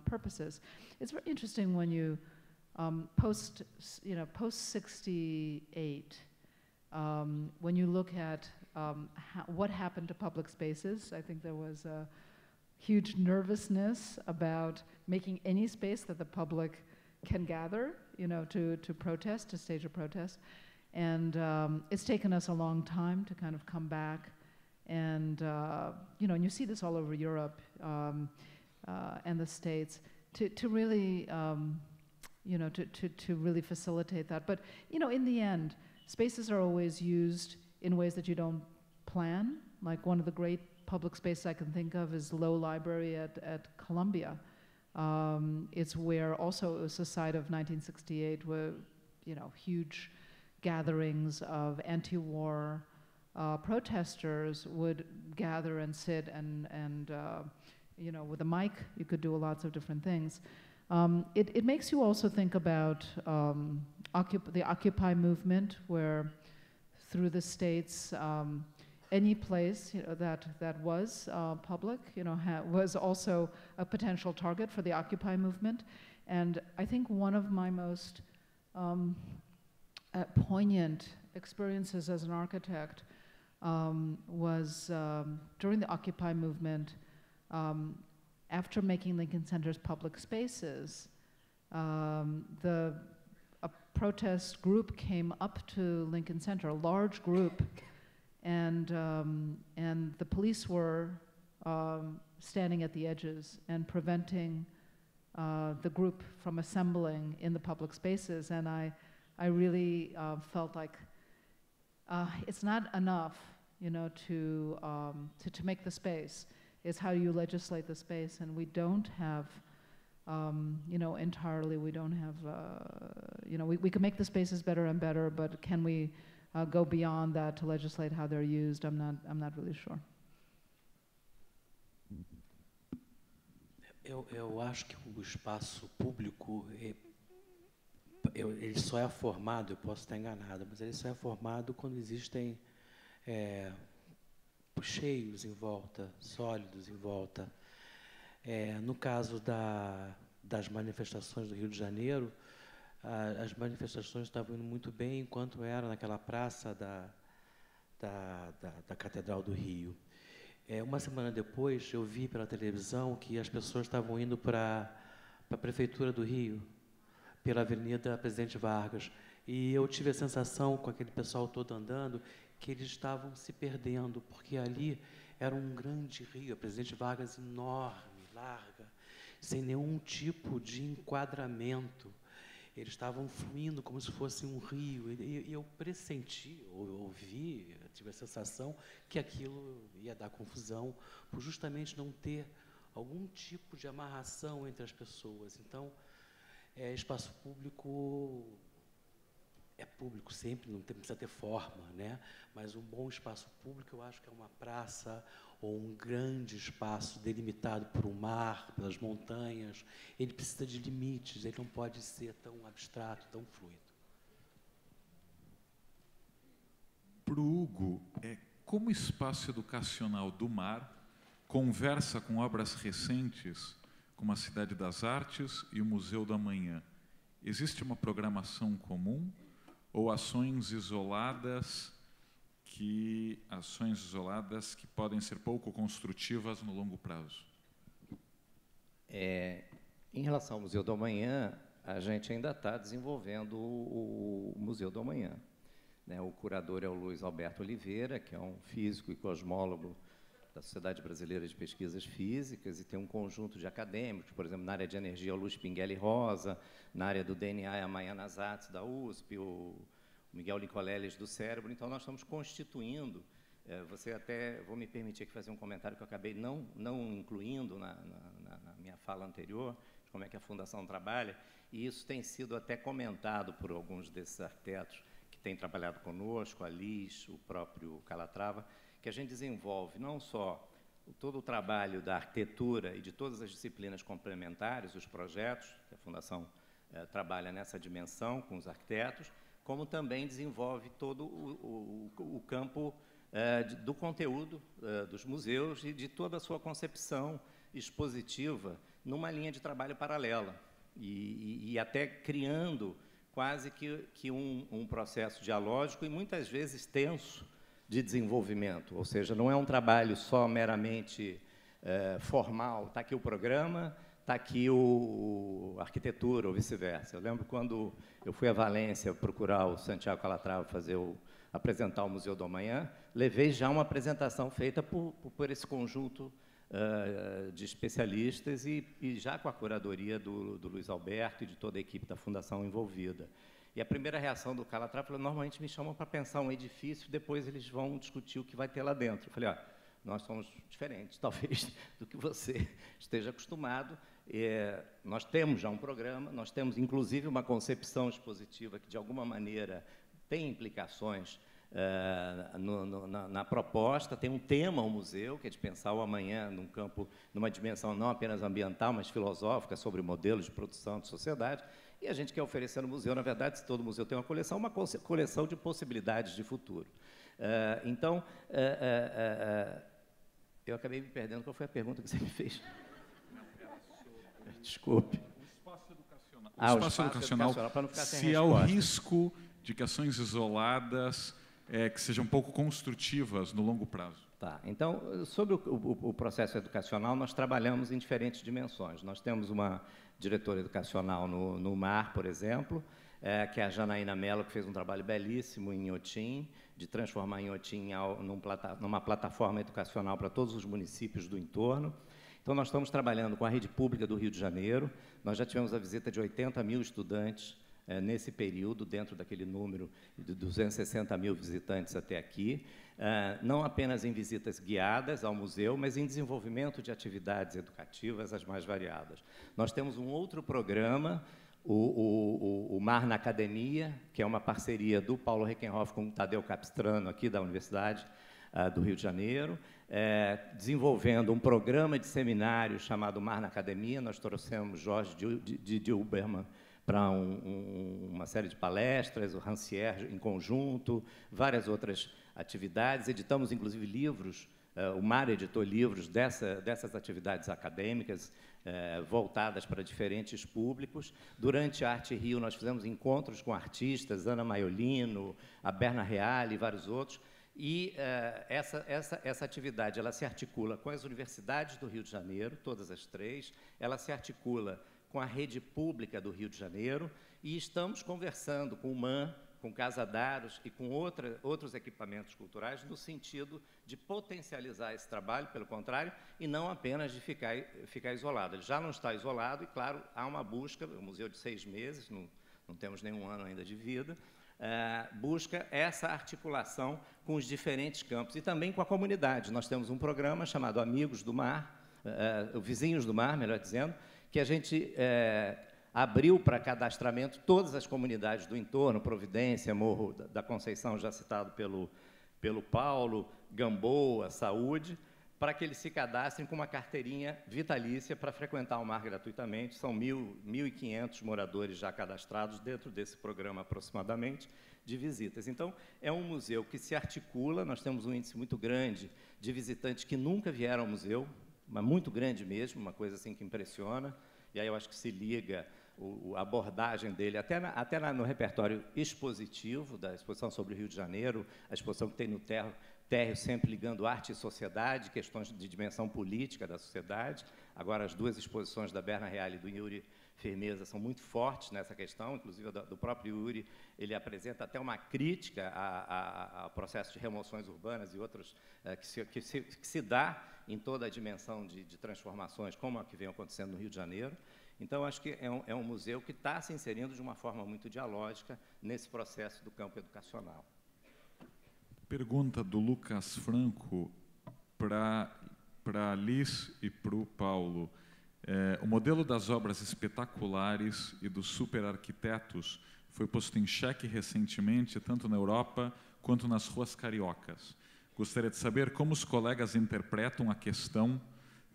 purposes. It's very interesting when you post-'68, when you look at what happened to public spaces. I think there was a huge nervousness about making any space that the public can gather, you know, to protest, to stage a protest. And it's taken us a long time to kind of come back. And, you know, and you see this all over Europe and the States, to really, you know, to really facilitate that. But, you know, in the end, spaces are always used in ways that you don't plan. Like, one of the great public spaces I can think of is Low Library at Columbia. It's where also it was the site of 1968, where, you know, huge gatherings of anti-war protesters would gather and sit and you know, with a mic, you could do lots of different things. It makes you also think about the Occupy movement, where through the States, any place, you know, that was public, you know, was also a potential target for the Occupy movement. And I think one of my most poignant experiences as an architect was during the Occupy movement, after making Lincoln Center's public spaces, the a protest group came up to Lincoln Center, a large group, and the police were standing at the edges and preventing the group from assembling in the public spaces. And I really felt like it's not enough, you know, to make the space. It's how you legislate the space, and we don't have, you know, entirely, we don't have, you know, we can make the spaces better and better, but can we go beyond that to legislate how they're used? I'm not really sure. Eu acho que o espaço público, ele só é formado, eu posso estar enganado, mas ele só é formado quando existem cheios em volta, sólidos em volta. No caso das manifestações do Rio de Janeiro, as manifestações estavam indo muito bem enquanto era naquela praça da Catedral do Rio. Uma semana depois, eu vi pela televisão que as pessoas estavam indo para a Prefeitura do Rio, pela Avenida Presidente Vargas, e eu tive a sensação, com aquele pessoal todo andando, que eles estavam se perdendo, porque ali era um grande rio, a Presidente Vargas enorme, larga, sem nenhum tipo de enquadramento. Eles estavam fluindo como se fosse um rio, e eu pressenti, ouvi, tive a sensação que aquilo ia dar confusão, por justamente não ter algum tipo de amarração entre as pessoas. Então, espaço público é público sempre, não precisa ter forma, né? Mas um bom espaço público, eu acho que é uma praça ou um grande espaço delimitado por um mar, pelas montanhas. Ele precisa de limites, ele não pode ser tão abstrato, tão fluido. Para o Hugo, como o espaço educacional do mar conversa com obras recentes, como a Cidade das Artes e o Museu do Amanhã? Existe uma programação comum ou ações isoladas que podem ser pouco construtivas no longo prazo? Em relação ao Museu do Amanhã, a gente ainda está desenvolvendo o Museu do Amanhã, né? O curador é o Luiz Alberto Oliveira, que é um físico e cosmólogo da Sociedade Brasileira de Pesquisas Físicas, e tem um conjunto de acadêmicos, por exemplo, na área de energia, o Luiz Pinguelli Rosa, na área do DNA, a Maia Nazatz, da USP, o Miguel Nicoleles, do Cérebro. Então, nós estamos constituindo, você até, vou me permitir aqui fazer um comentário que eu acabei não incluindo na minha fala anterior, de como é que a Fundação trabalha, e isso tem sido até comentado por alguns desses arquitetos que têm trabalhado conosco, a Liz, o próprio Calatrava, que a gente desenvolve não só todo o trabalho da arquitetura e de todas as disciplinas complementares, os projetos, que a Fundação trabalha nessa dimensão com os arquitetos, como também desenvolve todo o campo do conteúdo dos museus e de toda a sua concepção expositiva numa linha de trabalho paralela, e até criando quase que um processo dialógico e muitas vezes tenso de desenvolvimento, ou seja, não é um trabalho só meramente formal, está aqui o programa, está aqui a arquitetura, ou vice-versa. Eu lembro quando eu fui a Valência procurar o Santiago Calatrava apresentar o Museu do Amanhã, levei já uma apresentação feita por esse conjunto de especialistas e já com a curadoria do Luiz Alberto e de toda a equipe da Fundação envolvida. E a primeira reação do Calatrava foi, normalmente me chamam para pensar um edifício, depois eles vão discutir o que vai ter lá dentro. Eu falei, ó, nós somos diferentes, talvez, do que você esteja acostumado. Nós temos já um programa, nós temos, inclusive, uma concepção expositiva que, de alguma maneira, tem implicações na proposta, tem um tema ao museu, que é de pensar o amanhã num campo, numa dimensão não apenas ambiental, mas filosófica, sobre modelos de produção de sociedade. E a gente quer oferecer no museu, na verdade, se todo museu tem uma coleção de possibilidades de futuro. Então, eu acabei me perdendo, qual foi a pergunta que você me fez? Desculpe. O espaço educacional, para não ficar sem resposta. Se há o risco de que ações isoladas que sejam um pouco construtivas no longo prazo. Tá. Então, sobre o processo educacional, nós trabalhamos em diferentes dimensões. Nós temos uma diretora educacional no MAR, por exemplo, que é a Janaína Mello, que fez um trabalho belíssimo em Inhotim, de transformar Inhotim numa plataforma educacional para todos os municípios do entorno. Então, nós estamos trabalhando com a rede pública do Rio de Janeiro. Nós já tivemos a visita de 80 mil estudantes nesse período, dentro daquele número de 260 mil visitantes até aqui, não apenas em visitas guiadas ao museu, mas em desenvolvimento de atividades educativas as mais variadas. Nós temos um outro programa, o Mar na Academia, que é uma parceria do Paulo Reckenhoff com o Tadeu Capistrano, aqui da Universidade do Rio de Janeiro, desenvolvendo um programa de seminário chamado Mar na Academia. Nós trouxemos Jorge de Uberman para uma série de palestras, o Rancière em conjunto, várias outras atividades. Editamos, inclusive, livros. O Mar editou livros dessas atividades acadêmicas voltadas para diferentes públicos. Durante a Arte Rio, nós fizemos encontros com artistas, Ana Maiolino, a Berna Reale e vários outros. E essa atividade ela se articula com as universidades do Rio de Janeiro, todas as três, ela se articula com a rede pública do Rio de Janeiro, e estamos conversando com o MAN, com Casa Daros e com outros equipamentos culturais no sentido de potencializar esse trabalho, pelo contrário, e não apenas de ficar isolado. Ele já não está isolado e, claro, há uma busca, o museu de 6 meses, não temos nenhum ano ainda de vida, busca essa articulação com os diferentes campos e também com a comunidade. Nós temos um programa chamado Amigos do Mar, Vizinhos do Mar, melhor dizendo, que a gente abriu para cadastramento todas as comunidades do entorno, Providência, Morro da Conceição, já citado pelo Paulo, Gamboa, Saúde, para que eles se cadastrem com uma carteirinha vitalícia para frequentar o mar gratuitamente. São 1.500 moradores já cadastrados dentro desse programa, aproximadamente, de visitas. Então, é um museu que se articula, nós temos um índice muito grande de visitantes que nunca vieram ao museu, mas muito grande mesmo, uma coisa assim que impressiona, e aí eu acho que se liga a abordagem dele, até no repertório expositivo, da exposição sobre o Rio de Janeiro, a exposição que tem no Térreo, sempre ligando arte e sociedade, questões de dimensão política da sociedade. Agora, as duas exposições da Berna Reale e do Yuri Firmeza são muito fortes nessa questão, inclusive do próprio Yuri, ele apresenta até uma crítica ao processo de remoções urbanas e outros que se dá em toda a dimensão de transformações, como a que vem acontecendo no Rio de Janeiro. Então, acho que é um museu que está se inserindo de uma forma muito dialógica nesse processo do campo educacional. Pergunta do Lucas Franco para a Liz e para o Paulo. O modelo das obras espetaculares e dos superarquitetos foi posto em xeque recentemente, tanto na Europa quanto nas ruas cariocas. Gostaria de saber como os colegas interpretam a questão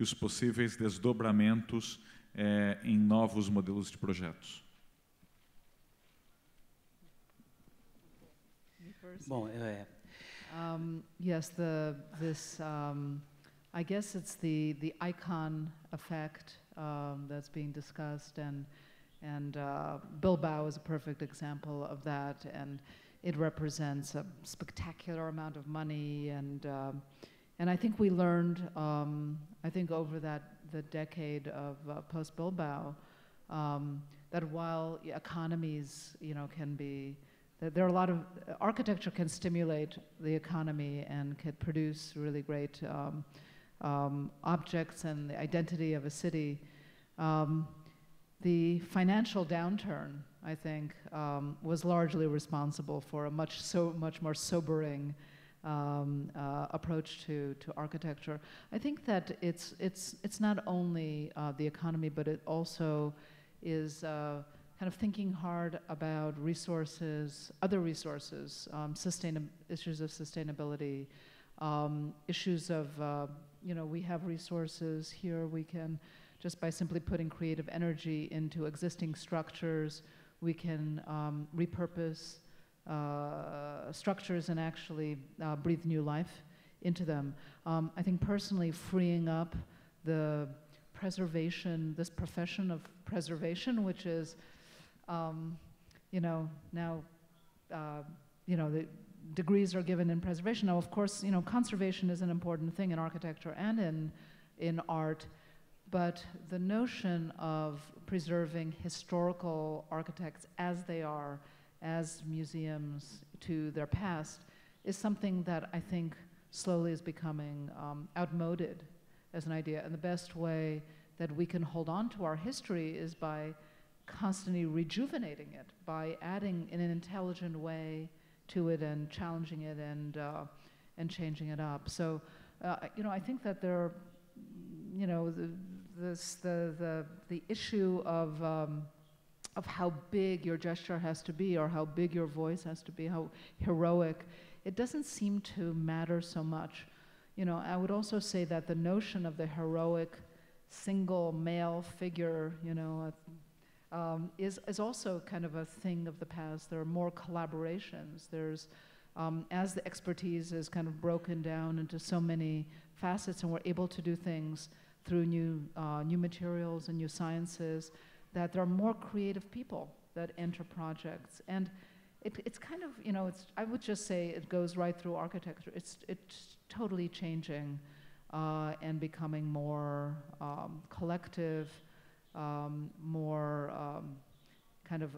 e os possíveis desdobramentos em novos modelos de projetos. Bom, yes, I guess it's the icon effect that's being discussed, and Bilbao is a perfect example of that, and it represents a spectacular amount of money, and I think we learned, I think over the decade of post-Bilbao, that while economies, can be, there are a lot of architecture can stimulate the economy and can produce really great objects and the identity of a city. The financial downturn, I think, was largely responsible for a much more sobering approach to architecture. I think that it's not only the economy, but it also is kind of thinking hard about resources, other resources, issues of sustainability, issues of we have resources here. We can, just by simply putting creative energy into existing structures, we can repurpose structures and actually breathe new life into them. I think personally freeing up the preservation, this profession of preservation, which is, now, the degrees are given in preservation. Now, of course, conservation is an important thing in architecture and in art, but the notion of preserving historical architects as they are, as museums to their past, is something that I think slowly is becoming outmoded as an idea. And the best way that we can hold on to our history is by constantly rejuvenating it, by adding in an intelligent way to it and challenging it and changing it up. So, you know, I think that there are, you know, the issue of how big your gesture has to be or how big your voice has to be, how heroic, it doesn't seem to matter so much. You know, I would also say that the notion of the heroic single male figure, you know, is also kind of a thing of the past. There are more collaborations. There's, as the expertise is kind of broken down into so many facets and we're able to do things through new materials and new sciences, that there are more creative people that enter projects. And it's kind of, you know, I would just say it goes right through architecture. It's totally changing and becoming more collective, more kind of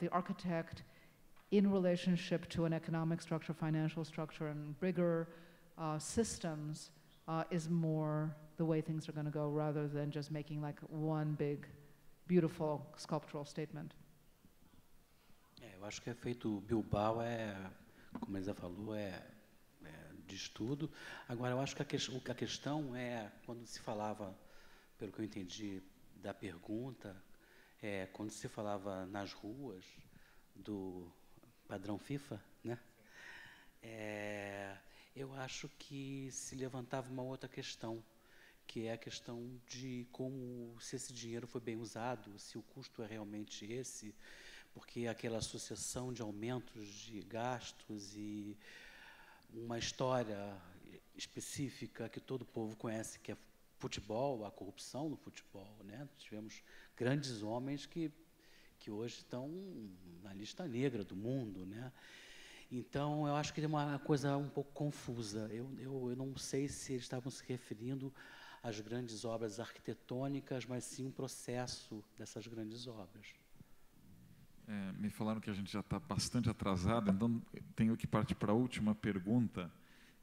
the architect in relationship to an economic structure, financial structure, and bigger systems is more the way things are going to go rather than just making like one big, beautiful sculptural statement. É, eu acho que o efeito Bilbao é, como a Elisa falou, é de estudo. Agora, eu acho que a questão é, quando se falava, pelo que eu entendi da pergunta, é, quando se falava nas ruas do padrão FIFA, né? É, eu acho que se levantava uma outra questão, que é a questão de como, se esse dinheiro foi bem usado, se o custo é realmente esse, porque aquela associação de aumentos de gastos e uma história específica que todo povo conhece, que é futebol, a corrupção no futebol, né? Tivemos grandes homens que hoje estão na lista negra do mundo, né? Então, eu acho que é uma coisa um pouco confusa. Eu não sei se eles estavam se referindo às grandes obras arquitetônicas, mas sim o processo dessas grandes obras. É, me falaram que a gente já está bastante atrasado, então tenho que partir para a última pergunta,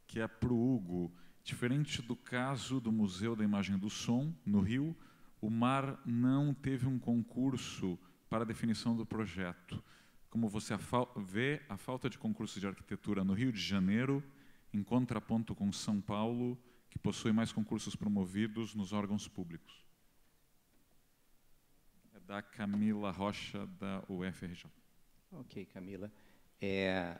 que é para o Hugo. Diferente do caso do Museu da Imagem e do Som, no Rio, o MAR não teve um concurso para a definição do projeto. Como você vê a falta de concurso de arquitetura no Rio de Janeiro, em contraponto com São Paulo, que possui mais concursos promovidos nos órgãos públicos? Da Camila Rocha, da UFRJ. Ok, Camila. É,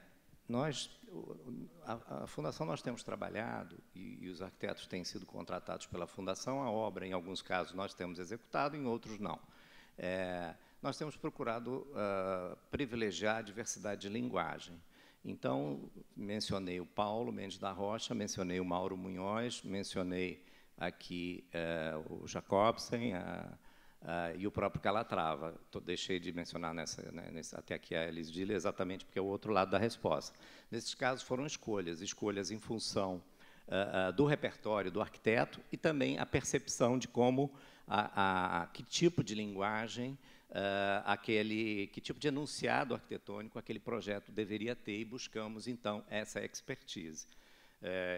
a Fundação, nós temos trabalhado, e os arquitetos têm sido contratados pela Fundação, a obra, em alguns casos, nós temos executado, em outros, não. É, nós temos procurado privilegiar a diversidade de linguagem. Então, mencionei o Paulo Mendes da Rocha, mencionei o Mauro Munhoz, mencionei aqui o Jacobsen, e o próprio Calatrava. Deixei de mencionar até aqui a Elizabeth Diller, exatamente porque é o outro lado da resposta. Nesses casos foram escolhas em função do repertório do arquiteto e também a percepção de como, que tipo de linguagem, que tipo de enunciado arquitetônico aquele projeto deveria ter, e buscamos, então, essa expertise.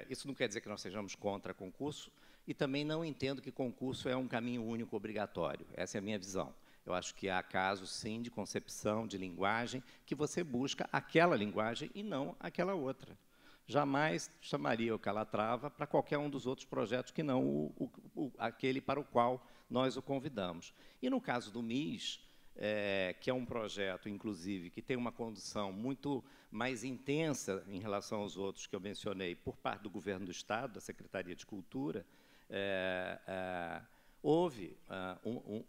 Isso não quer dizer que nós sejamos contra concurso, e também não entendo que concurso é um caminho único obrigatório. Essa é a minha visão. Eu acho que há casos, sim, de concepção, de linguagem, que você busca aquela linguagem e não aquela outra. Jamais chamaria o Calatrava para qualquer um dos outros projetos que não aquele para o qual nós o convidamos. E, no caso do MIS, que é um projeto, inclusive, que tem uma condução muito mais intensa em relação aos outros que eu mencionei, por parte do Governo do Estado, da Secretaria de Cultura, houve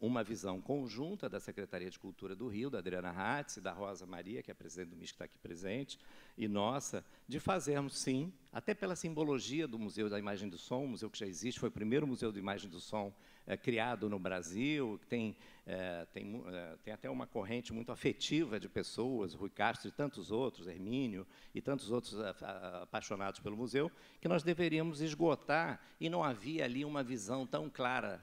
uma visão conjunta da Secretaria de Cultura do Rio, da Adriana Hatz, da Rosa Maria, que é a presidente do MIS, que está aqui presente, e nossa, de fazermos, sim, até pela simbologia do Museu da Imagem e do Som, um museu que já existe, foi o primeiro museu de imagem do som criado no Brasil, que tem até uma corrente muito afetiva de pessoas, Rui Castro e tantos outros, Hermínio e tantos outros apaixonados pelo museu, que nós deveríamos esgotar, e não havia ali uma visão tão clara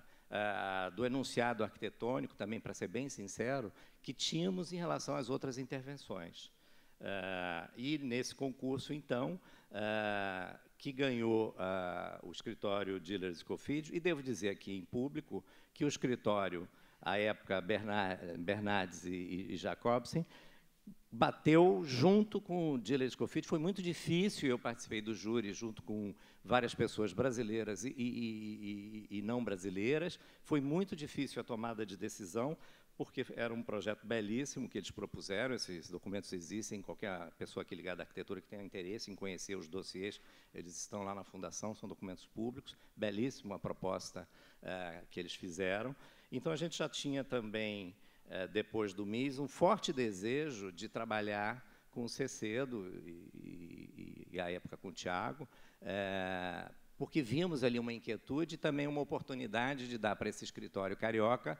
do enunciado arquitetônico, também para ser bem sincero, que tínhamos em relação às outras intervenções. E nesse concurso, então, que ganhou o escritório Diller e Scofield, e devo dizer aqui em público que o escritório, à época, Bernardes e Jacobsen, bateu junto com o Diller e Scofield. Foi muito difícil, eu participei do júri junto com várias pessoas brasileiras e não brasileiras. Foi muito difícil a tomada de decisão, porque era um projeto belíssimo que eles propuseram. Esses documentos existem, qualquer pessoa aqui ligada à arquitetura que tenha interesse em conhecer os dossiês, eles estão lá na Fundação, são documentos públicos, belíssima a proposta que eles fizeram. Então, a gente já tinha também, depois do MIS, um forte desejo de trabalhar com o Cecedo e à época, com o Tiago, porque vimos ali uma inquietude e também uma oportunidade de dar para esse escritório carioca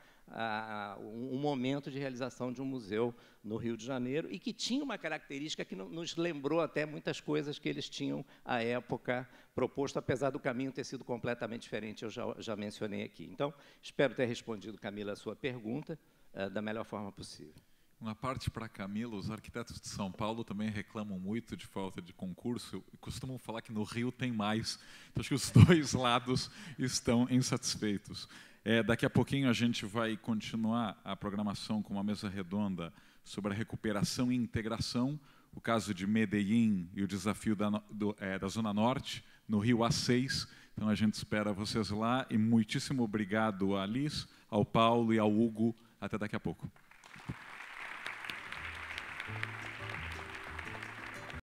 um momento de realização de um museu no Rio de Janeiro, e que tinha uma característica que nos lembrou até muitas coisas que eles tinham, à época, proposto, apesar do caminho ter sido completamente diferente, eu já mencionei aqui. Então, espero ter respondido, Camila, a sua pergunta da melhor forma possível. Uma parte para a Camila: os arquitetos de São Paulo também reclamam muito de falta de concurso e costumam falar que no Rio tem mais. Então, acho que os dois lados estão insatisfeitos. Daqui a pouquinho a gente vai continuar a programação com uma mesa redonda sobre a recuperação e integração, o caso de Medellín e o desafio da Zona Norte, no Rio A6. Então, a gente espera vocês lá, e muitíssimo obrigado a Liz, ao Paulo e ao Hugo. Até daqui a pouco.